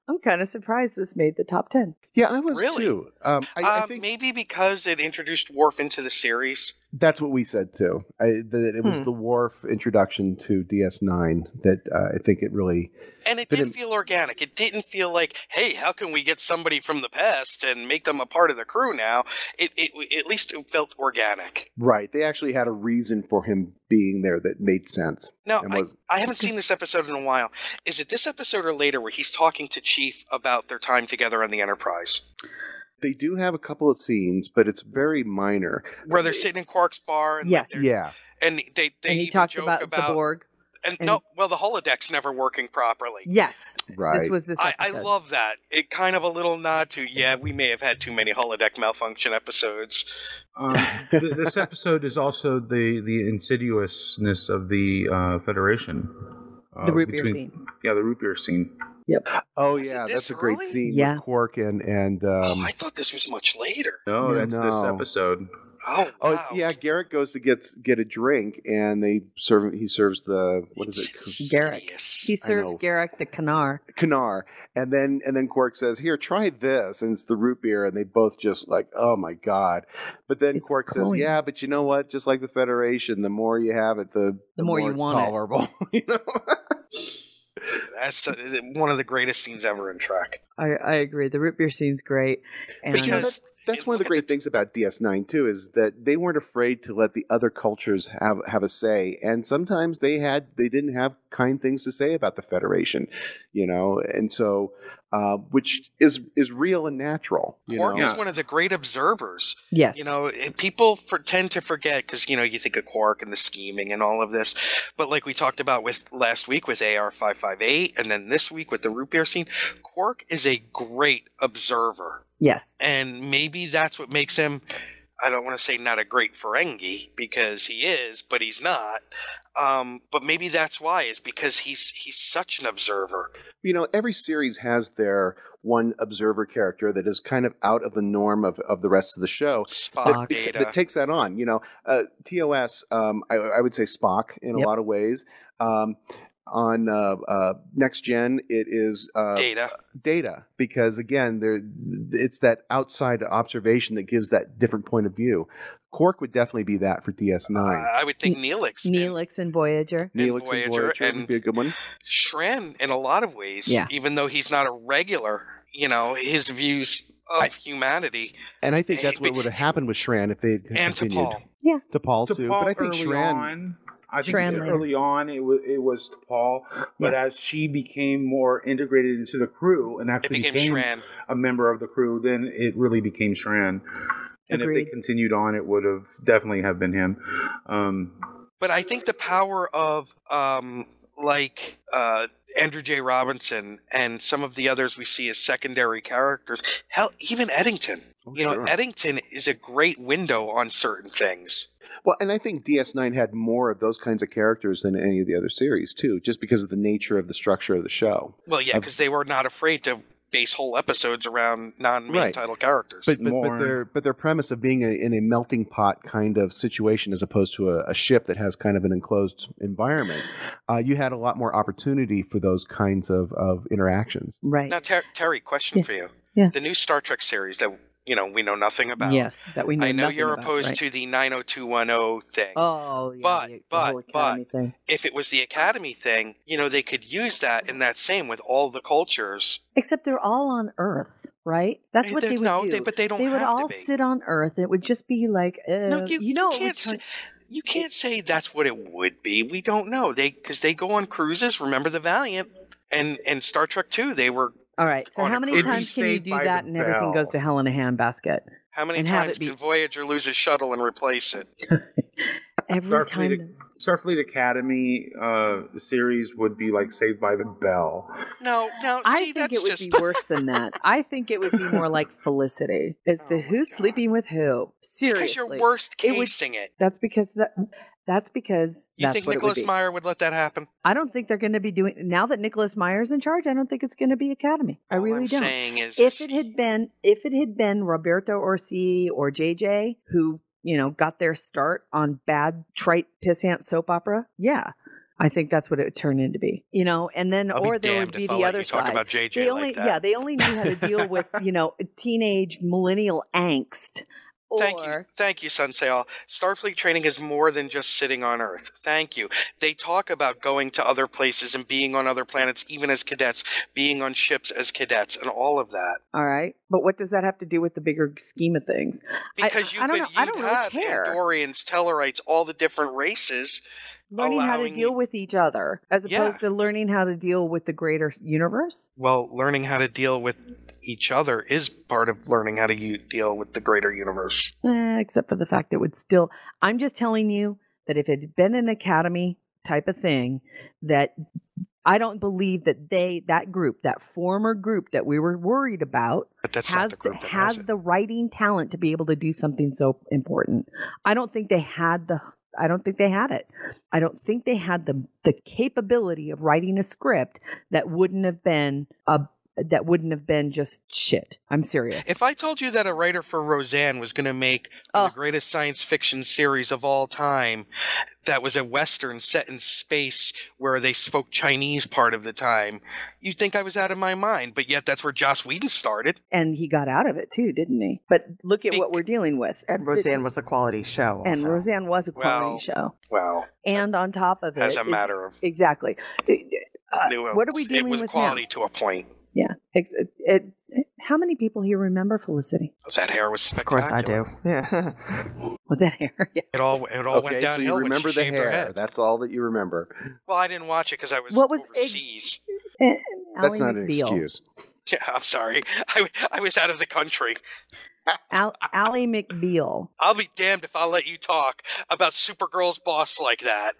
I'm kind of surprised this made the top 10. Yeah, I was really? Too. I think maybe because it introduced Worf into the series. That's what we said too. It was the Worf introduction to DS9 that I think it really... And it did feel organic. It didn't feel like, hey, how can we get somebody from the past and make them a part of the crew now? It at least it felt organic. Right. They actually had a reason for him being there that made sense. No, I haven't seen this episode in a while. Is it this episode or later where he's talking to Chief about their time together on the Enterprise? They do have a couple of scenes, but it's very minor. Where they're sitting in Quark's bar. And yes. Yeah. And he talks about the Borg. The holodeck's never working properly. Yes. Right. This was this episode. I love that. It kind of a little nod to, we may have had too many holodeck malfunction episodes. This episode is also the insidiousness of the Federation. The root beer scene. Yeah, the root beer scene. Yep. Oh, yeah, that's a great scene with Quark and... I thought this was much later. No, that's this episode. Oh, wow. Oh yeah, Garrick goes to get a drink, and they serve. He serves the Garrick. He serves Garrick the Canar, and then Quark says, "Here, try this," and it's the root beer, and they both just like, "Oh my god!" But then Quark says, "Yeah, but you know what? Just like the Federation, the more you have it, the more you want tolerable." It. You know. That's one of the greatest scenes ever in Trek. I agree. The root beer scene's great. And because that's one of the great things about DS9 too, is that they weren't afraid to let the other cultures have a say. And sometimes they didn't have kind things to say about the Federation, you know. And so, which is real and natural. Quark is one of the great observers. Yes, you know, people tend to forget because you think of Quark and the scheming and all of this, but like we talked about with last week with AR-558, and then this week with the root beer scene, Quark is a great observer. Yes, and maybe that's what makes him. I don't want to say not a great Ferengi, because he is, but he's not. But maybe that's why, is because he's such an observer. You know, every series has their one observer character that is kind of out of the norm of the rest of the show. Spock. That takes that on. You know, TOS, I would say Spock in a lot of ways. On Next Gen, it is Data, because again, it's that outside observation that gives that different point of view. Quark would definitely be that for DS9. I would think Neelix. Neelix and Voyager. Neelix and Voyager would be a good one. Shran, in a lot of ways, even though he's not a regular, his views of humanity. And I think that's what would have happened with Shran if they had continued. And T'Pol. Yeah. T'Pol too. But I think early on, it was T'Pol, but as she became more integrated into the crew and actually became a member of the crew, then it really became Shran. And if they continued on, it would have definitely have been him. But I think the power of Andrew J. Robinson and some of the others we see as secondary characters, hell, even Eddington. Oh, Eddington is a great window on certain things. Well, and I think DS9 had more of those kinds of characters than any of the other series, too, just because of the nature of the structure of the show. Well, yeah, because they were not afraid to base whole episodes around non-main title characters. But their premise of being in a melting pot kind of situation as opposed to a ship that has kind of an enclosed environment, you had a lot more opportunity for those kinds of interactions. Right. Now, Terry, question for you. Yeah. The new Star Trek series that... we know nothing about. Yes, that we know nothing about. I know you're opposed to the 90210 thing. Oh, yeah. But if it was the Academy thing, they could use that, and that's same with all the cultures. Except they're all on Earth, right? That's what they would do. But they don't have to be. They would all sit on Earth. It would just be like, no, you can't say... You can't say that's what it would be. We don't know. Because they go on cruises. Remember the Valiant? And Star Trek 2, they were... All right, so how many times can you do that and everything goes to hell in a handbasket? How many times can Voyager lose a shuttle and replace it? Every time. Starfleet Academy series would be like Saved by the Bell. No, I think it would be worse than that. I think it would be more like Felicity as to who's sleeping with who. Seriously. Because you're worst casing it. That's because you think Nicholas Meyer would let that happen? I don't think they're going to be doing now that Nicholas Meyer's in charge. I don't think it's going to be Academy. I really don't. If it had been Roberto Orci or JJ who got their start on bad trite pissant soap opera, I think that's what it would turn into be, and then I'll or there would be the other side. Talk about JJ they only knew how to deal with teenage millennial angst. Thank you, Sensei. Starfleet training is more than just sitting on Earth. Thank you. They talk about going to other places and being on other planets, even as cadets, being on ships as cadets, and all of that. All right, but what does that have to do with the bigger scheme of things? Because I don't really care. Andorians, Tellarites, all the different races. Learning how to deal with each other, as opposed to learning how to deal with the greater universe? Well, learning how to deal with each other is part of learning how to deal with the greater universe. Except for the fact it would still... I'm just telling you that if it had been an Academy type of thing, that I don't believe that that former group that we were worried about, has the writing talent to be able to do something so important. I don't think they had the... I don't think they had it. I don't think they had the capability of writing a script that wouldn't have been a that wouldn't have been just shit. I'm serious. If I told you that a writer for Roseanne was going to make the greatest science fiction series of all time that was a Western set in space where they spoke Chinese part of the time, you'd think I was out of my mind. But yet that's where Joss Whedon started. And he got out of it too, didn't he? But look at what we're dealing with. And Roseanne was a quality show. Also. And Roseanne was a quality show. Well. And on top of it. As a matter of. Exactly. What are we dealing with now? It was quality to a point. Yeah. How many people here remember Felicity? Oh, that hair was spectacular. Of course I do. Yeah. With that hair, yeah. It all went downhill. So you remember the hair. That's all that you remember. Well, I didn't watch it because I was overseas. That's not an excuse. Yeah, I'm sorry. I was out of the country. Ally McBeal. I'll be damned if I'll let you talk about Supergirl's boss like that.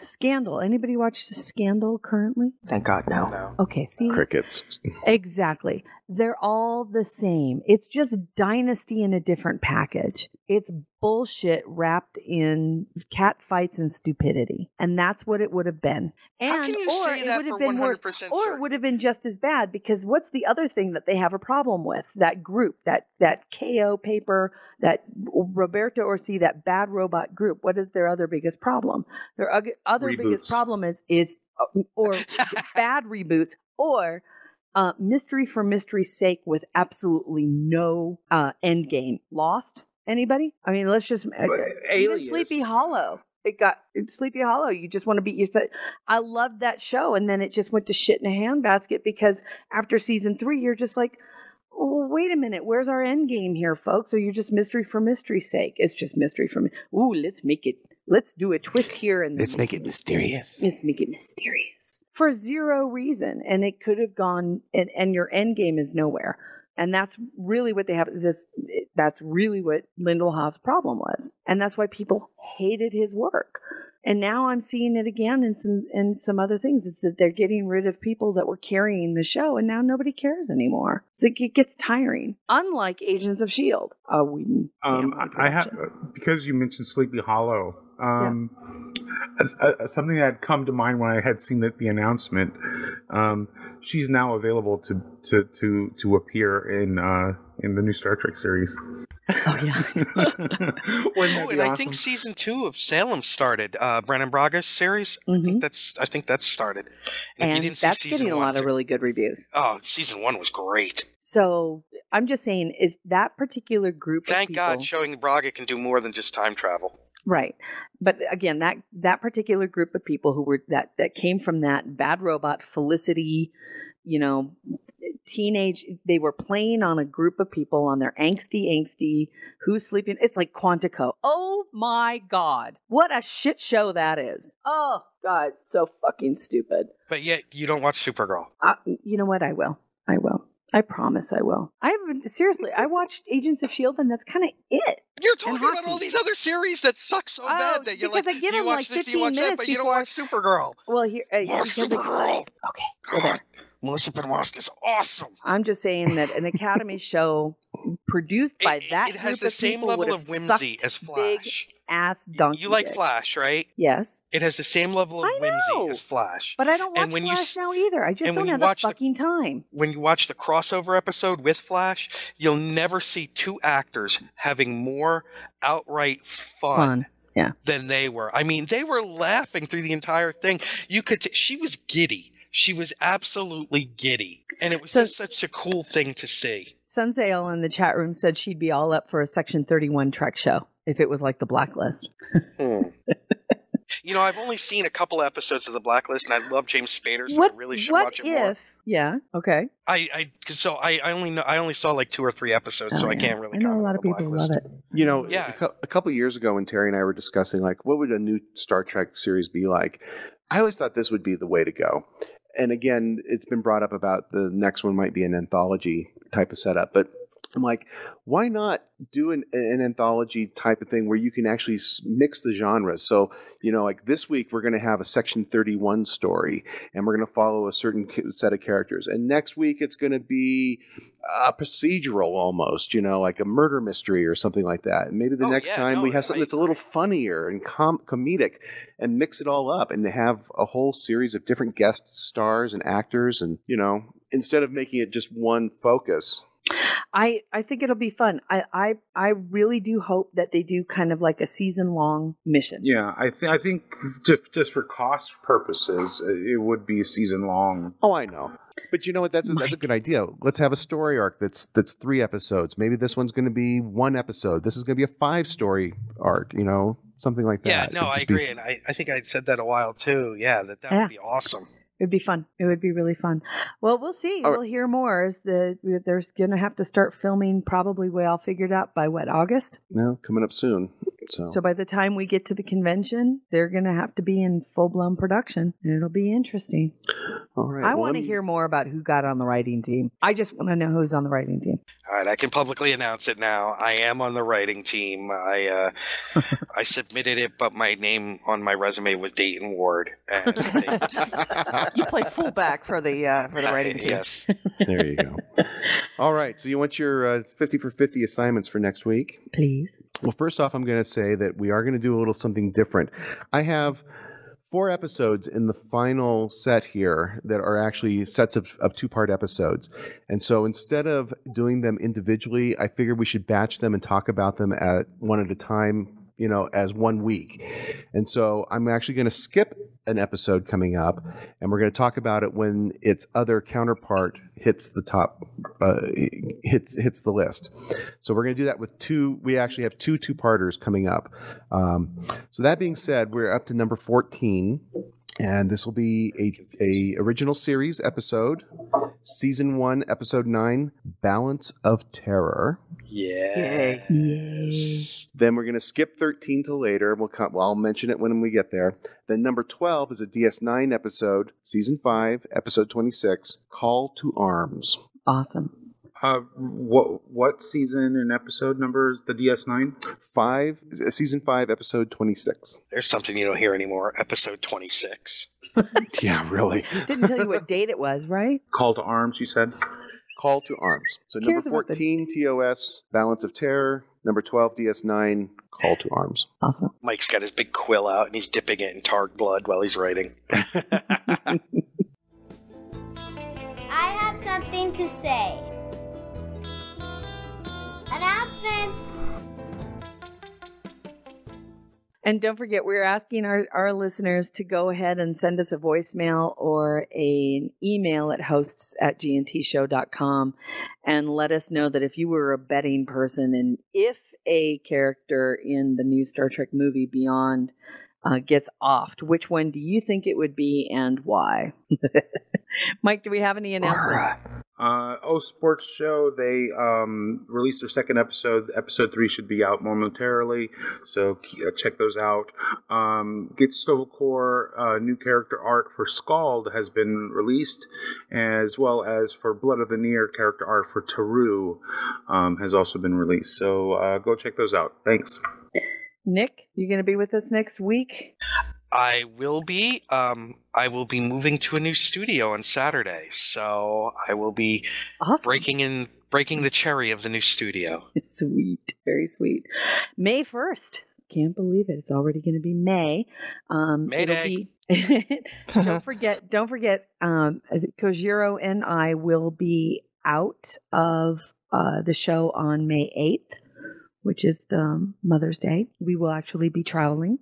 Scandal. Anybody watched Scandal currently? Thank God, no. Okay, see? Crickets. Exactly. They're all the same. It's just dynasty in a different package. It's bullshit wrapped in cat fights and stupidity. And that's what it would have been. And how can you say that for 100% certain? Or it would have been just as bad, because what's the other thing that they have a problem with? That group, that KO paper, that Roberto Orci, that Bad Robot group. What is their other biggest problem? Their other reboots. Biggest problem is or bad reboots or mystery for mystery's sake with absolutely no end game. Lost? Anybody? I mean, let's just even Sleepy Hollow. It's Sleepy Hollow. You just want to beat yourself. I loved that show, and then it just went to shit in a handbasket because after season 3, you're just like, oh, wait a minute, where's our end game here, folks? Or you're just mystery for mystery's sake. It's just mystery for me. Ooh, let's do a twist here. And let's make it mysterious. Let's make it mysterious. For zero reason. And it could have gone, and your end game is nowhere. And that's really what they have. That's really what Lindelhof's problem was. And that's why people hated his work. And now I'm seeing it again in some other things. It's that they're getting rid of people that were carrying the show, and now nobody cares anymore. So it gets tiring. Unlike Agents of S.H.I.E.L.D. I have, because you mentioned Sleepy Hollow. Something that had come to mind when I had seen the announcement. She's now available to appear in the new Star Trek series. Oh yeah. And awesome? I think season 2 of Salem started. Brennan Braga's series. Mm-hmm. I think that's started. And if you didn't that's see getting a lot of really good reviews. Oh, season 1 was great. So I'm just saying, is that particular group? Thank of people, God, showing Braga can do more than just time travel. Right. But again, that particular group of people who were that came from that Bad Robot, Felicity, teenage, they were playing on a group of people on their angsty, who's sleeping. It's like Quantico. Oh my God. What a shit show that is. Oh God. So fucking stupid. But yet you don't watch Supergirl. You know what? I will. I promise I will. Seriously, I watched Agents of S.H.I.E.L.D. and that's kind of it. You're talking about all these other series that suck so bad that you're like, you watch this, you watch that, but you don't watch Supergirl. Well, here, watch Supergirl. Okay, so there. Melissa Benoist is awesome. I'm just saying that an Academy show produced by that group of people would have sucked. It has the same level of whimsy as Flash. Ass donkey. You like Flash, right? Yes. It has the same level of whimsy as Flash. But I don't watch Flash now either. I just don't have the fucking time. When you watch the crossover episode with Flash, you'll never see two actors having more outright fun. Yeah. Than they were. I mean, they were laughing through the entire thing. You could. She was giddy. She was absolutely giddy. And it was just such a cool thing to see. Sunsail in the chat room said she'd be all up for a Section 31 Trek show if it was like The Blacklist. I've only seen a couple episodes of The Blacklist, and I love James Spader, so I really should watch it more. Yeah. Okay. I only saw like 2 or 3 episodes, so I can't really. I know a lot of people love it. A couple of years ago, when Terry and I were discussing like what would a new Star Trek series be like, I always thought this would be the way to go. And again, it's been brought up about the next one might be an anthology type of setup, but I'm like, why not do an anthology type of thing where you can actually mix the genres? So, like this week we're going to have a Section 31 story and we're going to follow a certain set of characters. And next week it's going to be a procedural almost, like a murder mystery or something like that. And maybe the next time we have something that's a little funnier and comedic and mix it all up and have a whole series of different guest stars and actors and, instead of making it just one focus. I think it'll be fun. I really do hope that they do kind of like a season-long mission. Yeah, I think just for cost purposes, it would be season-long. Oh, I know. But you know what? That's a good idea. Let's have a story arc that's 3 episodes. Maybe this one's going to be 1 episode. This is going to be a 5-story arc, you know, something like that. Yeah, no, I agree. And I think I said that a while, too. Yeah, that would be awesome. It'd be fun. It would be really fun. Well, we'll see. All right. We'll hear more. They're going to have to start filming probably all figured out by August? No, coming up soon. So by the time we get to the convention, they're going to have to be in full-blown production, and it'll be interesting. All right. I want to hear more about who got on the writing team. I just want to know who's on the writing team. All right. I can publicly announce it now. I am on the writing team. I submitted it, but my name on my resume was Dayton Ward. And you play fullback for the writing team. Yes. There you go. All right. So you want your 50 for 50 assignments for next week? Please. Well, first off, I'm going to say that we are going to do a little something different. I have 4 episodes in the final set here that are actually sets of 2-part episodes. And so instead of doing them individually, I figured we should batch them and talk about them at one at a time, you know, as 1 week. And so I'm actually going to skip an episode coming up, and we're going to talk about it when its other counterpart hits the top, hits the list. So we're going to do that with 2. We actually have 2 two-parters coming up. So that being said, we're up to number 14, and this will be a original series episode, season 1, episode 9, Balance of Terror. Yeah. Yes. Then we're going to skip 13 till later. I'll mention it when we get there. Then number 12 is a DS9 episode, season 5, episode 26, Call to Arms. Awesome. What season and episode number is the DS9? 5, season 5, episode 26. There's something you don't hear anymore, episode 26. Yeah, really. Didn't tell you what date it was, right? Call to Arms, you said? Call to Arms. So number 14, TOS, Balance of Terror. Number 12, DS9, Call to Arms. Awesome. Mike's got his big quill out, and he's dipping it in Targ blood while he's writing. I have something to say. Announcements! And don't forget, we're asking our listeners to go ahead and send us a voicemail or an email at hosts@gntshow.com and let us know that if you were a betting person and if a character in the new Star Trek movie Beyond gets offed, which one do you think it would be and why? Mike, do we have any announcements? Sports Show, they released their 2nd episode. Episode 3 should be out momentarily, so check those out. Get Stovecore, new character art for Scald has been released, as well as for Blood of the Near, character art for Taru has also been released. So go check those out. Thanks. Nick, you going to be with us next week? I will be. I will be moving to a new studio on Saturday, so I will be breaking the cherry of the new studio. It's sweet, very sweet. May 1st. Can't believe it. It's already going to be May. Mayday. Don't forget. Kojiro and I will be out of the show on May 8th, which is the Mother's Day. We will actually be traveling.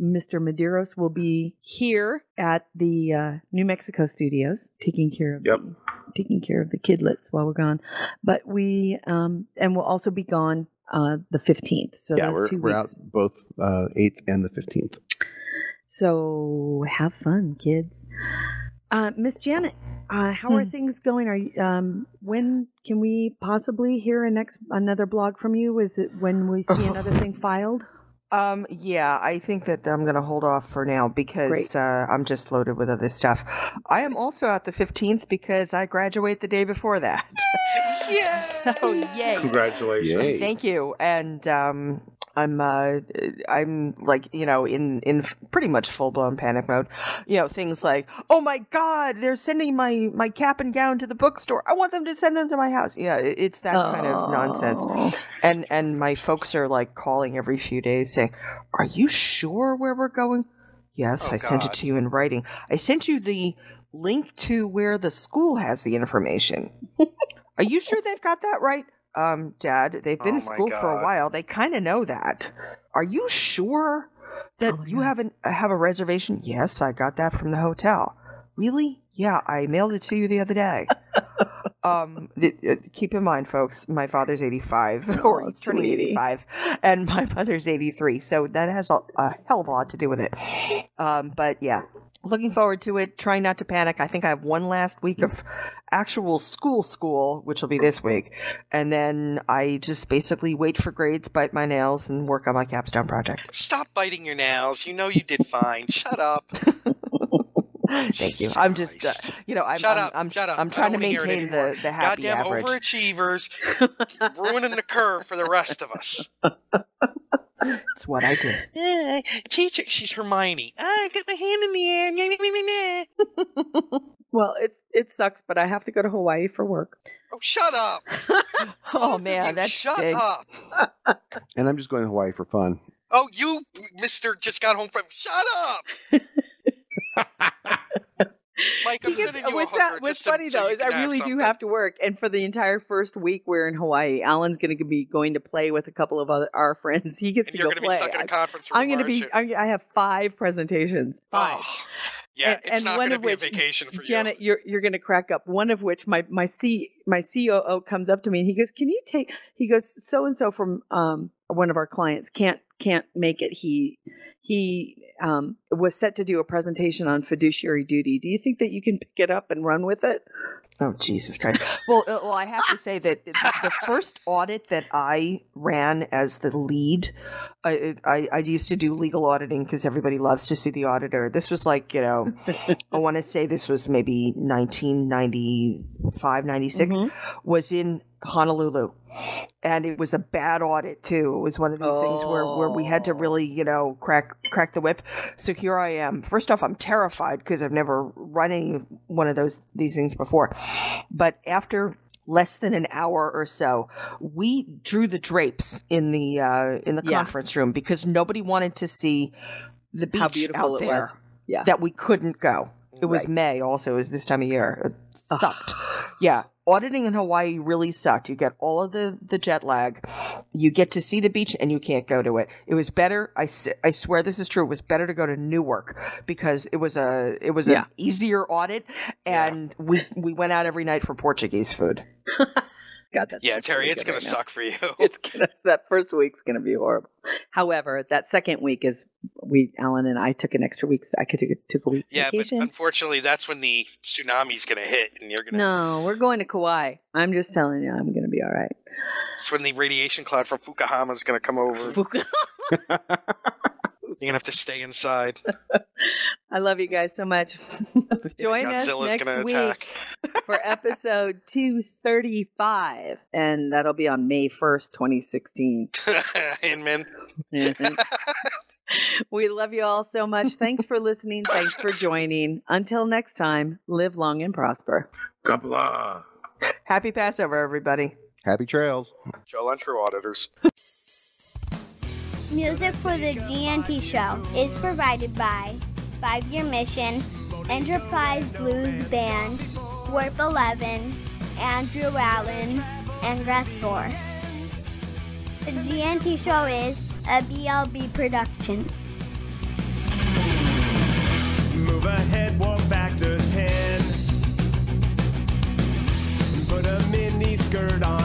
Mr. Medeiros will be here at the New Mexico studios, taking care of the kidlets while we're gone. But we and we'll also be gone the 15th. So yeah, we're out both 8th and the 15th. So have fun, kids. Miss Janet, how are things going? Are you, when can we possibly hear another blog from you? Is it when we see another thing filed? Yeah, I think that I'm going to hold off for now because I'm just loaded with other stuff. I am also out the 15th because I graduate the day before that. Yay! So, yay. Congratulations. Yay. Thank you. And I'm like, you know, in pretty much full-blown panic mode. You know, things like, oh my God, they're sending my cap and gown to the bookstore. I want them to send them to my house. Yeah, it's that kind of nonsense. And my folks are like calling every few days saying, are you sure where we're going? Yes, I sent it to you in writing. I sent you the link to where the school has the information. Are you sure they've got that right? Dad, they've been to school for a while. They kind of know that. Are you sure that you have a reservation? Yes, I got that from the hotel. Really? Yeah, I mailed it to you the other day. Keep in mind, folks, my father's 85, or he's turning 85, and my mother's 83, so that has a hell of a lot to do with it. But yeah, looking forward to it, trying not to panic. I think I have one last week of actual school, which will be this week, and then I just basically wait for grades, bite my nails, and work on my capstone project. Stop biting your nails. You know you did fine. Shut up. Thank you. I'm just, you know, I'm trying to maintain the happy goddamn average. Goddamn overachievers ruining the curve for the rest of us. It's what I do. Teacher, she's Hermione. I got my hand in the air. Well, it sucks, but I have to go to Hawaii for work. Oh, shut up! Oh man, that stinks. Shut up! And I'm just going to Hawaii for fun. Oh, you, Mister, just got home from. Shut up! Mike, I'm sending you what's funny though is I really do have to work, and for the entire first week we're in Hawaii, Alan's going to be going to play with a couple of our friends. He gets and to you're go gonna play. Be stuck in a conference room, I'm going to be. I have 5 presentations. 5. Oh, yeah, it's not going to be a vacation for you, Janet. You're going to crack up. One of which my COO comes up to me and he goes, "Can you take?" He goes, "So and so from one of our clients can't make it. He was set to do a presentation on fiduciary duty. Do you think that you can pick it up and run with it?" Oh, Jesus Christ. Well, I have to say that the first audit that I ran as the lead, I used to do legal auditing because everybody loves to see the auditor. This was like, you know, I want to say this was maybe 1995, 96, was in Honolulu. And it was a bad audit too. It was one of these things where we had to really, you know, crack the whip. So here I am. First off, I'm terrified because I've never run any one of these things before. But after less than an hour or so, we drew the drapes in the conference room because nobody wanted to see the beach. How beautiful out it there was. Yeah. That we couldn't go. It was May also. It was this time of year. It sucked. Yeah. Auditing in Hawaii really sucked. You get all of the jet lag. You get to see the beach and you can't go to it. It was better. I swear this is true. It was better to go to Newark because it was an easier audit. And we went out every night for Portuguese food. God, yeah, Terry, it's going to suck for you. That first week's going to be horrible. However, that second week is Alan and I took an extra week. I took a week's vacation. Yeah, but unfortunately, that's when the tsunami's going to hit, and you're going to. No, we're going to Kauai. I'm just telling you, I'm going to be all right. It's when the radiation cloud from Fukuhama is going to come over. Fukuhama. You're going to have to stay inside. I love you guys so much. Join us next week for episode 235. And that'll be on May 1st, 2016. Amen. We love you all so much. Thanks for listening. Thanks for joining. Until next time, live long and prosper. Kaplah. Happy Passover, everybody. Happy trails. Joe and true auditors. Music for the G&T Show is provided by 5-Year Mission, Enterprise Blues Band, Warp 11, Andrew Allen, and Restor. The G&T Show is a BLB production. Move ahead, walk back to 10. Put a mini skirt on.